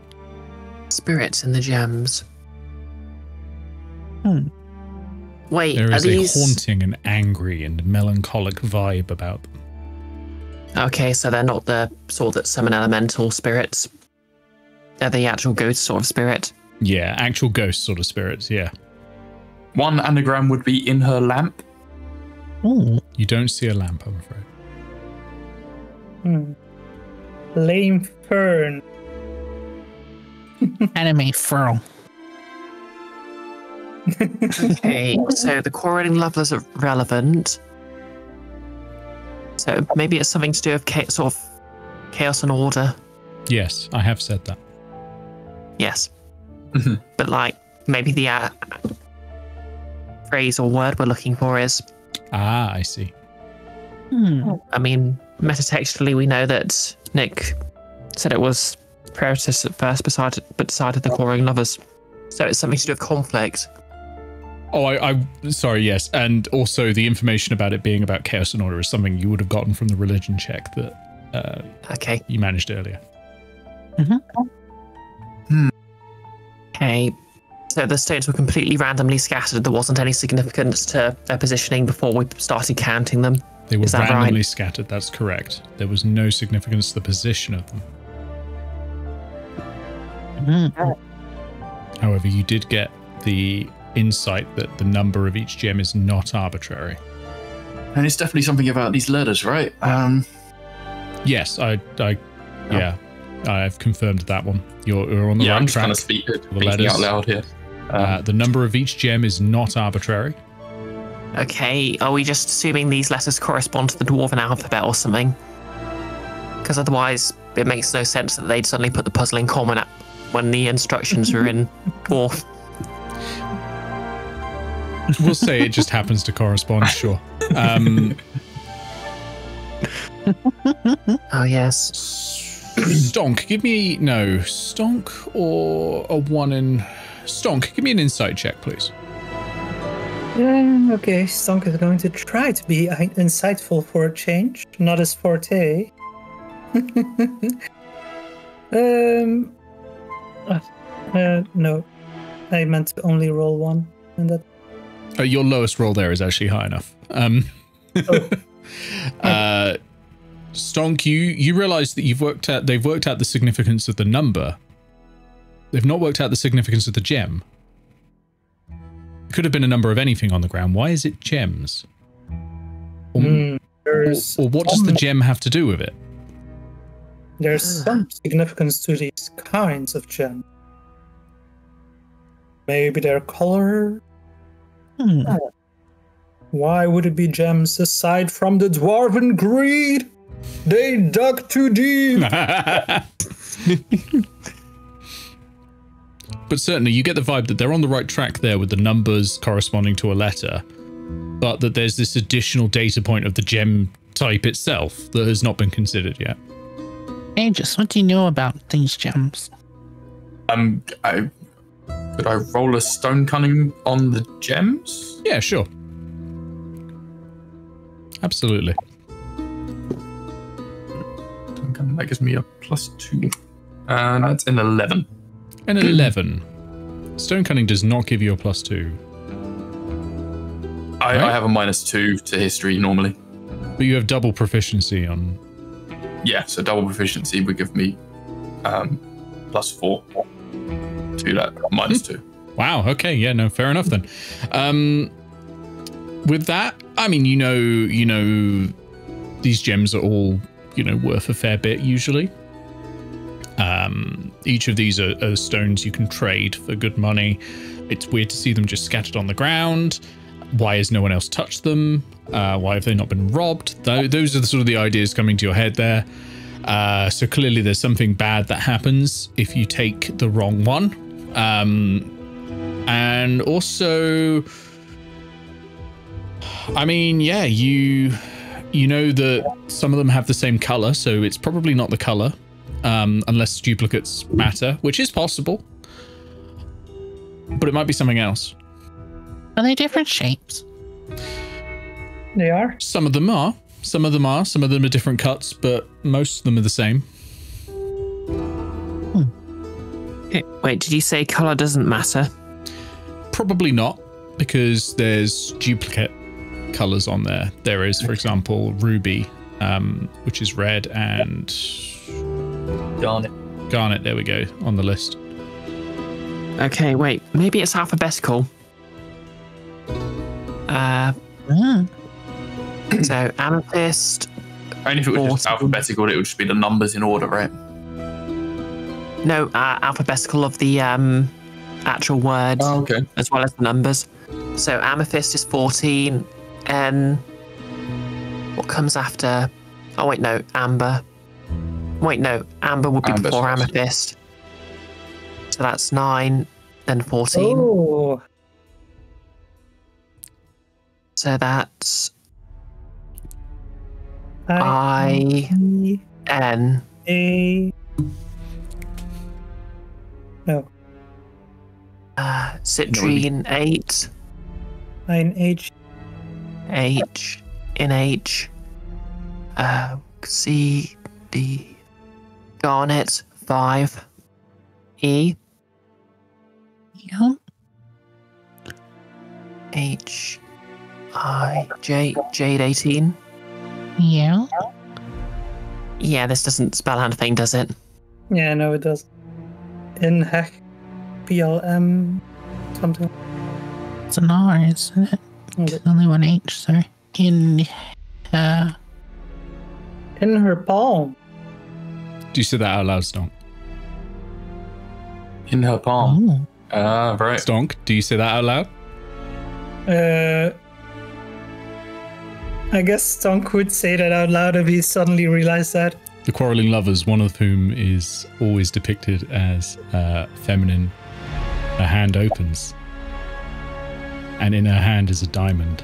Spirits in the gems. Hmm. Wait, there is a haunting and angry and melancholic vibe about them. Okay, so they're not the sort that summon elemental spirits. They're the actual ghost sort of spirit. Yeah, actual ghost sort of spirits, yeah. One anagram would be in her lamp. Ooh. You don't see a lamp, I'm afraid. Hmm. Lame fern. Anime furl. Okay, so the Quarreling Lovers are relevant. So maybe it's something to do with sort of chaos and order. Yes, I have said that. Yes. But like, maybe the phrase or word we're looking for is... Ah, I see. Hmm. I mean, metatextually we know that Nick said it was Proteritus at first, but decided the Quarreling Lovers. So it's something to do with conflict. Oh, I'm sorry, yes. And also the information about it being about chaos and order is something you would have gotten from the religion check that you managed earlier. Mm-hmm. Hmm. Okay. So the stones were completely randomly scattered. There wasn't any significance to their positioning before we started counting them. They were randomly scattered, that's correct. There was no significance to the position of them. Mm-hmm. However, you did get the insight that the number of each gem is not arbitrary. And it's definitely something about these letters, right? Yes, I've confirmed that one. You're on the right track. I'm just trying to speak the letters out loud here. The number of each gem is not arbitrary. Okay, are we just assuming these letters correspond to the Dwarven alphabet or something? Because otherwise it makes no sense that they'd suddenly put the puzzle in common up when the instructions were in Dwarf. We'll say it just happens to correspond, sure. Oh, yes. Stonk, give me... No, Stonk or Awanin... Stonk, give me an insight check, please. Okay, Stonk is going to try to be insightful for a change. Not his forte. No, I meant to only roll one. And that... your lowest roll there is actually high enough. Oh. Stonk, you realize that they've worked out the significance of the number. They've not worked out the significance of the gem. It could have been a number of anything on the ground. Why is it gems? Or, or what does the gem have to do with it? There's some significance to these kinds of gems. Maybe their color? Oh. Why would it be gems aside from the Dwarven greed? They dug too deep. But certainly you get the vibe that they're on the right track there with the numbers corresponding to a letter, but that there's this additional data point of the gem type itself that has not been considered yet. Aegis, what do you know about these gems? Could I roll a stone cunning on the gems? Yeah, sure. Absolutely. Stone cunning, that gives me a +2. And that's an 11. An 11. Stone cunning does not give you a +2. Right? I have a -2 to history normally. But you have double proficiency on... Yeah, so double proficiency would give me +4 to that, -2. Wow, okay, yeah, no, fair enough then. With that, I mean, you know, these gems are all, you know, worth a fair bit usually. Each of these are stones you can trade for good money. It's weird to see them just scattered on the ground. Why has no one else touched them? Why have they not been robbed? Those are the sort of the ideas coming to your head there. So clearly there's something bad that happens if you take the wrong one. And also, I mean, yeah, you know that some of them have the same color, so it's probably not the color, unless duplicates matter, which is possible, but it might be something else. Are they different shapes? They are. Some of them are. Some of them are. Some of them are different cuts, but most of them are the same. Wait, did you say color doesn't matter? Probably not, because there's duplicate colors on there. There is, for example, ruby, which is red, and garnet. Garnet, there we go, on the list. Okay, wait, maybe it's alphabetical. So amethyst. Only if it was just alphabetical, it would just be the numbers in order, right? No, alphabetical of the actual word. Oh, okay. As well as the numbers. So amethyst is 14. What comes after? Oh wait, no, amber. Wait, no, amber would be before amethyst. So that's 9, then 14. Oh. So that's I N A. No. Citrine 8. H. C D. Garnet 5. E. Yeah. H. I Jade 18. Yeah. Yeah, this doesn't spell anything, does it? Yeah, no, it doesn't. In heck, BLM something. It's an R, isn't it? It's only one H. Sorry. In her palm. Do you say that out loud, Stonk? In her palm. Ah, right. Stonk, do you say that out loud? I guess Stonk would say that out loud if he suddenly realized that. The Quarreling Lovers, one of whom is always depicted as feminine, her hand opens. And in her hand is a diamond.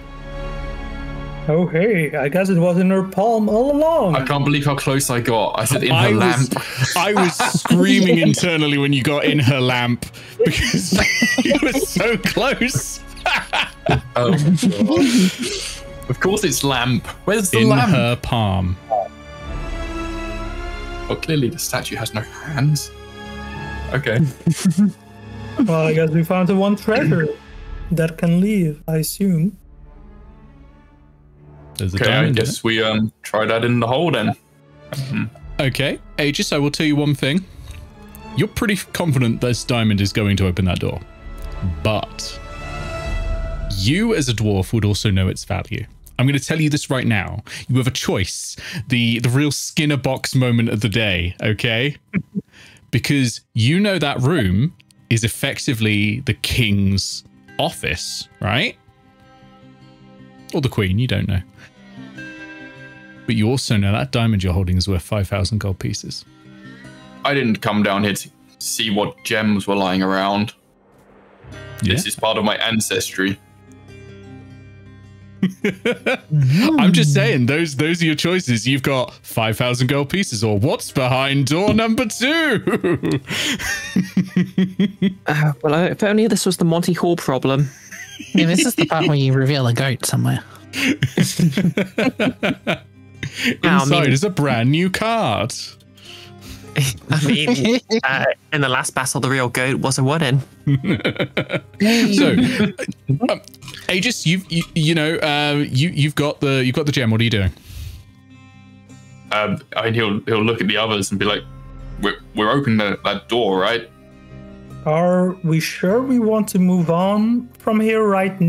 Oh, hey, I guess it was in her palm all along. I can't believe how close I got. I said in her lamp. I was screaming internally when you got in her lamp because you were so close. Oh, God. Of course it's lamp. Where's the lamp? In her palm. Well, clearly the statue has no hands. Okay. Well, I guess we found the one treasure that can leave, I assume. Okay, I guess we try that in the hole then. Okay, Aegis, I will tell you one thing. You're pretty confident this diamond is going to open that door. But you as a dwarf would also know its value. I'm going to tell you this right now. You have a choice. The real Skinner box moment of the day, okay? Because you know that room is effectively the king's office, right? Or the queen, you don't know. But you also know that diamond you're holding is worth 5,000 gold pieces. I didn't come down here to see what gems were lying around. Yeah. This is part of my ancestry. I'm just saying, those are your choices. You've got 5,000 gold pieces or what's behind door number 2? Well, if only this was the Monty Hall problem. Yeah, this is the part where you reveal a goat somewhere. Inside is a brand new card. I mean, in the last battle, the real goat was a Awanin. So, Aegis, you've got the gem. What are you doing? I mean, he'll look at the others and be like, "We're opening that door, right? Are we sure we want to move on from here right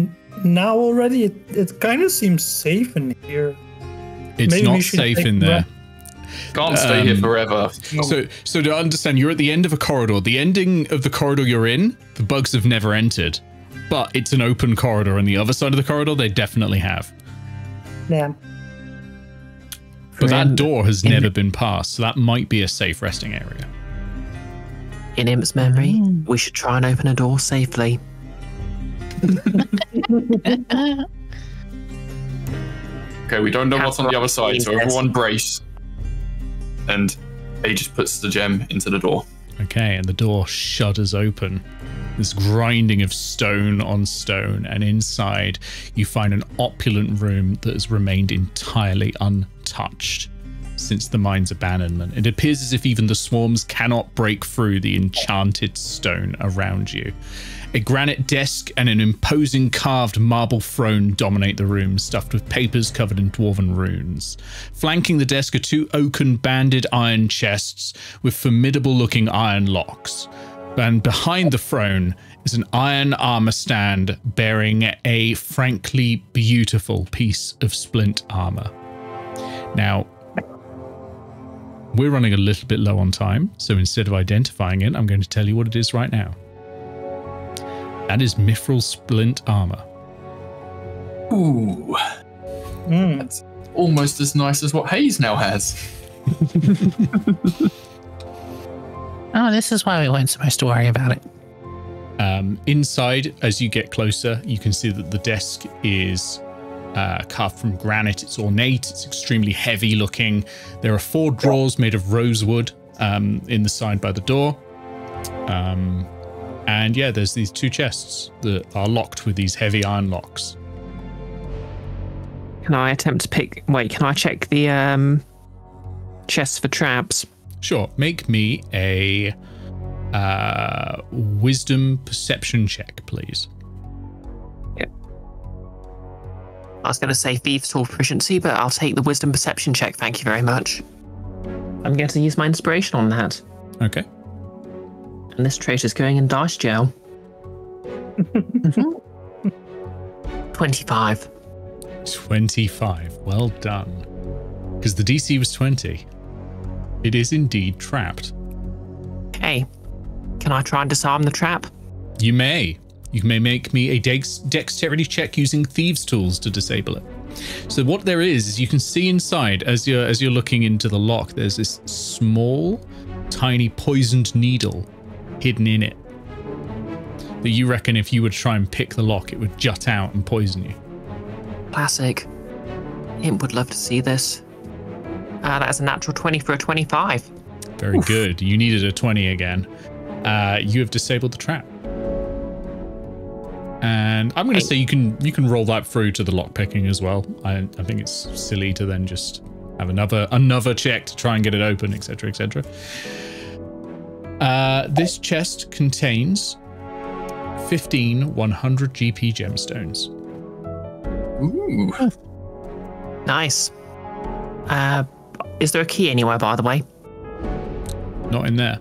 now already? It kind of seems safe in here. It's maybe not safe in there. Can't stay here forever." So to understand, you're at the end of a corridor. The ending of the corridor you're in, the bugs have never entered. But it's an open corridor, and the other side of the corridor, they definitely have. Yeah. But that door has never been passed, so that might be a safe resting area. In Imp's memory, we should try and open a door safely. Okay, we don't know what's on the other side, so everyone brace. And Aegis puts the gem into the door. Okay, and the door shudders open. This grinding of stone on stone, and inside you find an opulent room that has remained entirely untouched since the mine's abandonment. It appears as if even the swarms cannot break through the enchanted stone around you. A granite desk and an imposing carved marble throne dominate the room, stuffed with papers covered in dwarven runes. Flanking the desk are two oaken banded iron chests with formidable looking iron locks. And behind the throne is an iron armor stand bearing a frankly beautiful piece of splint armor. Now, we're running a little bit low on time, so instead of identifying it, I'm going to tell you what it is right now. That is Mithril Splint Armor. Ooh. That's almost as nice as what Hayes now has. Oh, this is why we weren't supposed to worry about it. Inside, as you get closer, you can see that the desk is... carved from granite. It's ornate. It's extremely heavy looking. There are 4 drawers made of rosewood in the side by the door. And yeah, there's these 2 chests that are locked with these heavy iron locks. Can I attempt to pick... Wait, can I check the chests for traps? Sure. Make me a wisdom perception check, please. I was going to say Thief's Tool proficiency, but I'll take the wisdom perception check. Thank you very much. I'm going to use my inspiration on that. Okay. And this traitor's going in dice jail. 25. 25. Well done. Because the DC was 20. It is indeed trapped. Hey, can I try and disarm the trap? You may. You may make me a dexterity check using Thieves' Tools to disable it. So what there is you can see inside as you're looking into the lock, there's this small, tiny poisoned needle hidden in it that you reckon if you were to try and pick the lock, it would jut out and poison you. Classic. It would love to see this. That's a natural 20 for a 25. Very Oof. Good. You needed a 20 again. You have disabled the trap. And I'm going to say you can roll that through to the lockpicking as well. I think it's silly to then just have another check to try and get it open, etc., etc. This chest contains 15 100 GP gemstones. Ooh, nice. Is there a key anywhere, by the way? Not in there.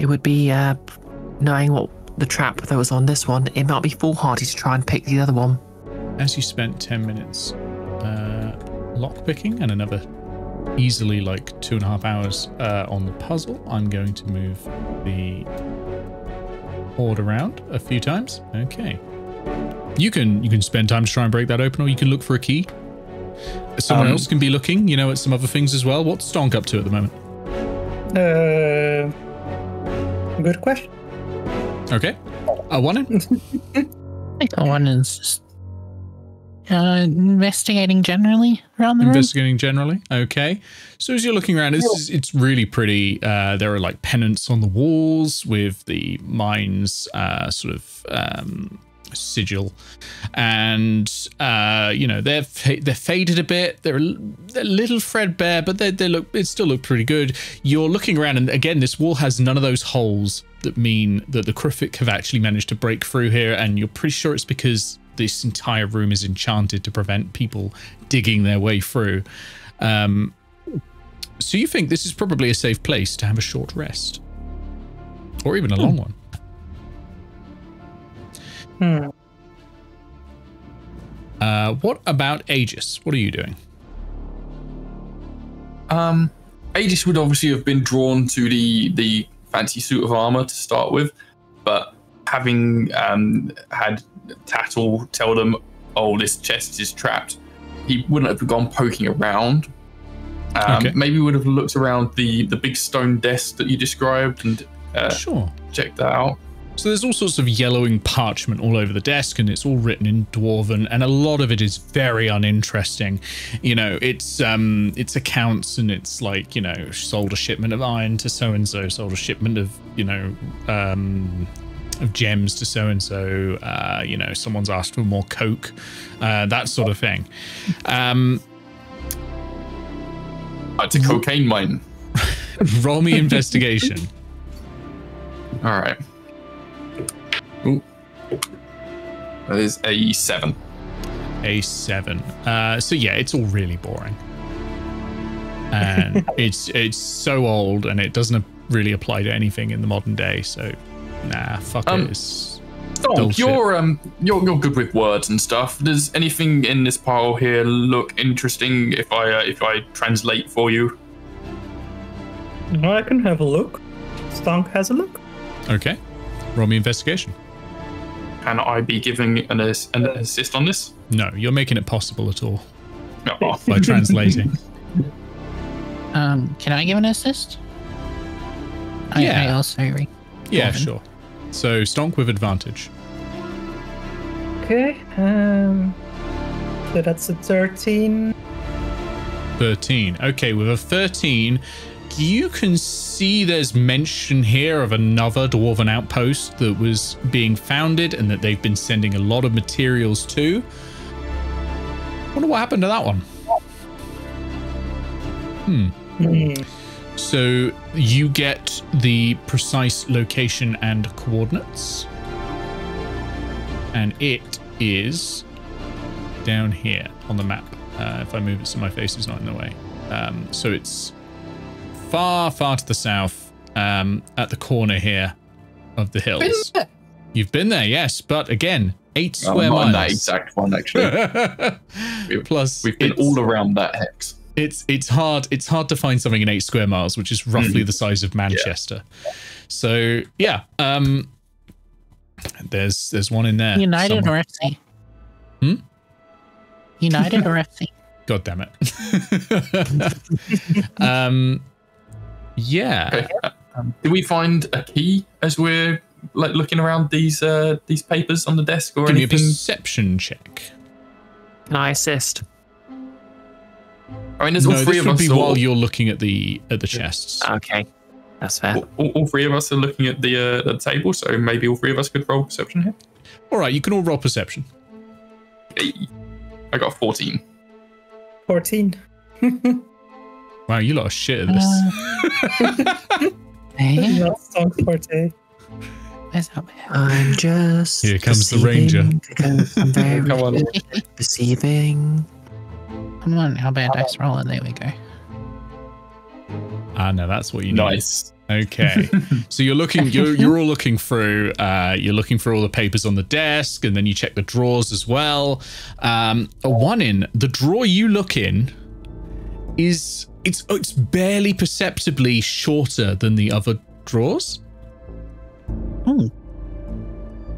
It would be knowing what the trap that was on this one, it might be foolhardy to try and pick the other one. As you spent 10 minutes lockpicking and another easily like 2.5 hours on the puzzle, I'm going to move the horde around a few times. Okay. You can spend time to try and break that open, or you can look for a key. Someone else can be looking, you know, at some other things as well. What's Stonk up to at the moment? Good question. Okay. Awanin's just investigating generally around the room. Investigating generally. Okay. So as you're looking around, it's really pretty. There are like pennants on the walls with the mine's sort of sigil, and you know, they're faded a bit. They're a little threadbare, but they still look pretty good. You're looking around, and again, this wall has none of those holes that mean that the Cruffix have actually managed to break through here, and you're pretty sure it's because this entire room is enchanted to prevent people digging their way through. So you think this is probably a safe place to have a short rest, or even a long one. What about Aegis? What are you doing? Aegis would obviously have been drawn to the fancy suit of armor to start with, but having had Tattle tell them, "Oh, this chest is trapped," he wouldn't have gone poking around. Okay. Maybe would have looked around the big stone desk that you described and sure, checked that out. So there's all sorts of yellowing parchment all over the desk, and it's all written in Dwarven, and a lot of it is very uninteresting. You know, it's accounts, and it's like, you know, sold a shipment of iron to so-and-so, sold a shipment of, you know, of gems to so-and-so, you know, someone's asked for more coke, that sort of thing. It's a cocaine mine. Roll me investigation. All right. Ooh. That is a 7. A 7. So yeah, it's all really boring, and it's so old, and it doesn't really apply to anything in the modern day. So nah, fuck it. Stonk, you're good with words and stuff. Does anything in this pile here look interesting? If I translate for you, I can have a look. Stonk has a look. Okay, roll me investigation. Can I be giving an assist on this? No, you're making it possible at all. Oh. By translating. Can I give an assist? Yeah. I also agree. Yeah, sure. So Stonk with advantage. Okay. So that's a 13. 13. Okay, with a 13, you can see there's mention here of another Dwarven outpost that was being founded, and that they've been sending a lot of materials to. Wonder what happened to that one. So you get the precise location and coordinates, and it is down here on the map. If I move it so my face is not in the way. So it's far, far to the south, at the corner here of the hills. You've been there, yes, but again, 8 square miles. Not that exact one, actually. Plus, we've been all around that hex. It's hard to find something in 8 square miles, which is roughly the size of Manchester. Yeah. So yeah, there's one in there. United somewhere. Or FC? United or FC? God damn it. Yeah. Okay. Did we find a key as we're like looking around these papers on the desk or anything? Give me a perception check. Can I assist? I mean, there's all three of us. This would be while you're looking at the chests. Okay, that's fair. All three of us are looking at the table, so maybe all three of us could roll perception here. All right, you can all roll perception. I got 14. 14. Wow, you lot are shit at this. That's Stonk's forte. I'm just. Here comes the ranger. Come on. Perceiving. Come on, how about a dice roll? There we go. Ah, no, that's what you need. Nice. Okay. So you're looking. You're all looking through. You're looking through all the papers on the desk, and then you check the drawers as well. The drawer you look in is it's barely perceptibly shorter than the other drawers. Oh.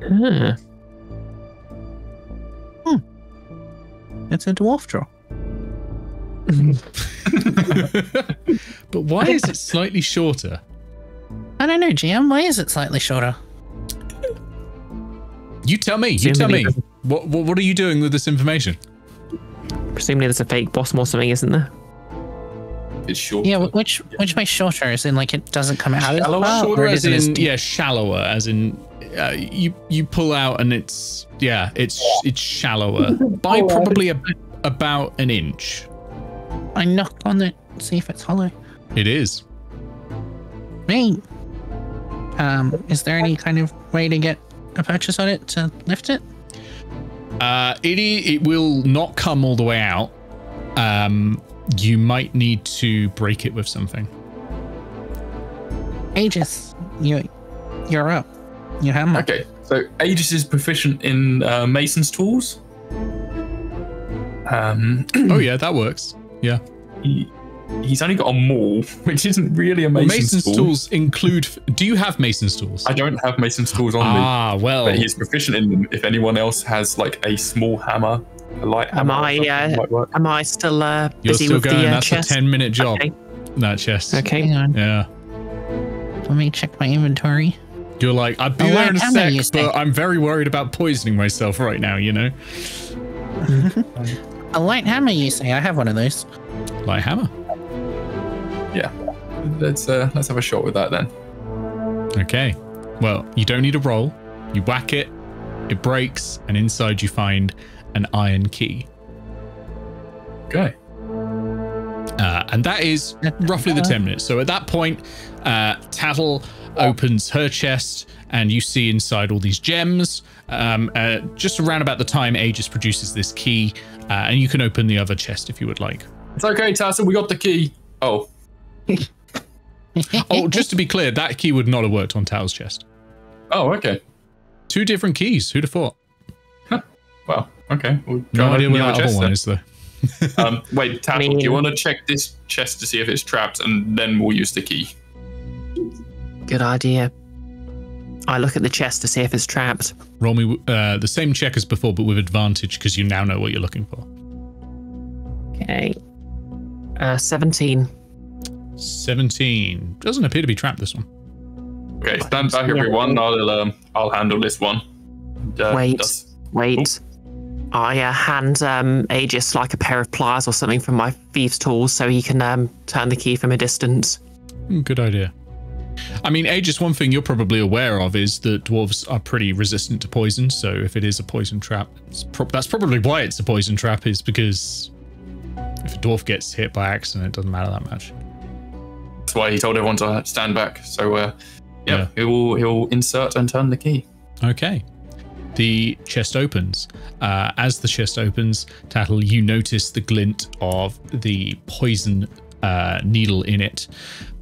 Yeah. Hmm. It's a dwarf drawer. But why is it slightly shorter? I don't know, GM. Why is it slightly shorter? You tell me. You tell me. What are you doing with this information? Presumably there's a fake bottom or something, isn't there? It's shorter. Yeah, which way shorter? As in, like, it doesn't come out as far? Yeah, shallower. As in, you pull out and it's shallower by probably about an inch. I knock on it, see if it's hollow. It is. Me. Is there any kind of way to get a purchase on it to lift it? It will not come all the way out. You might need to break it with something. Aegis, you're up. You have my. Okay, so Aegis is proficient in Mason's Tools. Oh yeah, that works. Yeah, he's only got a maul, which isn't really a Mason's tool. Tools include. Do you have Mason's tools? I don't have Mason's tools on me. Ah, well. But he's proficient in them. If anyone else has like a small hammer, a light hammer. Am I still busy with the chest? You're still going. That's a 10-minute job. Okay. That chest. Okay. Hang on. Yeah. Let me check my inventory. You're like, I'd be there in a sec, but I'm very worried about poisoning myself right now. You know. A light hammer, you say? I have one of those. Light hammer. Yeah. Let's have a shot with that then. Okay. Well, you don't need a roll. You whack it. It breaks, and inside you find an iron key. Okay. And that is roughly the 10 minutes. So at that point, Tattle opens her chest, and you see inside all these gems. Just around about the time Aegis produces this key, and you can open the other chest if you would like. It's okay, Tattle, we got the key. Oh. Oh, just to be clear, that key would not have worked on Tattle's chest. Oh, okay. Two different keys. Who'd have thought? Huh. Wow. Okay. We'll no idea where that other one is, though. Wait, Tattle, do you want to check this chest to see if it's trapped, and then we'll use the key? Good idea. I look at the chest to see if it's trapped. Roll me the same check as before, but with advantage, because you now know what you're looking for. Okay. 17. 17. Doesn't appear to be trapped, this one. Okay, stand back, everyone. I'll handle this one. Wait. I hand Aegis like a pair of pliers or something from my Thief's Tools so he can turn the key from a distance. Good idea. I mean, Aegis, one thing you're probably aware of is that dwarves are pretty resistant to poison, so if it is a poison trap, that's probably why it's a poison trap, is because if a dwarf gets hit by accident, it doesn't matter that much. That's why he told everyone to stand back. So, yeah, he'll insert and turn the key. Okay. The chest opens. As the chest opens, Tattle, you notice the glint of the poison needle in it,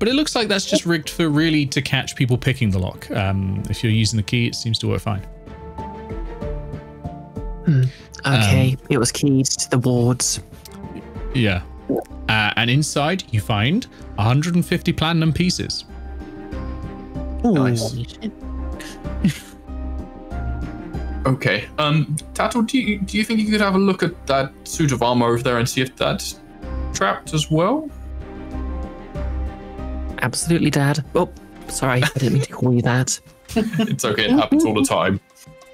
but it looks like that's just rigged for really to catch people picking the lock. If you're using the key, it seems to work fine. Okay, it was keyed to the wards. Yeah, and inside you find 150 platinum pieces. Ooh. Nice. Okay, Tattle, do you think you could have a look at that suit of armor over there and see if that's trapped as well? Absolutely, Dad. Oh, sorry, I didn't mean to call you that. It's okay, it happens all the time.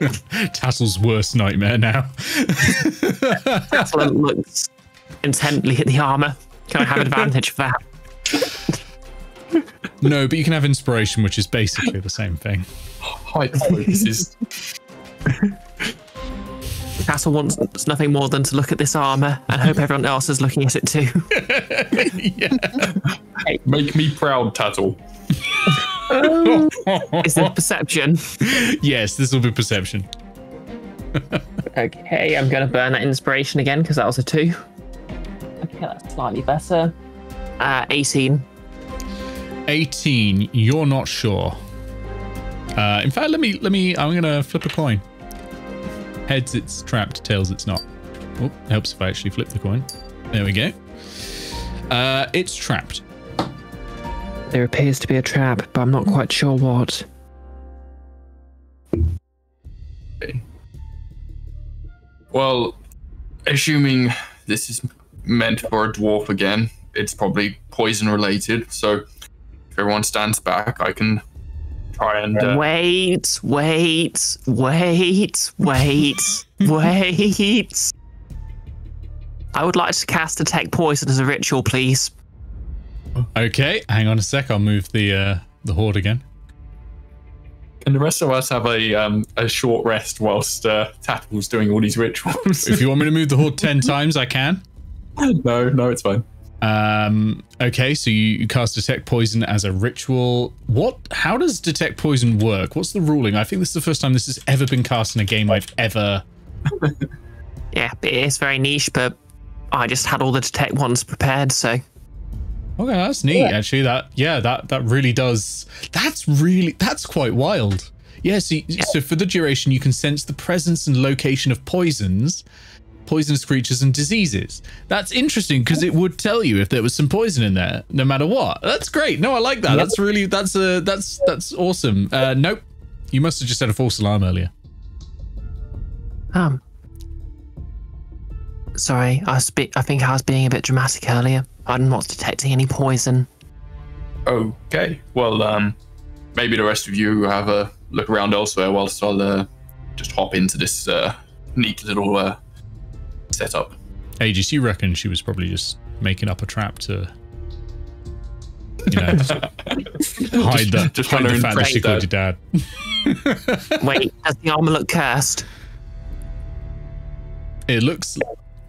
Tassle's worst nightmare now. Tattle looks intently at the armor. Can I have advantage for that? No, but you can have inspiration, which is basically the same thing. High focuses. Castle wants nothing more than to look at this armor and hope everyone else is looking at it too. Yeah. Make me proud, Tattle. Is this perception? Yes, this will be perception. Okay, I'm going to burn that inspiration again because that was a 2. Okay, that's slightly better. 18. 18. You're not sure. In fact, let me. I'm gonna flip a coin. Heads, it's trapped. Tails, it's not. Oh, helps if I actually flip the coin. There we go. It's trapped. There appears to be a trap, but I'm not quite sure what. Okay. Well, assuming this is meant for a dwarf again, it's probably poison related. So. If everyone stands back, I can try and... Wait. I would like to cast Detect Poison as a ritual, please. Okay, hang on a sec. I'll move the horde again. Can the rest of us have a short rest whilst Tattle's doing all these rituals? If you want me to move the horde 10 times, I can. No, it's fine. Okay, so you cast Detect Poison as a ritual. How does Detect Poison work? What's the ruling? I think this is the first time this has ever been cast in a game I've ever... Yeah, it's very niche, but I just had all the Detect ones prepared, so... Okay, that's neat, yeah. Actually. That really does... That's quite wild. Yeah, so for the duration, you can sense the presence and location of poisonous creatures and diseases. That's interesting because it would tell you if there was some poison in there, no matter what. That's great. No, I like that. Yep. That's awesome. Nope, you must have just had a false alarm earlier. Sorry, I think I was being a bit dramatic earlier. I'm not detecting any poison. Okay. Well, maybe the rest of you have a look around elsewhere whilst I'll just hop into this neat little. Set up. Aegis, you reckon she was probably just making up a trap to, you know, hide the fact that she called your dad. Wait, does the armor look cursed? It looks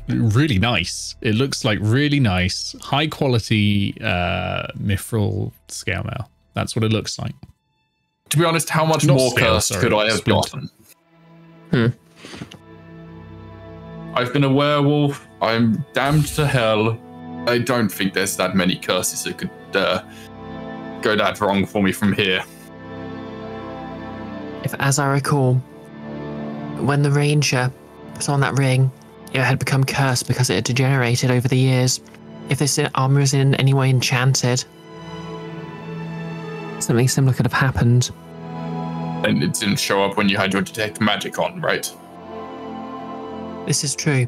really nice. It looks like really nice, high quality mithril scale mail. That's what it looks like. To be honest, how much more cursed could I have gotten? I've been a werewolf. I'm damned to hell. I don't think there's that many curses that could go that wrong for me from here. If, as I recall, when the ranger put on that ring, it had become cursed because it had degenerated over the years. If this armor is in any way enchanted, something similar could have happened. And it didn't show up when you had your detect magic on, right? This is true.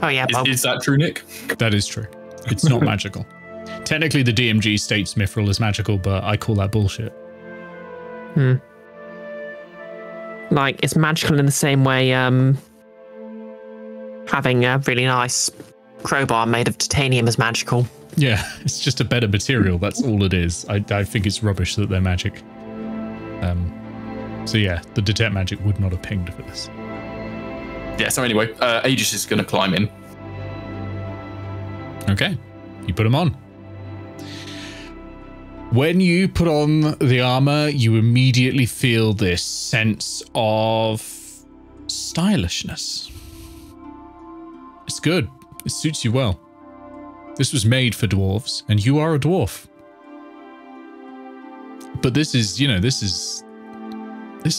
Oh yeah, Bob. Is that true, Nick? That is true. It's not magical. Technically, the DMG states mithril is magical, but I call that bullshit. Like, it's magical in the same way having a really nice crowbar made of titanium is magical. Yeah, it's just a better material. That's all it is. I think it's rubbish that they're magic. So yeah, the detect magic would not have pinged for this. Yeah, so anyway, Aegis is going to climb in. Okay, you put him on. When you put on the armor, you immediately feel this sense of stylishness. It's good. It suits you well. This was made for dwarves, and you are a dwarf. But this is, you know, this is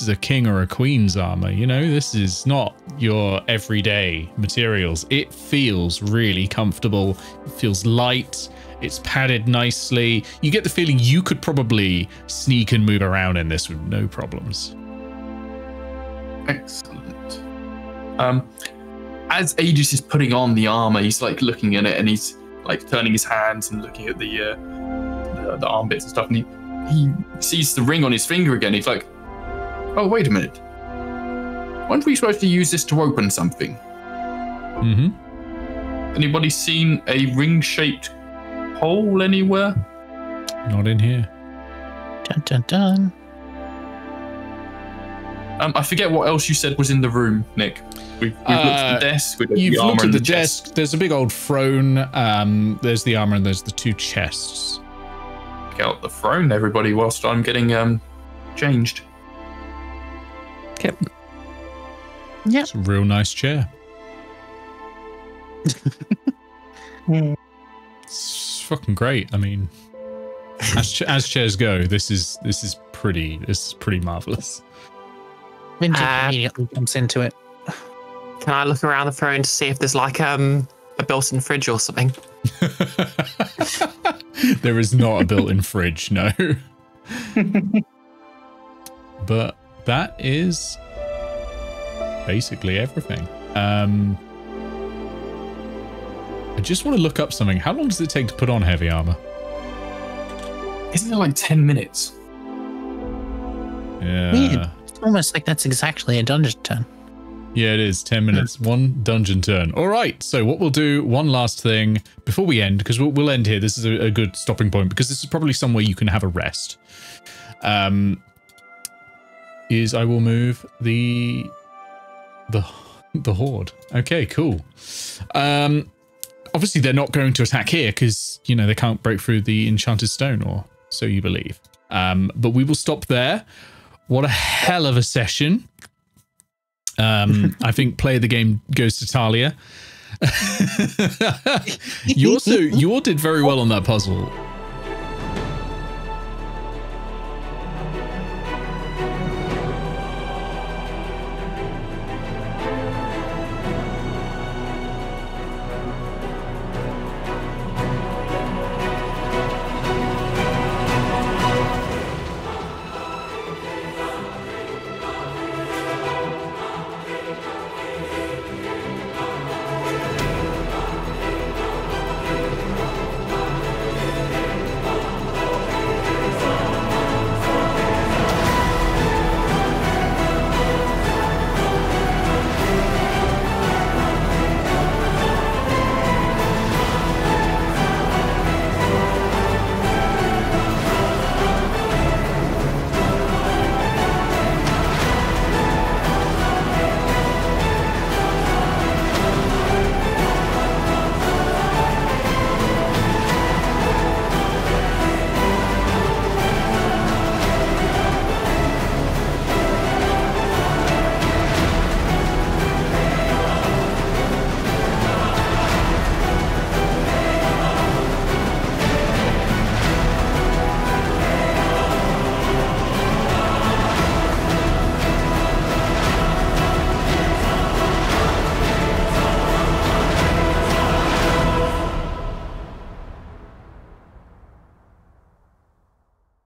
a king or a queen's armor, you know? This is not your everyday materials. It feels really comfortable. It feels light. It's padded nicely. You get the feeling you could probably sneak and move around in this with no problems. Excellent. As Aegis is putting on the armor, he's like looking at it and he's like turning his hands and looking at the arm bits and stuff, and he sees the ring on his finger again. He's like, oh, wait a minute. Weren't we supposed to use this to open something? Mm-hmm. Anybody seen a ring-shaped hole anywhere? Not in here. Dun, dun, dun. I forget what else you said was in the room, Nick. We've looked at the desk. You've looked at the desk. There's a big old throne. There's the armor and there's the two chests. Get out the throne, everybody, whilst I'm getting changed. Okay. Yeah. It's a real nice chair. It's fucking great. I mean, as chairs go, this is pretty marvelous. Vintage immediately jumps into it. Can I look around the throne to see if there's like a built-in fridge or something? There is not a built-in fridge, no. But that is basically everything. I just want to look up something. How long does it take to put on heavy armor? Isn't it like 10 minutes? Yeah. Weird. Almost like that's exactly a dungeon turn. Yeah, it is. 10 minutes, one dungeon turn. All right, so what we'll do, one last thing before we end, because we'll end here. This is a good stopping point, because this is probably somewhere you can have a rest. Is I will move the horde. Okay, cool. Obviously, they're not going to attack here because, you know, they can't break through the enchanted stone, or so you believe. But we will stop there. What a hell of a session. I think play the game goes to Talia. You did very well on that puzzle.